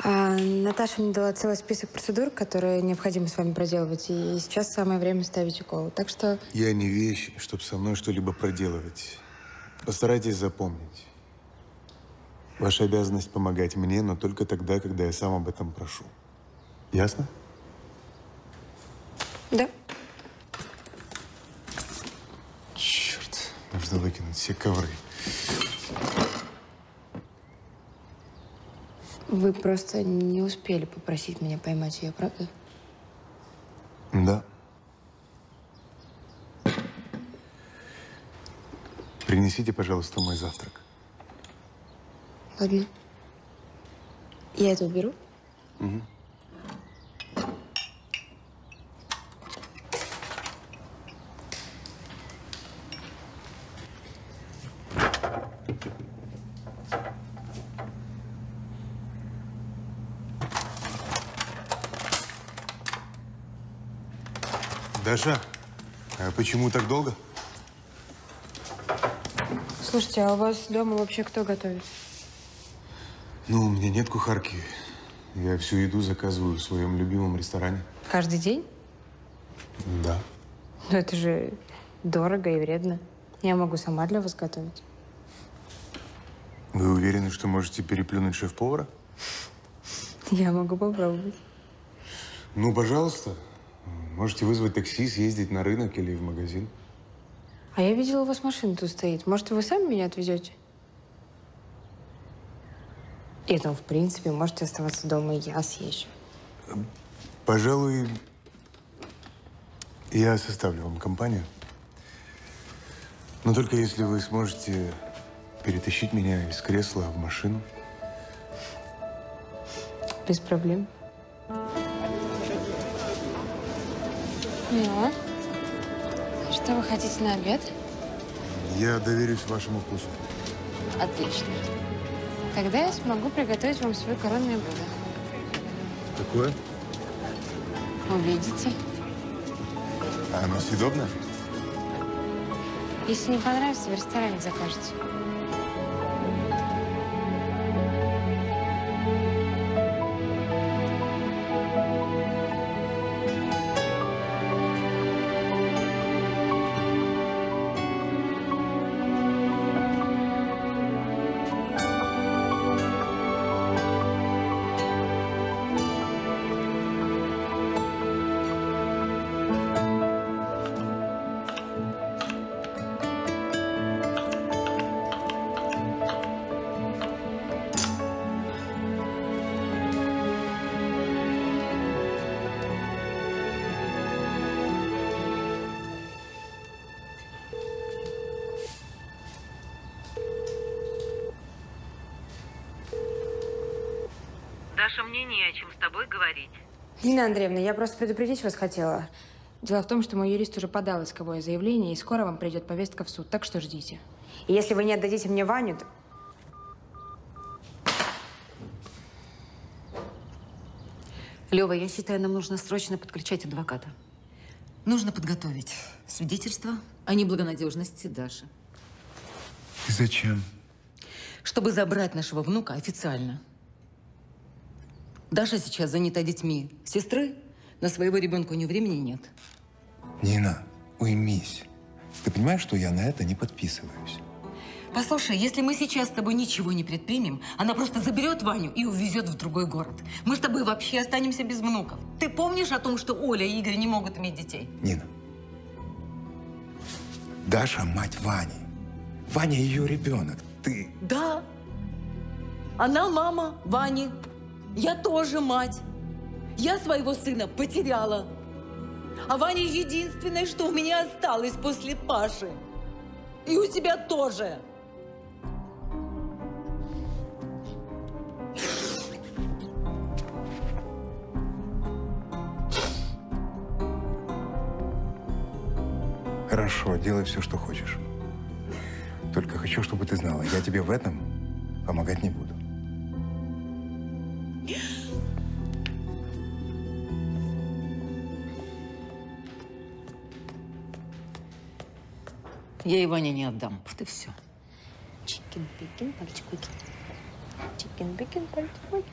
Наташа мне дала целый список процедур, которые необходимо с вами проделывать, и сейчас самое время ставить укол. Так что... Я не вещь, чтобы со мной что-либо проделывать. Постарайтесь запомнить. Ваша обязанность помогать мне, но только тогда, когда я сам об этом прошу. Ясно? Да. Черт, нужно выкинуть все ковры. Вы просто не успели попросить меня поймать ее, правда? Да. Принесите, пожалуйста, мой завтрак. Ладно. Я это уберу? Угу. Даша, а почему так долго? Слушайте, а у вас дома вообще кто готовит? Ну, у меня нет кухарки. Я всю еду заказываю в своем любимом ресторане. Каждый день? Да. Но это же дорого и вредно. Я могу сама для вас готовить. Вы уверены, что можете переплюнуть шеф-повара? Я могу попробовать. Ну, пожалуйста. Можете вызвать такси, съездить на рынок или в магазин. А я видела, у вас машина тут стоит. Может, вы сами меня отвезете? И там, в принципе, можете оставаться дома, я съезжу. Пожалуй, я составлю вам компанию. Но только если вы сможете перетащить меня из кресла в машину. Без проблем. Ну, Что вы хотите на обед? Я доверюсь вашему вкусу. Отлично. Тогда я смогу приготовить вам свое коронное блюдо. Какое? Увидите. А оно съедобно? Если не понравится, в ресторане закажете. Мне не о чем с тобой говорить. Нина Андреевна, я просто предупредить вас хотела. Дело в том, что мой юрист уже подал исковое заявление, и скоро вам придет повестка в суд, так что ждите. И если вы не отдадите мне Ваню, то... Лёва, я считаю, нам нужно срочно подключать адвоката. Нужно подготовить свидетельство о неблагонадежности Даши. И зачем? Чтобы забрать нашего внука официально. Даша сейчас занята детьми сестры, на своего ребенка у нее времени нет. Нина, уймись. Ты понимаешь, что я на это не подписываюсь? Послушай, если мы сейчас с тобой ничего не предпримем, она просто заберет Ваню и увезет в другой город. Мы с тобой вообще останемся без внуков. Ты помнишь о том, что Оля и Игорь не могут иметь детей? Нина, Даша мать Вани. Ваня ее ребенок. Ты… Да. Она мама Вани. Я тоже мать. Я своего сына потеряла. А Ваня единственное, что у меня осталось после Паши. И у тебя тоже. Хорошо, делай все, что хочешь. Только хочу, чтобы ты знала, я тебе в этом помогать не буду. Я и Ване не отдам. Вот и все. Чикен-пикен, пальчик-пикен. Чикен-пикен, пальчик-пикен.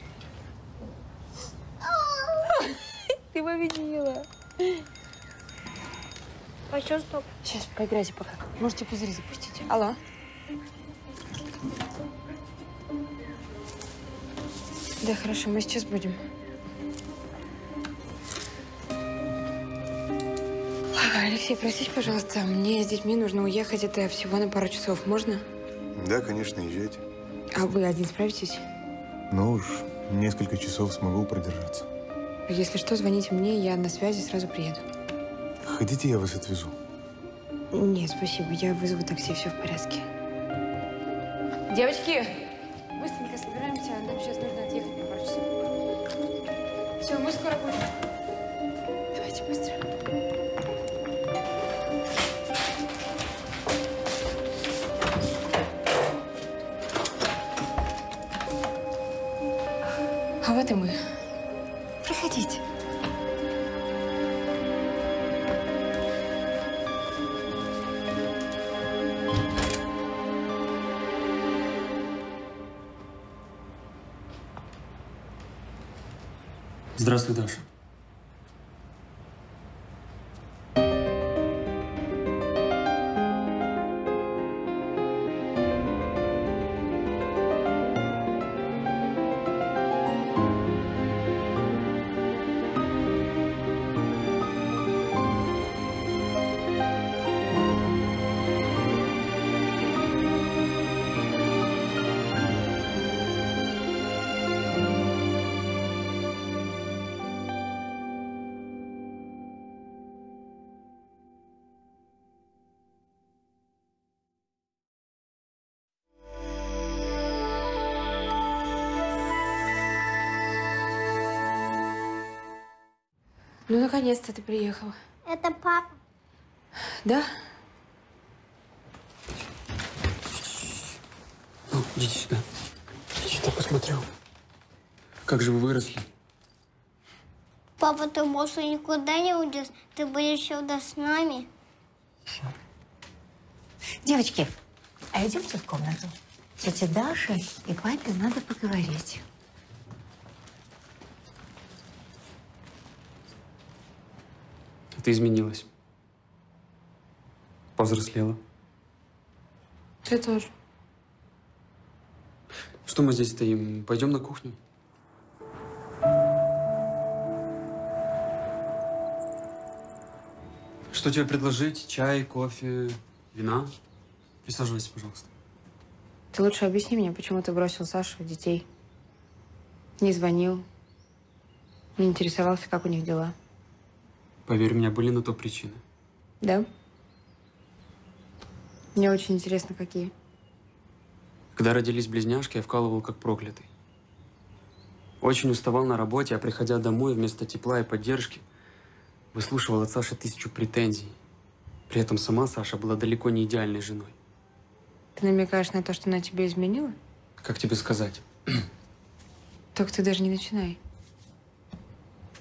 Ты его видела. А что, стоп? Сейчас поиграйте пока. Можете пузыри запустить. Алло. Да, хорошо, мы сейчас будем. Алексей, простите, пожалуйста, мне с детьми нужно уехать, это всего на пару часов, можно? Да, конечно, езжайте. А вы один справитесь? Ну уж, несколько часов смогу продержаться. Если что, звоните мне, я на связи, сразу приеду. Хотите, я вас отвезу? Нет, спасибо, я вызову такси, все в порядке. Девочки, быстренько собираемся, нам сейчас нужно отъехать на пару часов. Все, мы скоро будем. Давайте быстро. Вот и мы. Проходите. Здравствуй, Даша. Ну, наконец-то ты приехала. Это папа. Да? Ну, идите сюда. Я что-то посмотрел. Как же вы выросли? Папа, ты больше никуда не уйдешь. Ты будешь сюда с нами. Девочки, а идемте в комнату. Тете Даше и папе надо поговорить. Ты изменилась. Повзрослела. Ты тоже. Что мы здесь стоим? Пойдем на кухню. Что тебе предложить? Чай, кофе, вина? Присаживайся, пожалуйста. Ты лучше объясни мне, почему ты бросил Сашу, детей. Не звонил, не интересовался, как у них дела. Поверь, у меня были на то причины. Да? Мне очень интересно, какие. Когда родились близняшки, я вкалывал как проклятый. Очень уставал на работе, а приходя домой, вместо тепла и поддержки, выслушивал от Саши 1000 претензий. При этом сама Саша была далеко не идеальной женой. Ты намекаешь на то, что она тебя изменила? Как тебе сказать? Только ты даже не начинай.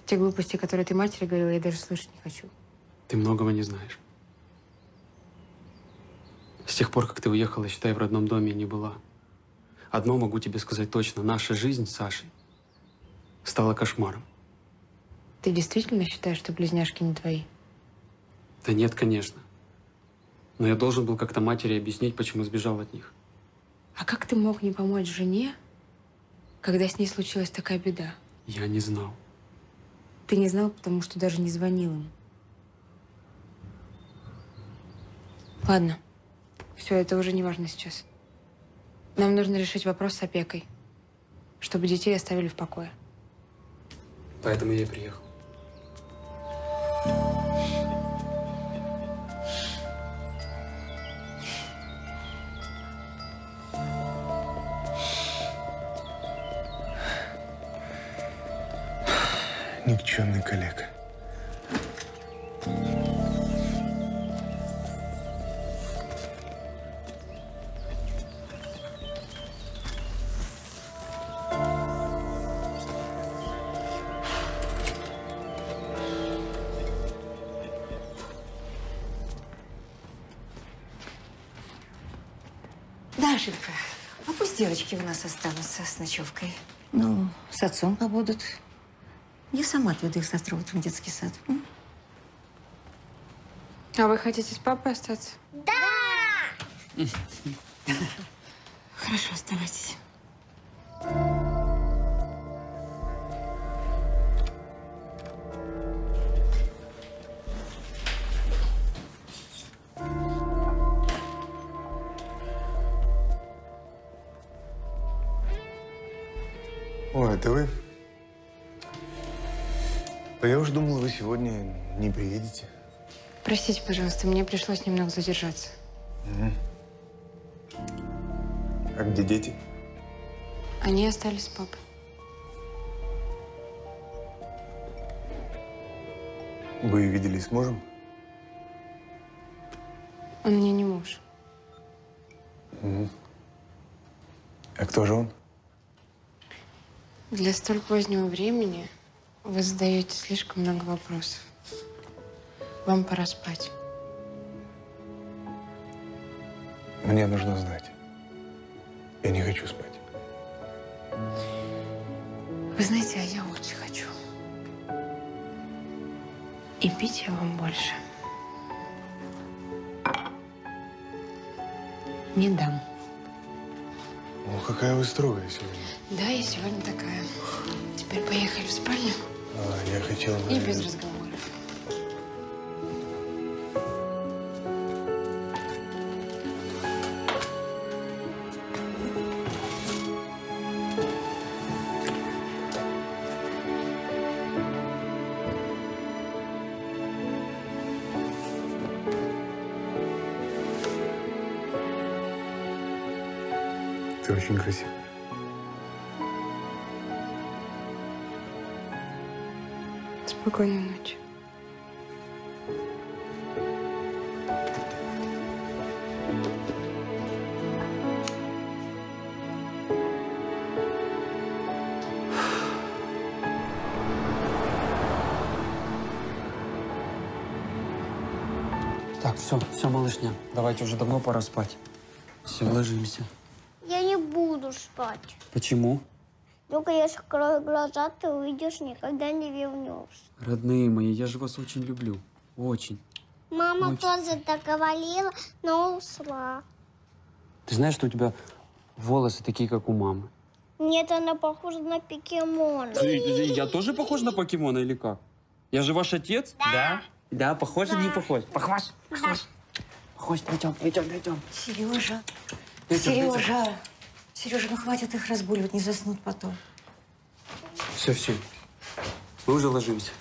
Те глупости, которые ты матери говорила, я даже слышать не хочу. Ты многого не знаешь. С тех пор, как ты уехала, считай, в родном доме не была. Одно могу тебе сказать точно. Наша жизнь с Сашей стала кошмаром. Ты действительно считаешь, что близняшки не твои? Да нет, конечно. Но я должен был как-то матери объяснить, почему сбежал от них. А как ты мог не помочь жене, когда с ней случилась такая беда? Я не знал. Ты не знал, потому что даже не звонил им. Ладно. Все, это уже не важно сейчас. Нам нужно решить вопрос с опекой, чтобы детей оставили в покое. Поэтому я и приехал. Никчемный коллега. Дашенька, а пусть девочки у нас останутся с ночевкой. Ну, с отцом побудут. Я сама отведу их завтра утром в детский сад. А вы хотите с папой остаться? Да! Хорошо, оставайтесь. Ой, это вы? Я уж думала, вы сегодня не приедете. Простите, пожалуйста, мне пришлось немного задержаться. Угу. А где дети? Они остались с папой. Вы виделись с мужем? Он мне не муж. Угу. А кто же он? Для столь позднего времени вы задаете слишком много вопросов. Вам пора спать. Мне нужно знать. Я не хочу спать. Вы знаете, а я очень хочу. И пить я вам больше не дам. Ну, какая вы строгая сегодня. Да, я сегодня такая. Теперь поехали в спальню. А, я хотел... И без разговоров. Ты очень красивая. Спокойной ночи. Так, все, малышня, давайте уже давно пора спать. Все, ложимся. Я не буду спать. Почему? Только я закрою глаза, ты увидишь, никогда не вернешься. Родные мои, я же вас очень люблю. Очень. Мама очень. Тоже договорила, но ушла. Ты знаешь, что у тебя волосы такие, как у мамы? Нет, она похожа на покемона. Я тоже похож на покемона или как? Я же ваш отец? Да. Да, похож или не похож? Похож. Похож. Похож, пойдем. Сережа, ну хватит их разбуливать, не заснут потом. Все. Мы уже ложимся.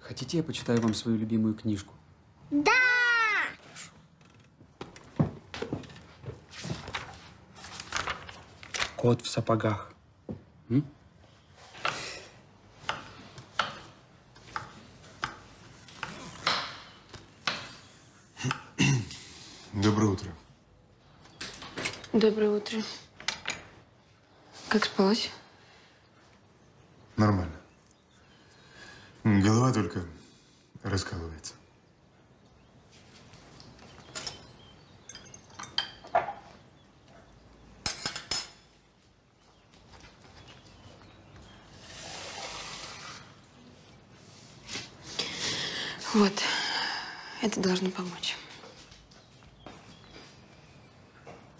Хотите, я почитаю вам свою любимую книжку? Да! Кот в сапогах. М? Доброе утро. Доброе утро. Как спалось? Нормально. Голова только раскалывается. Вот, это должно помочь.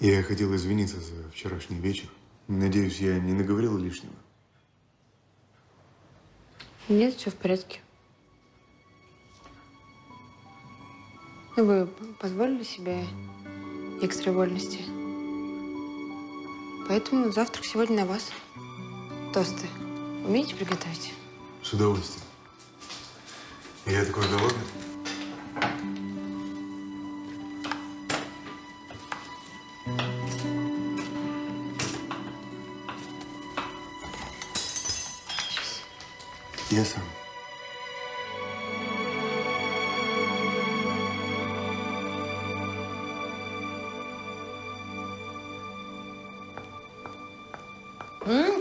Я хотел извиниться за вчерашний вечер. Надеюсь, я не наговорил лишнего? Нет, все в порядке. Вы позволили себе экстра вольности. Поэтому завтрак сегодня на вас. Тосты умеете приготовить? С удовольствием. Я такой голодный. Я сам.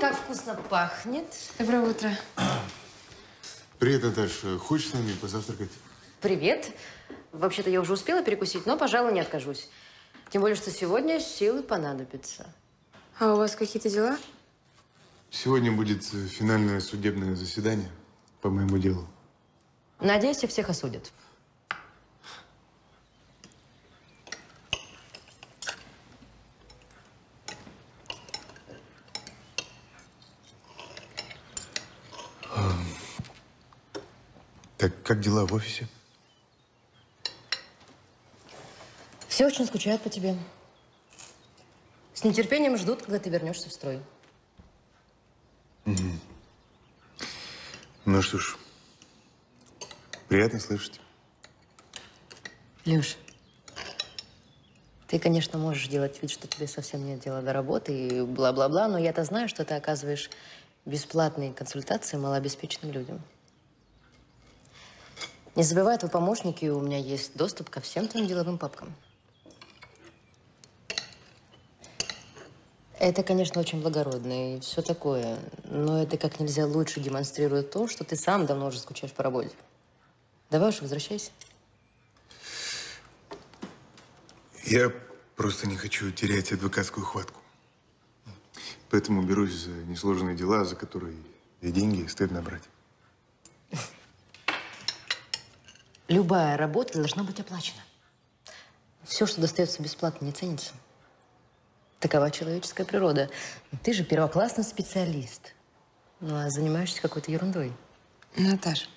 Как вкусно пахнет. Доброе утро. Привет, Наташа. Хочешь с нами позавтракать? Привет. Вообще-то я уже успела перекусить, но, пожалуй, не откажусь. Тем более, что сегодня силы понадобятся. А у вас какие-то дела? Сегодня будет финальное судебное заседание по моему делу. Надеюсь, всех осудят. Так, как дела в офисе? Все очень скучают по тебе. С нетерпением ждут, когда ты вернешься в строй. Ну что ж, приятно слышать. Леш, ты, конечно, можешь делать вид, что тебе совсем нет дела до работы и бла-бла-бла, но я-то знаю, что ты оказываешь бесплатные консультации малообеспеченным людям. Не забывай, твой помощник, и у меня есть доступ ко всем твоим деловым папкам. Это, конечно, очень благородно и все такое, но это как нельзя лучше демонстрирует то, что ты сам давно уже скучаешь по работе. Давай уж, возвращайся. Я просто не хочу терять адвокатскую хватку. Поэтому берусь за несложные дела, за которые и деньги стыдно брать. Любая работа должна быть оплачена. Все, что достается бесплатно, не ценится. Такова человеческая природа. Ты же первоклассный специалист. Ну, а занимаешься какой-то ерундой. Наташа,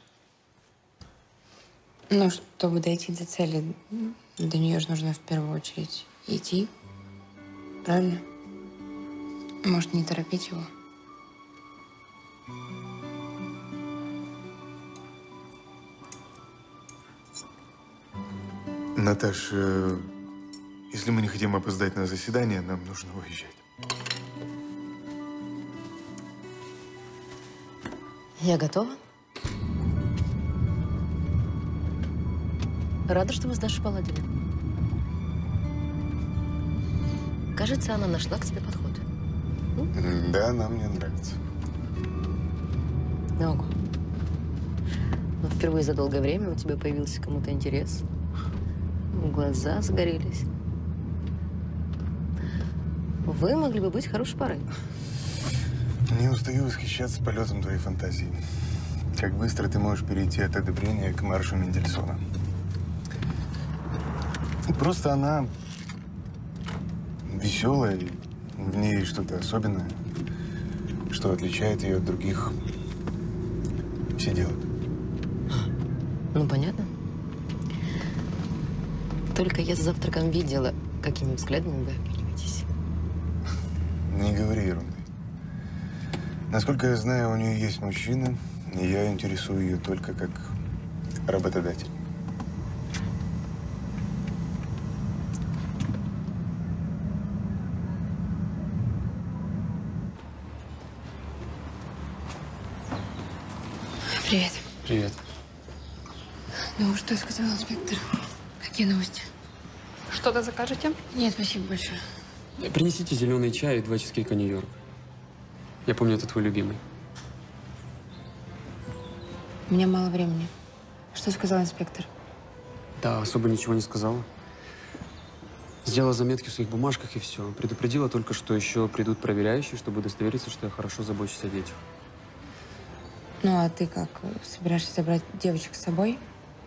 ну, чтобы дойти до цели, до нее же нужно в первую очередь идти. Правильно? Может, не торопить его? Наташа... Если мы не хотим опоздать на заседание, нам нужно уезжать. Я готова. Рада, что вы с Дашей поладили. Кажется, она нашла к тебе подход. Да, она мне нравится. Ого. Но впервые за долгое время у тебя появился кому-то интерес. глаза загорелись. Вы могли бы быть хорошей парой. Не устаю восхищаться полетом твоей фантазии. Как быстро ты можешь перейти от одобрения к маршу Мендельсона. Просто она веселая, в ней что-то особенное, что отличает ее от других сиделок. Ну, понятно. Только я за завтраком видела, какими взглядами вы обмениваетесь. Не говори ерунды. Насколько я знаю, у нее есть мужчина, и я интересую ее только как работодатель. Привет. Привет. Ну, что сказал инспектор? Какие новости? Что-то закажете? Нет, спасибо большое. Принесите зеленый чай и 2 чизкейка Нью-Йорк. Я помню, это твой любимый. У меня мало времени. Что сказал инспектор? Да, особо ничего не сказала. Сделала заметки в своих бумажках и все. Предупредила только, что еще придут проверяющие, чтобы удостовериться, что я хорошо забочусь о детях. Ну, а ты как? Собираешься забрать девочек с собой?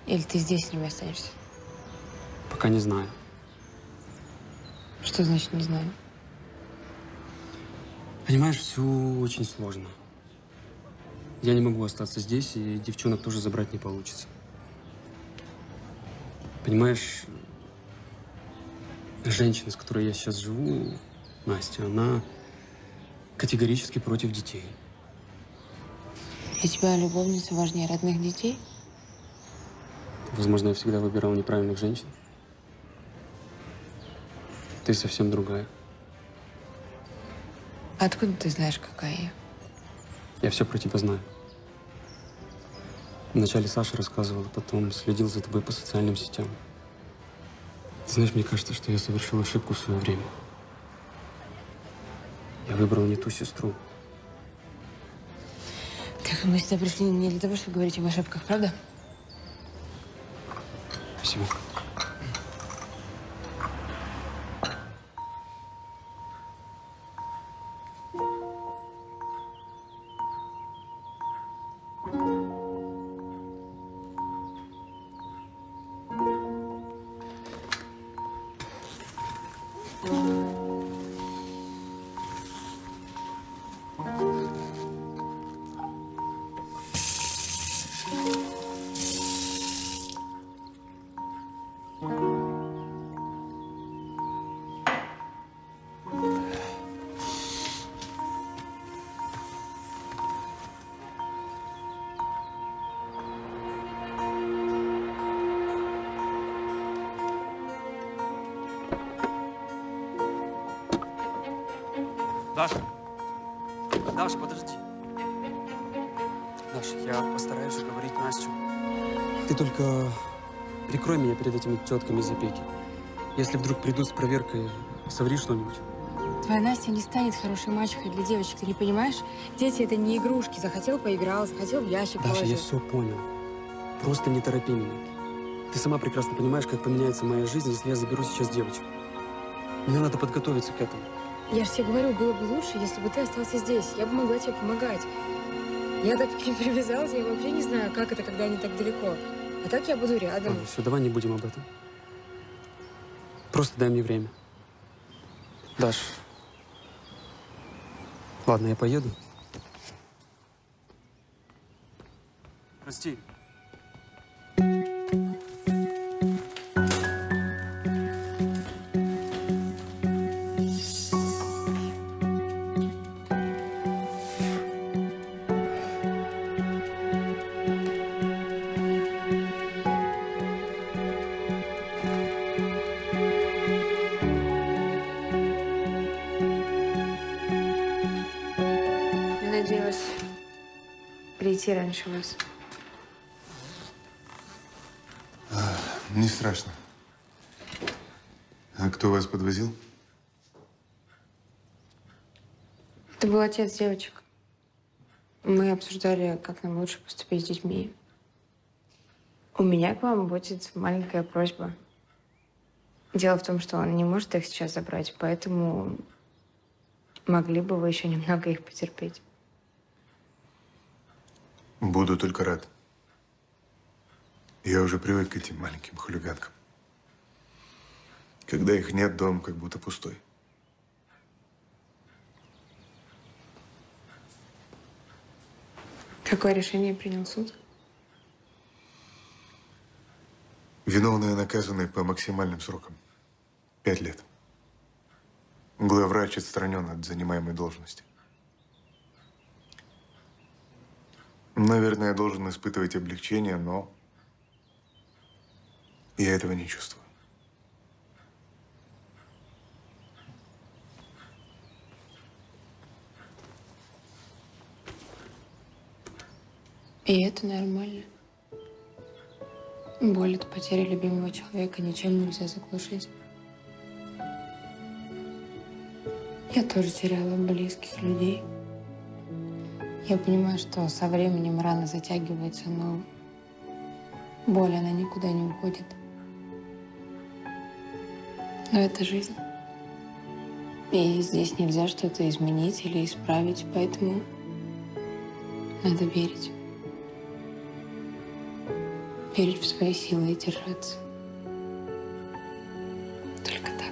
Или ты здесь с ними останешься? Пока не знаю. Что значит не знаю? Понимаешь, все очень сложно. Я не могу остаться здесь, и девчонок тоже забрать не получится. Понимаешь, женщина, с которой я сейчас живу, Настя, она категорически против детей. Для тебя любовница важнее родных детей? Возможно, я всегда выбирал неправильных женщин. Ты совсем другая. Откуда ты знаешь, какая я? Я все про тебя знаю. Вначале Саша рассказывала, потом следил за тобой по социальным сетям. Ты знаешь, мне кажется, что я совершил ошибку в свое время. Я выбрал не ту сестру. Так, мы сюда пришли не для того, чтобы говорить об ошибках, правда? Спасибо. Даша, Даша, подожди. Даша, я постараюсь уговорить Настю. Ты только прикрой меня перед этими тетками из опеки. Если вдруг придут с проверкой, соври что-нибудь. Твоя Настя не станет хорошей мачехой для девочек, ты не понимаешь? Дети — это не игрушки. Захотел — поиграл, захотел — в ящик положил. Даша, я все понял. Просто не торопи меня. Ты сама прекрасно понимаешь, как поменяется моя жизнь, если я заберу сейчас девочек. Мне надо подготовиться к этому. Я же тебе говорю, было бы лучше, если бы ты остался здесь. Я бы могла тебе помогать. Я так к ним привязалась, я вообще не знаю, как это, когда они так далеко. А так я буду рядом. Ладно, все, давай не будем об этом. Просто дай мне время. Даш. Ладно, я поеду. Прости. Раньше вас. Не страшно. А кто вас подвозил? Это был отец девочек. Мы обсуждали, как нам лучше поступить с детьми. У меня к вам будет маленькая просьба. Дело в том, что он не может их сейчас забрать, поэтому могли бы вы еще немного их потерпеть. Буду только рад. Я уже привык к этим маленьким хулиганкам. Когда их нет, дом как будто пустой. Какое решение принял суд? Виновные наказаны по максимальным срокам. 5 лет. Главврач отстранен от занимаемой должности. Наверное, я должен испытывать облегчение, но я этого не чувствую. И это нормально. Боль от потери любимого человека ничем нельзя заглушить. Я тоже теряла близких людей. Я понимаю, что со временем рана затягивается, но боль, она никуда не уходит. Но это жизнь. И здесь нельзя что-то изменить или исправить, поэтому надо верить. Верить в свои силы и держаться. Только так.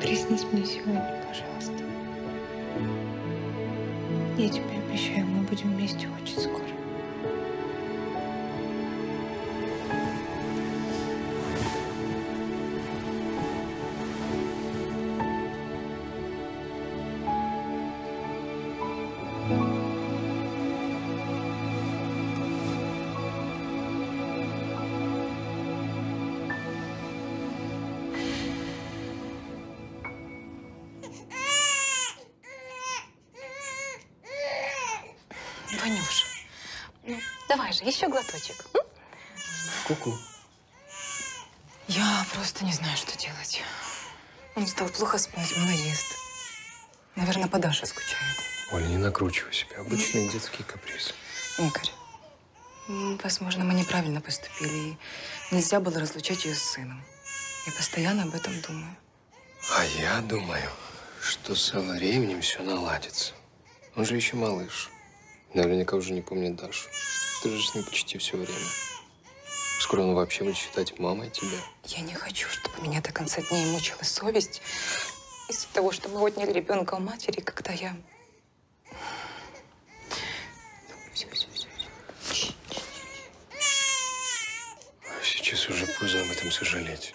Приснись мне сегодня, пожалуйста. Я тебе обещаю, мы будем вместе очень скоро. Еще глоточек. Ку-ку. Я просто не знаю, что делать. Он стал плохо спать, мало ест. Наверное, по Даше скучает. Оля, не накручивай себя. Обычный детский каприз. Игорь, возможно, мы неправильно поступили. И нельзя было разлучать ее с сыном. Я постоянно об этом думаю. А я думаю, что со временем все наладится. Он же еще малыш. Наверняка уже не помнит Дашу. Ты же с ним почти все время. Скоро он вообще будет считать мамой тебя. Я не хочу, чтобы меня до конца дней мучила совесть из-за того, что мы отняли ребенка у матери, когда я... Все. Сейчас уже поздно об этом сожалеть.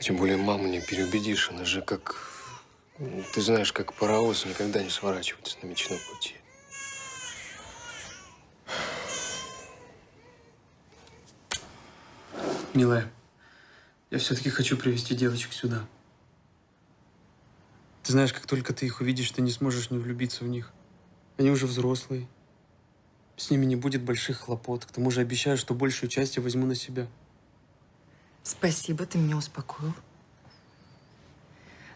Тем более маму не переубедишь, она же как... Ты знаешь, как паровоз никогда не сворачивается на мечном пути. Милая, я все-таки хочу привести девочек сюда. Ты знаешь, как только ты их увидишь, ты не сможешь не влюбиться в них. Они уже взрослые. С ними не будет больших хлопот. К тому же обещаю, что большую часть я возьму на себя. Спасибо, ты меня успокоил.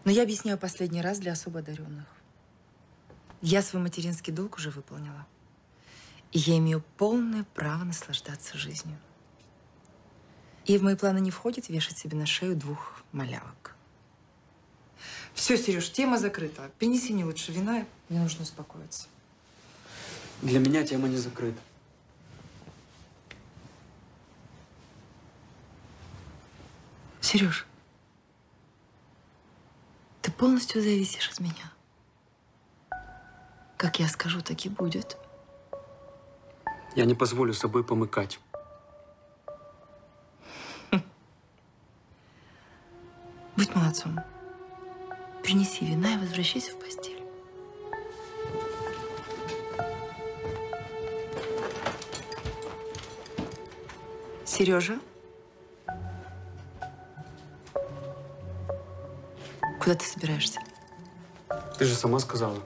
Но я объясняю последний раз для особо одаренных. Я свой материнский долг уже выполнила. И я имею полное право наслаждаться жизнью. И в мои планы не входит вешать себе на шею 2 малявок. Все, Сереж, тема закрыта. Принеси мне лучше вина, мне нужно успокоиться. Для меня тема не закрыта. Сереж, ты полностью зависишь от меня. Как я скажу, так и будет. Я не позволю собой помыкать. Будь молодцом. Принеси вина и возвращайся в постель. Сережа? Куда ты собираешься? Ты же сама сказала.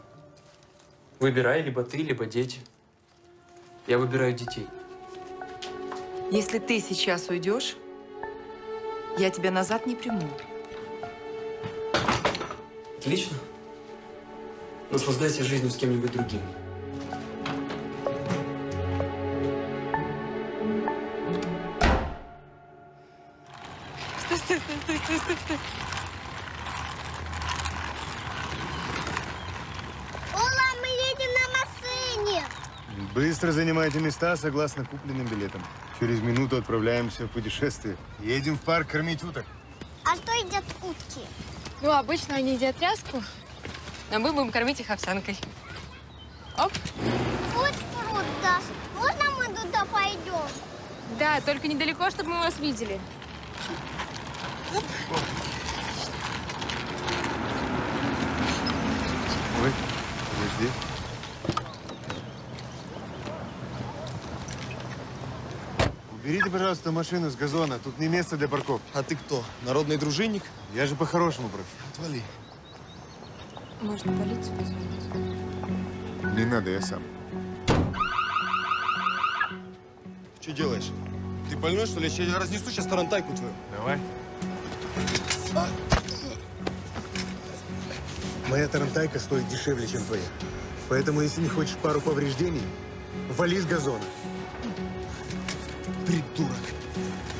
Выбирай либо ты, либо дети. Я выбираю детей. Если ты сейчас уйдешь, я тебя назад не приму. Отлично. Наслаждайся жизнью с кем-нибудь другим. Стой, стой, стой, стой, стой, стой. Ура, мы едем на машине! Быстро занимайте места согласно купленным билетам. Через минуту отправляемся в путешествие. Едем в парк кормить уток. А что едят утки? Ну, обычно они едят тряску, а мы будем кормить их овсянкой. Оп! Вот пруд, Даша. Можно мы туда пойдем? Да, только недалеко, чтобы мы вас видели. Оп. Ой, подожди. Берите, пожалуйста, машину с газона. Тут не место для парковки. А ты кто? Народный дружинник? Я же по-хорошему прошу. Отвали. Можно полицию позвонить? Не надо, я сам. Что делаешь? Ты больной, что ли? Я разнесу сейчас тарантайку твою. Давай. А? Моя тарантайка стоит дешевле, чем твоя. Поэтому, если не хочешь пару повреждений, вали с газона. Придурок.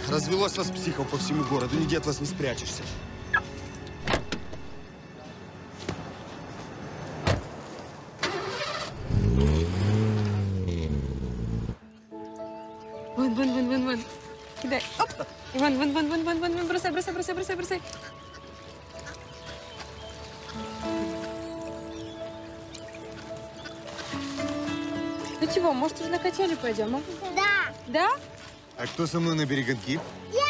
Развелось вас психов по всему городу. Нигде от вас не спрячешься. Вон, вон, вон, вон, вон. Кидай. Оп. И вон, вон, вон, вон, вон, вон, вон. Бросай, бросай, бросай, бросай, бросай. Ну чего, может, уже на качели пойдем, а? Да. Да? А кто со мной на перегонки? Я!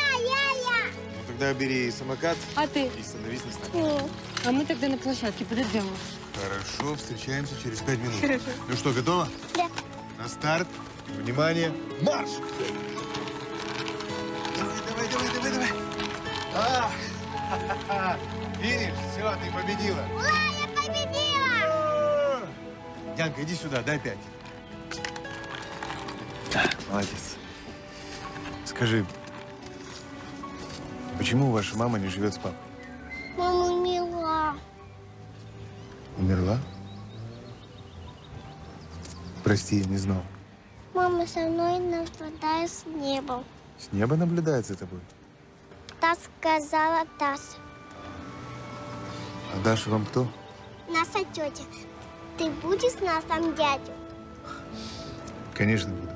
Ну тогда бери самокат. А ты? И становись на сторону. А мы тогда на площадке подождем. Хорошо, встречаемся через 5 минут. Хорошо. Ну что, готова? Да. На старт. Внимание. Марш! Давай, давай, давай, давай. А! Видишь, все, ты победила. Ура, я победила! Янка, иди сюда, дай 5. Молодец. Скажи, почему ваша мама не живет с папой? Мама умерла. Умерла? Прости, я не знал. Мама со мной наблюдает с неба. С неба наблюдает за тобой? Та сказала Даша. А Даша вам кто? Наша тетя. Ты будешь нашим дядей? Конечно, буду.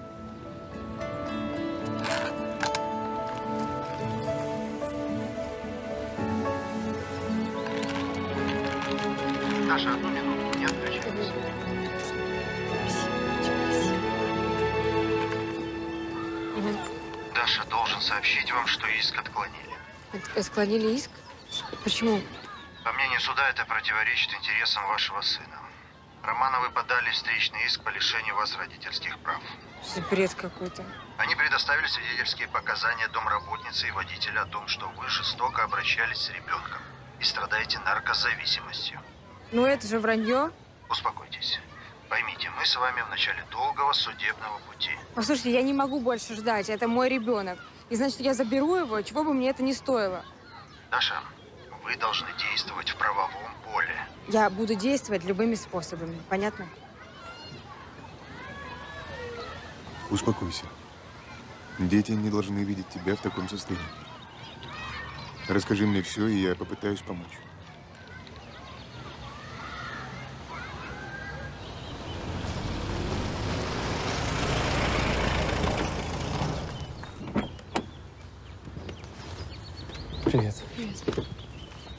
Даша, 1 минуту, не отключайтесь. Даша, должен сообщить вам, что иск отклонили. Отклонили иск? Почему? По мнению суда, это противоречит интересам вашего сына. Романовы подали встречный иск по лишению вас родительских прав. Бред какой-то. Они предоставили свидетельские показания домработницы и водителя о том, что вы жестоко обращались с ребенком и страдаете наркозависимостью. Ну, это же вранье. Успокойтесь. Поймите, мы с вами в начале долгого судебного пути. Послушайте, я не могу больше ждать. Это мой ребенок. И значит, я заберу его, чего бы мне это ни стоило. Даша, вы должны действовать в правовом поле. Я буду действовать любыми способами. Понятно? Успокойся. Дети не должны видеть тебя в таком состоянии. Расскажи мне все, и я попытаюсь помочь. Привет. Привет.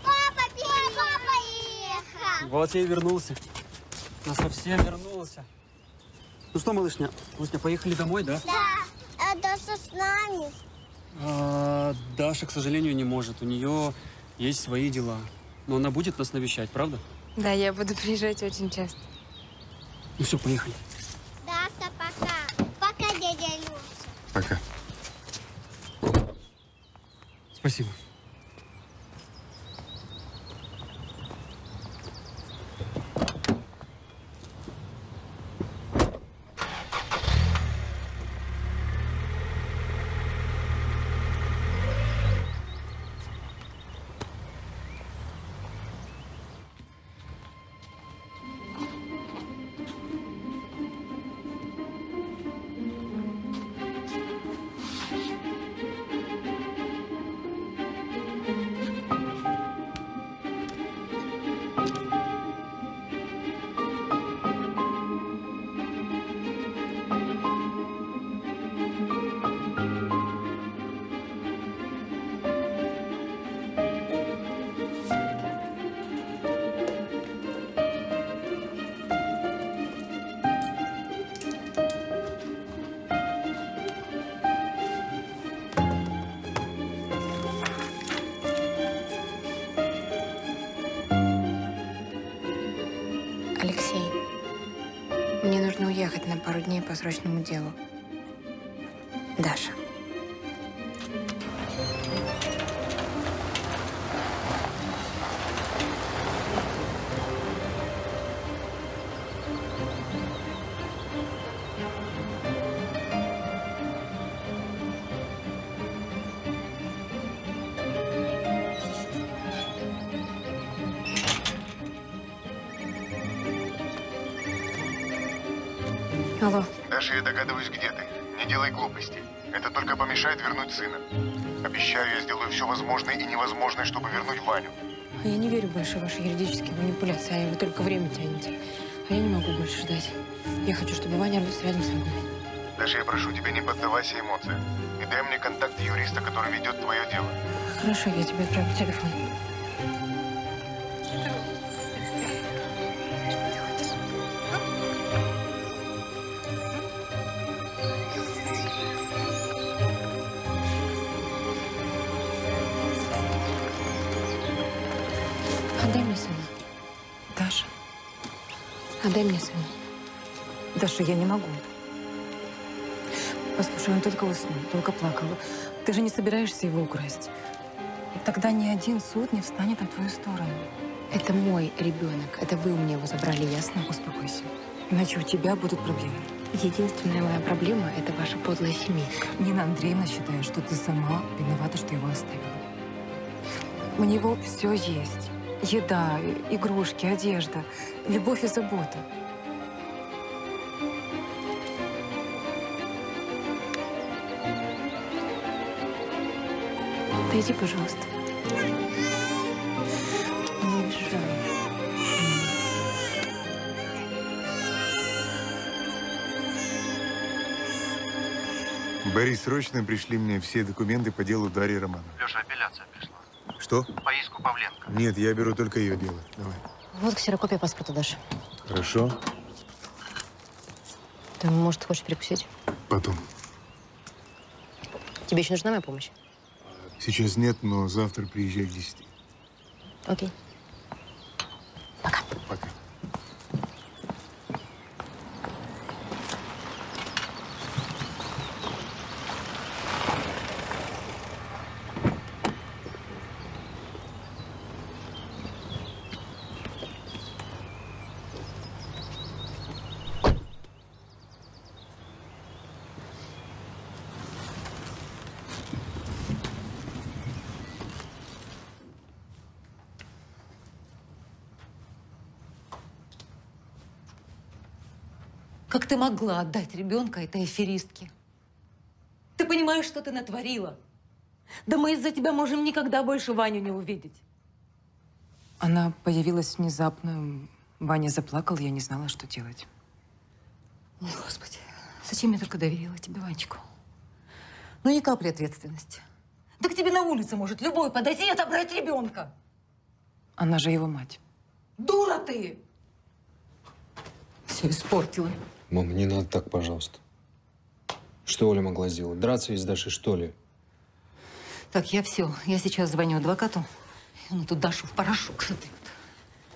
Папа поехал! Вот я и вернулся. Я совсем вернулся. Ну что, малышня, поехали домой, да? Да. А Даша с нами? Даша, к сожалению, не может. У нее есть свои дела. Но она будет нас навещать, правда? Да, я буду приезжать очень часто. Ну все, поехали. Даша, пока. Пока, дядя Леша. Пока. Спасибо. Алексей, мне нужно уехать на пару дней по срочному делу. Даша. Алло. Даша, я догадываюсь, где ты. Не делай глупостей. Это только помешает вернуть сына. Обещаю, я сделаю все возможное и невозможное, чтобы вернуть Ваню. Я не верю больше в ваши юридические манипуляции, а вы только время тянете. А я не могу больше ждать. Я хочу, чтобы Ваня был рядом со мной. Даша, я прошу тебя, не поддавайся эмоциям. И дай мне контакт юриста, который ведет твое дело. Хорошо, я тебе отправлю телефон. Дай мне сына. Даша, я не могу. Послушай, он только уснул, только плакал. Ты же не собираешься его украсть. Тогда ни один суд не встанет на твою сторону. Это мой ребенок. Это вы у меня его забрали, ясно? Успокойся. Иначе у тебя будут проблемы. Единственная моя проблема – это ваша подлая семейка. Нина Андреевна считает, что ты сама виновата, что его оставила. У него все есть. Еда, игрушки, одежда, любовь и забота. Дойди, пожалуйста. Не мешай. Борис, срочно пришли мне все документы по делу Дарьи Романовны. Леша, апелляция пришла. Что? По иску Павленко. Нет, я беру только ее дело. Давай. Вот ксерокопия паспорта, Даша. Хорошо. Ты, может, хочешь перекусить? Потом. Тебе еще нужна моя помощь? Сейчас нет, но завтра приезжай к 10. Окей. Пока. Пока. Как ты могла отдать ребенка этой аферистке? Ты понимаешь, что ты натворила? Да мы из-за тебя можем никогда больше Ваню не увидеть. Она появилась внезапно. Ваня заплакал, я не знала, что делать. О, Господи, зачем я только доверила тебе Ванечку? Ну, ни капли ответственности. Да к тебе на улице может любой подойти и отобрать ребенка. Она же его мать. Дура ты! Все испортила. Мам, не надо так, пожалуйста. Что Оля могла сделать? Драться из Даши, что ли? Так, я все. Я сейчас звоню адвокату. Он эту Дашу в порошок сотрет.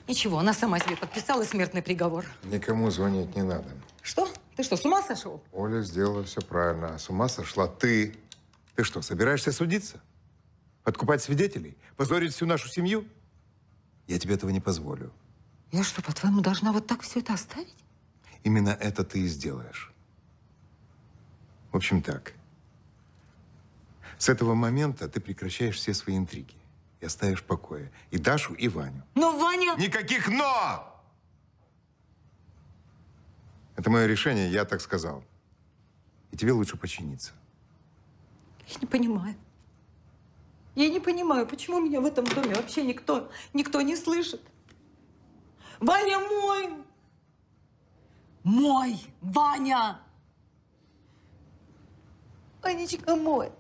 Ничего, она сама себе подписала смертный приговор. Никому звонить не надо. Что? Ты что, с ума сошел? Оля сделала все правильно. А с ума сошла ты. Ты что, собираешься судиться? Откупать свидетелей? Позорить всю нашу семью? Я тебе этого не позволю. Я что, по-твоему, должна вот так все это оставить? Именно это ты и сделаешь. В общем так. С этого момента ты прекращаешь все свои интриги и оставишь в покое и Дашу, и Ваню. Но Ваня… Никаких «но». Это мое решение, я так сказал. И тебе лучше подчиниться. Я не понимаю. Я не понимаю, почему меня в этом доме вообще никто не слышит. Ваня мой! Мой! Ваня! Ванечка мой!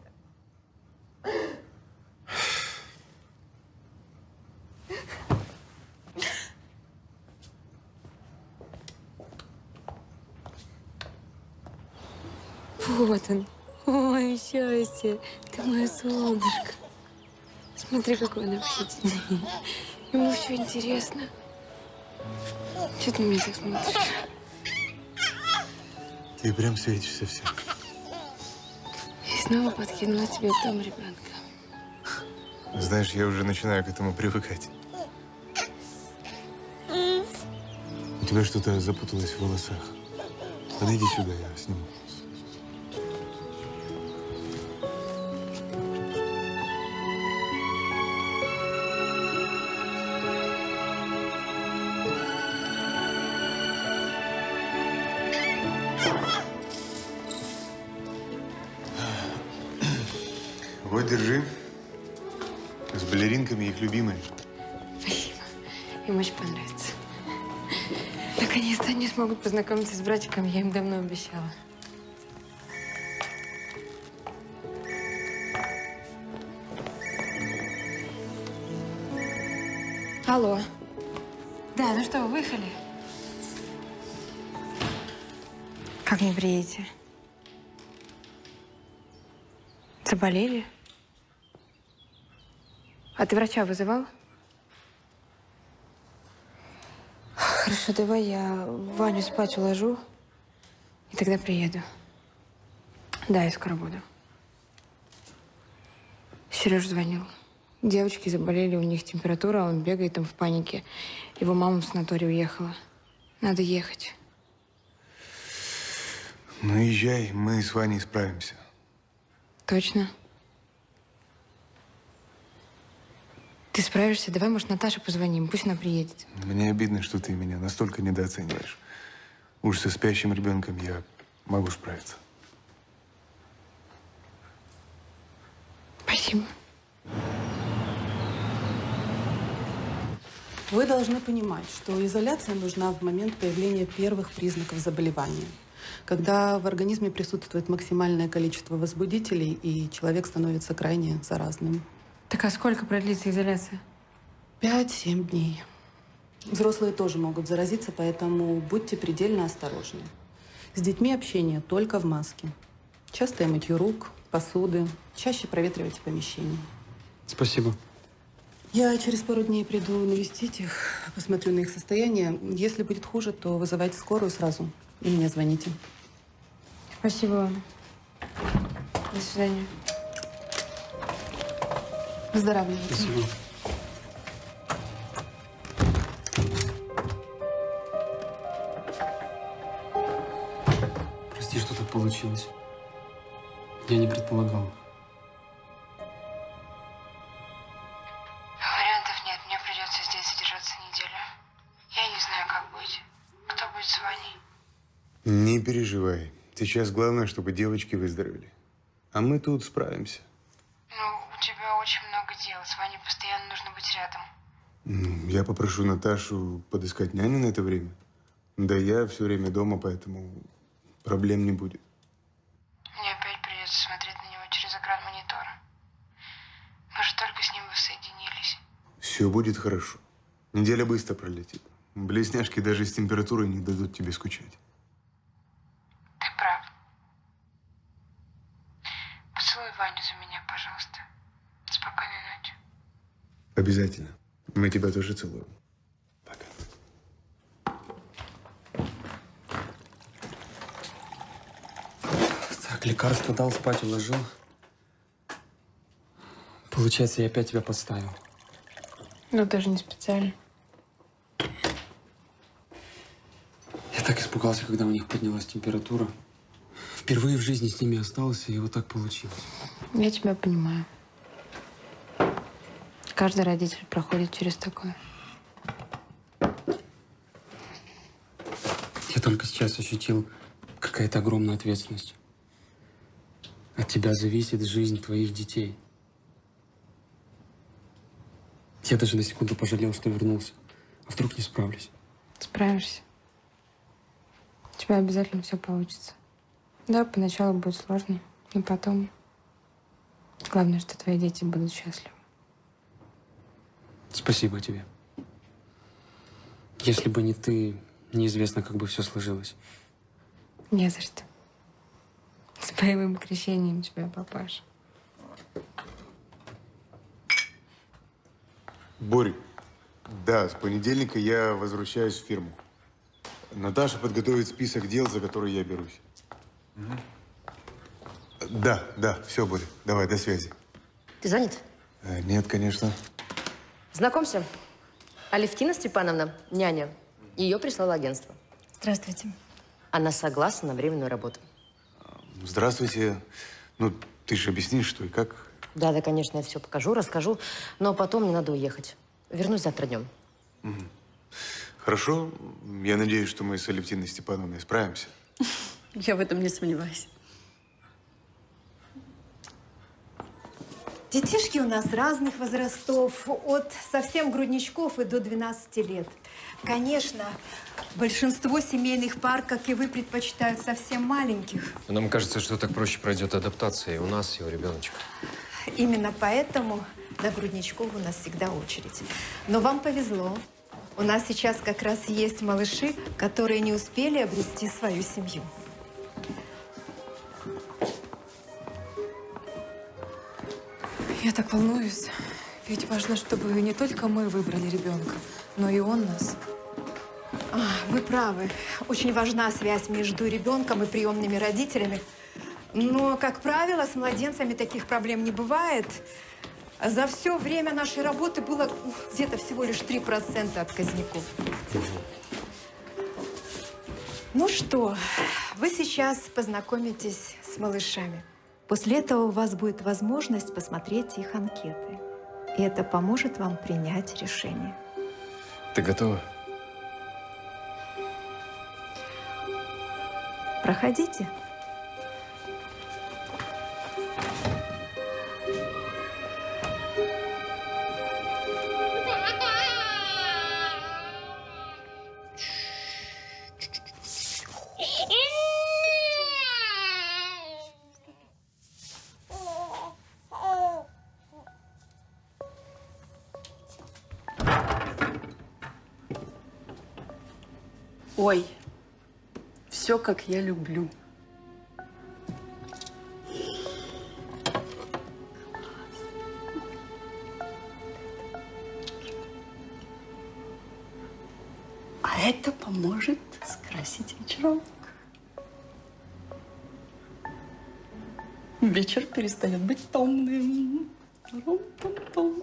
Вот он! Ой, счастье! Ты мое солнышко! Смотри, какой он общительный! Ему все интересно! Че ты на меня так смотришь? Ты прям светишься вся. И снова подкинула тебе в дом ребенка. Знаешь, я уже начинаю к этому привыкать. У тебя что-то запуталось в волосах. Подойди сюда, я сниму. Вот, держи. С балеринками их любимые. Спасибо. Им очень понравится. Наконец-то они смогут познакомиться с братиком, я им давно обещала. Алло. Да, ну что, выехали? Как не приедете? Заболели? А ты врача вызывал? Хорошо, давай я Ваню спать уложу, и тогда приеду. Да, я скоро буду. Сережа звонил. Девочки заболели, у них температура, а он бегает там в панике. Его мама в санаторий уехала. Надо ехать. Ну, езжай, мы с Ваней справимся. Точно? Ты справишься? Давай, может, Наташе позвоним, пусть она приедет. Мне обидно, что ты меня настолько недооцениваешь. Уж со спящим ребенком я могу справиться. Спасибо. Вы должны понимать, что изоляция нужна в момент появления первых признаков заболевания. Когда в организме присутствует максимальное количество возбудителей, и человек становится крайне заразным. Так а сколько продлится изоляция? 5-7 дней. Взрослые тоже могут заразиться, поэтому будьте предельно осторожны. С детьми общение только в маске. Частое мытье рук, посуды, чаще проветривайте помещение. Спасибо. Я через пару дней приду навестить их, посмотрю на их состояние. Если будет хуже, то вызывайте скорую сразу и мне звоните. Спасибо вам. До свидания. Выздоравливайте. Спасибо. Прости, что так получилось. Я не предполагал. Вариантов нет. Мне придется здесь задержаться неделю. Я не знаю, как быть. Кто будет с Ваней? Не переживай. Сейчас главное, чтобы девочки выздоровели. А мы тут справимся. Ну, у тебя очень много дел. С Ваней постоянно нужно быть рядом. Я попрошу Наташу подыскать няню на это время. Да я все время дома, поэтому проблем не будет. Мне опять придется смотреть на него через экран монитора. Мы же только с ним воссоединились. Все будет хорошо. Неделя быстро пролетит. Близняшки даже с температурой не дадут тебе скучать. Ты прав. Поцелуй Ваню за меня, пожалуйста. Спокойной ночи. Обязательно. Мы тебя тоже целуем. Пока. Так, лекарство дал, спать уложил. Получается, я опять тебя подставил. Ну, даже не специально. Я так испугался, когда у них поднялась температура. Впервые в жизни с ними остался, и вот так получилось. Я тебя понимаю. Каждый родитель проходит через такое. Я только сейчас ощутил, какая-то огромная ответственность. От тебя зависит жизнь твоих детей. Я даже на секунду пожалел, что вернулся. А вдруг не справлюсь? Справишься. У тебя обязательно все получится. Да, поначалу будет сложно, но потом... Главное, что твои дети будут счастливы. Спасибо тебе. Если бы не ты, неизвестно, как бы все сложилось. Не за что. С боевым крещением тебя, папаша. Борь, да, с понедельника я возвращаюсь в фирму. Наташа подготовит список дел, за которые я берусь. Угу. Да, да, все, Боря. Давай, до связи. Ты занят? Нет, конечно. Знакомься. Алевтина Степановна, няня. Ее прислало агентство. Здравствуйте. Она согласна на временную работу. Здравствуйте. Ну, ты же объяснишь, что и как? Да, да, конечно, я все покажу, расскажу. Но потом мне надо уехать. Вернусь завтра днем. Угу. Хорошо. Я надеюсь, что мы с Алевтиной Степановной справимся. Я в этом не сомневаюсь. Детишки у нас разных возрастов, от совсем грудничков и до 12 лет. Конечно, большинство семейных пар, как и вы, предпочитают совсем маленьких. Нам кажется, что так проще пройдет адаптация и у нас, и у ребеночка. Именно поэтому на грудничков у нас всегда очередь. Но вам повезло. У нас сейчас как раз есть малыши, которые не успели обрести свою семью. Я так волнуюсь, ведь важно, чтобы не только мы выбрали ребенка, но и он нас. Вы правы. Очень важна связь между ребенком и приемными родителями. Но, как правило, с младенцами таких проблем не бывает. За все время нашей работы было где-то всего лишь 3% отказников. Ну что, вы сейчас познакомитесь с малышами. После этого у вас будет возможность посмотреть их анкеты. И это поможет вам принять решение. Ты готова? Проходите. Ой, все, как я люблю. А это поможет скрасить вечерок. Вечер перестает быть томным. Ром-пом-пом.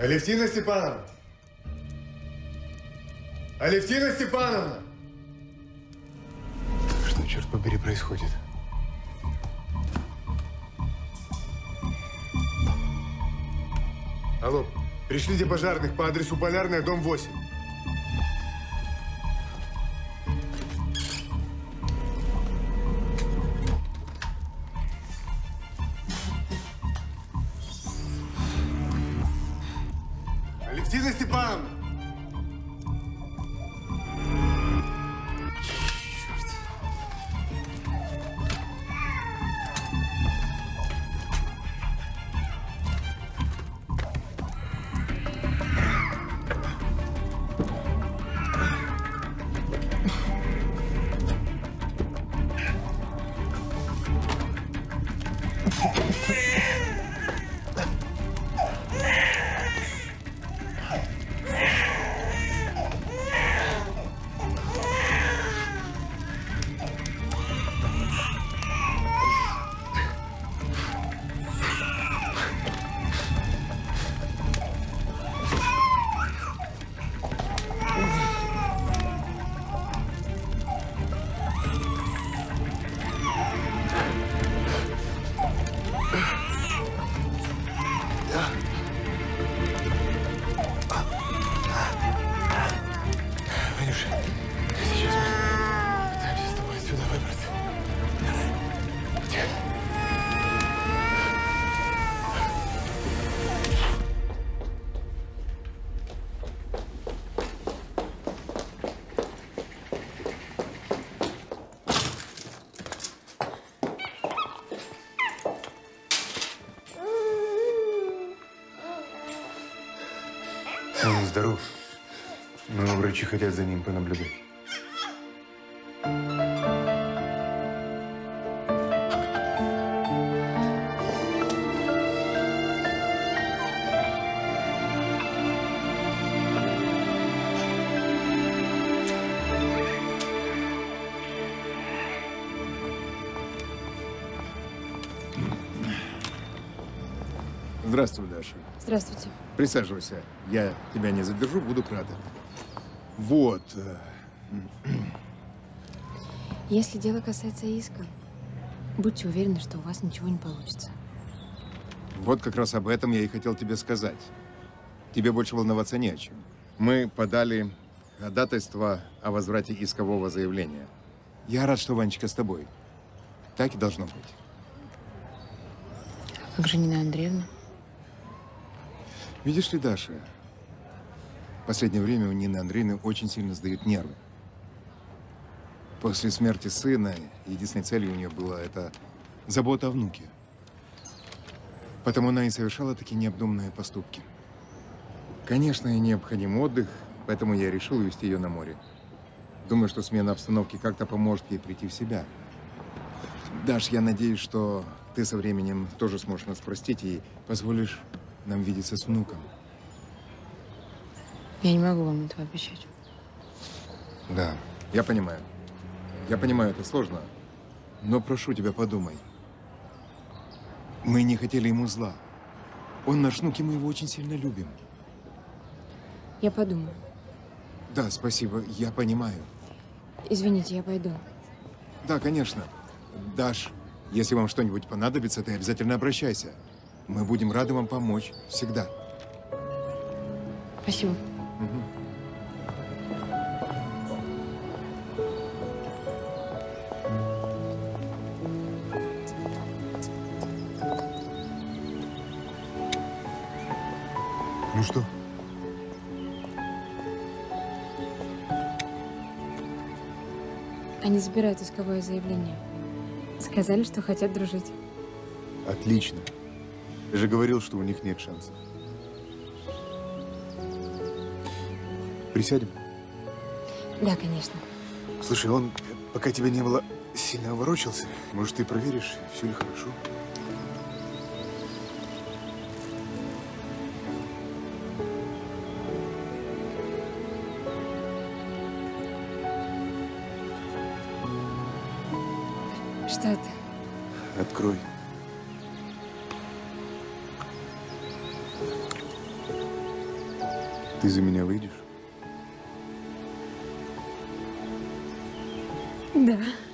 Алевтина Степановна! Алевтина Степановна! Что, черт побери, происходит? Алло, пришлите пожарных по адресу Полярная, дом 8. Yeah. Он здоров, но врачи хотят за ним понаблюдать. Здравствуй, Даша. Здравствуйте. Присаживайся. Я тебя не задержу, буду краток. Вот. Если дело касается иска, будьте уверены, что у вас ничего не получится. Вот как раз об этом я и хотел тебе сказать. Тебе больше волноваться не о чем. Мы подали ходатайство о возврате искового заявления. Я рад, что Ванечка с тобой. Так и должно быть. Как же Нина Андреевна? Видишь ли, Даша, в последнее время у Нины Андреевны очень сильно сдают нервы. После смерти сына единственной целью у нее была это забота о внуке. Потому она и совершала такие необдуманные поступки. Конечно, ей необходим отдых, поэтому я решил увезти ее на море. Думаю, что смена обстановки как-то поможет ей прийти в себя. Даш, я надеюсь, что ты со временем тоже сможешь нас простить и позволишь нам видеться с внуком. Я не могу вам этого обещать. Да, я понимаю. Я понимаю, это сложно. Но прошу тебя, подумай. Мы не хотели ему зла. Он наш внук, и мы его очень сильно любим. Я подумаю. Да, спасибо, я понимаю. Извините, я пойду. Да, конечно. Даш, если вам что-нибудь понадобится, ты обязательно обращайся. Мы будем рады вам помочь. Всегда. Спасибо. Угу. Ну что? Они забирают исковое заявление. Сказали, что хотят дружить. Отлично. Я же говорил, что у них нет шансов. Присядем? Да, конечно. Слушай, он, пока тебя не было, сильно ворочался. Может, ты проверишь, все ли хорошо? Что это? Открой. Ты за меня выйдешь? Да.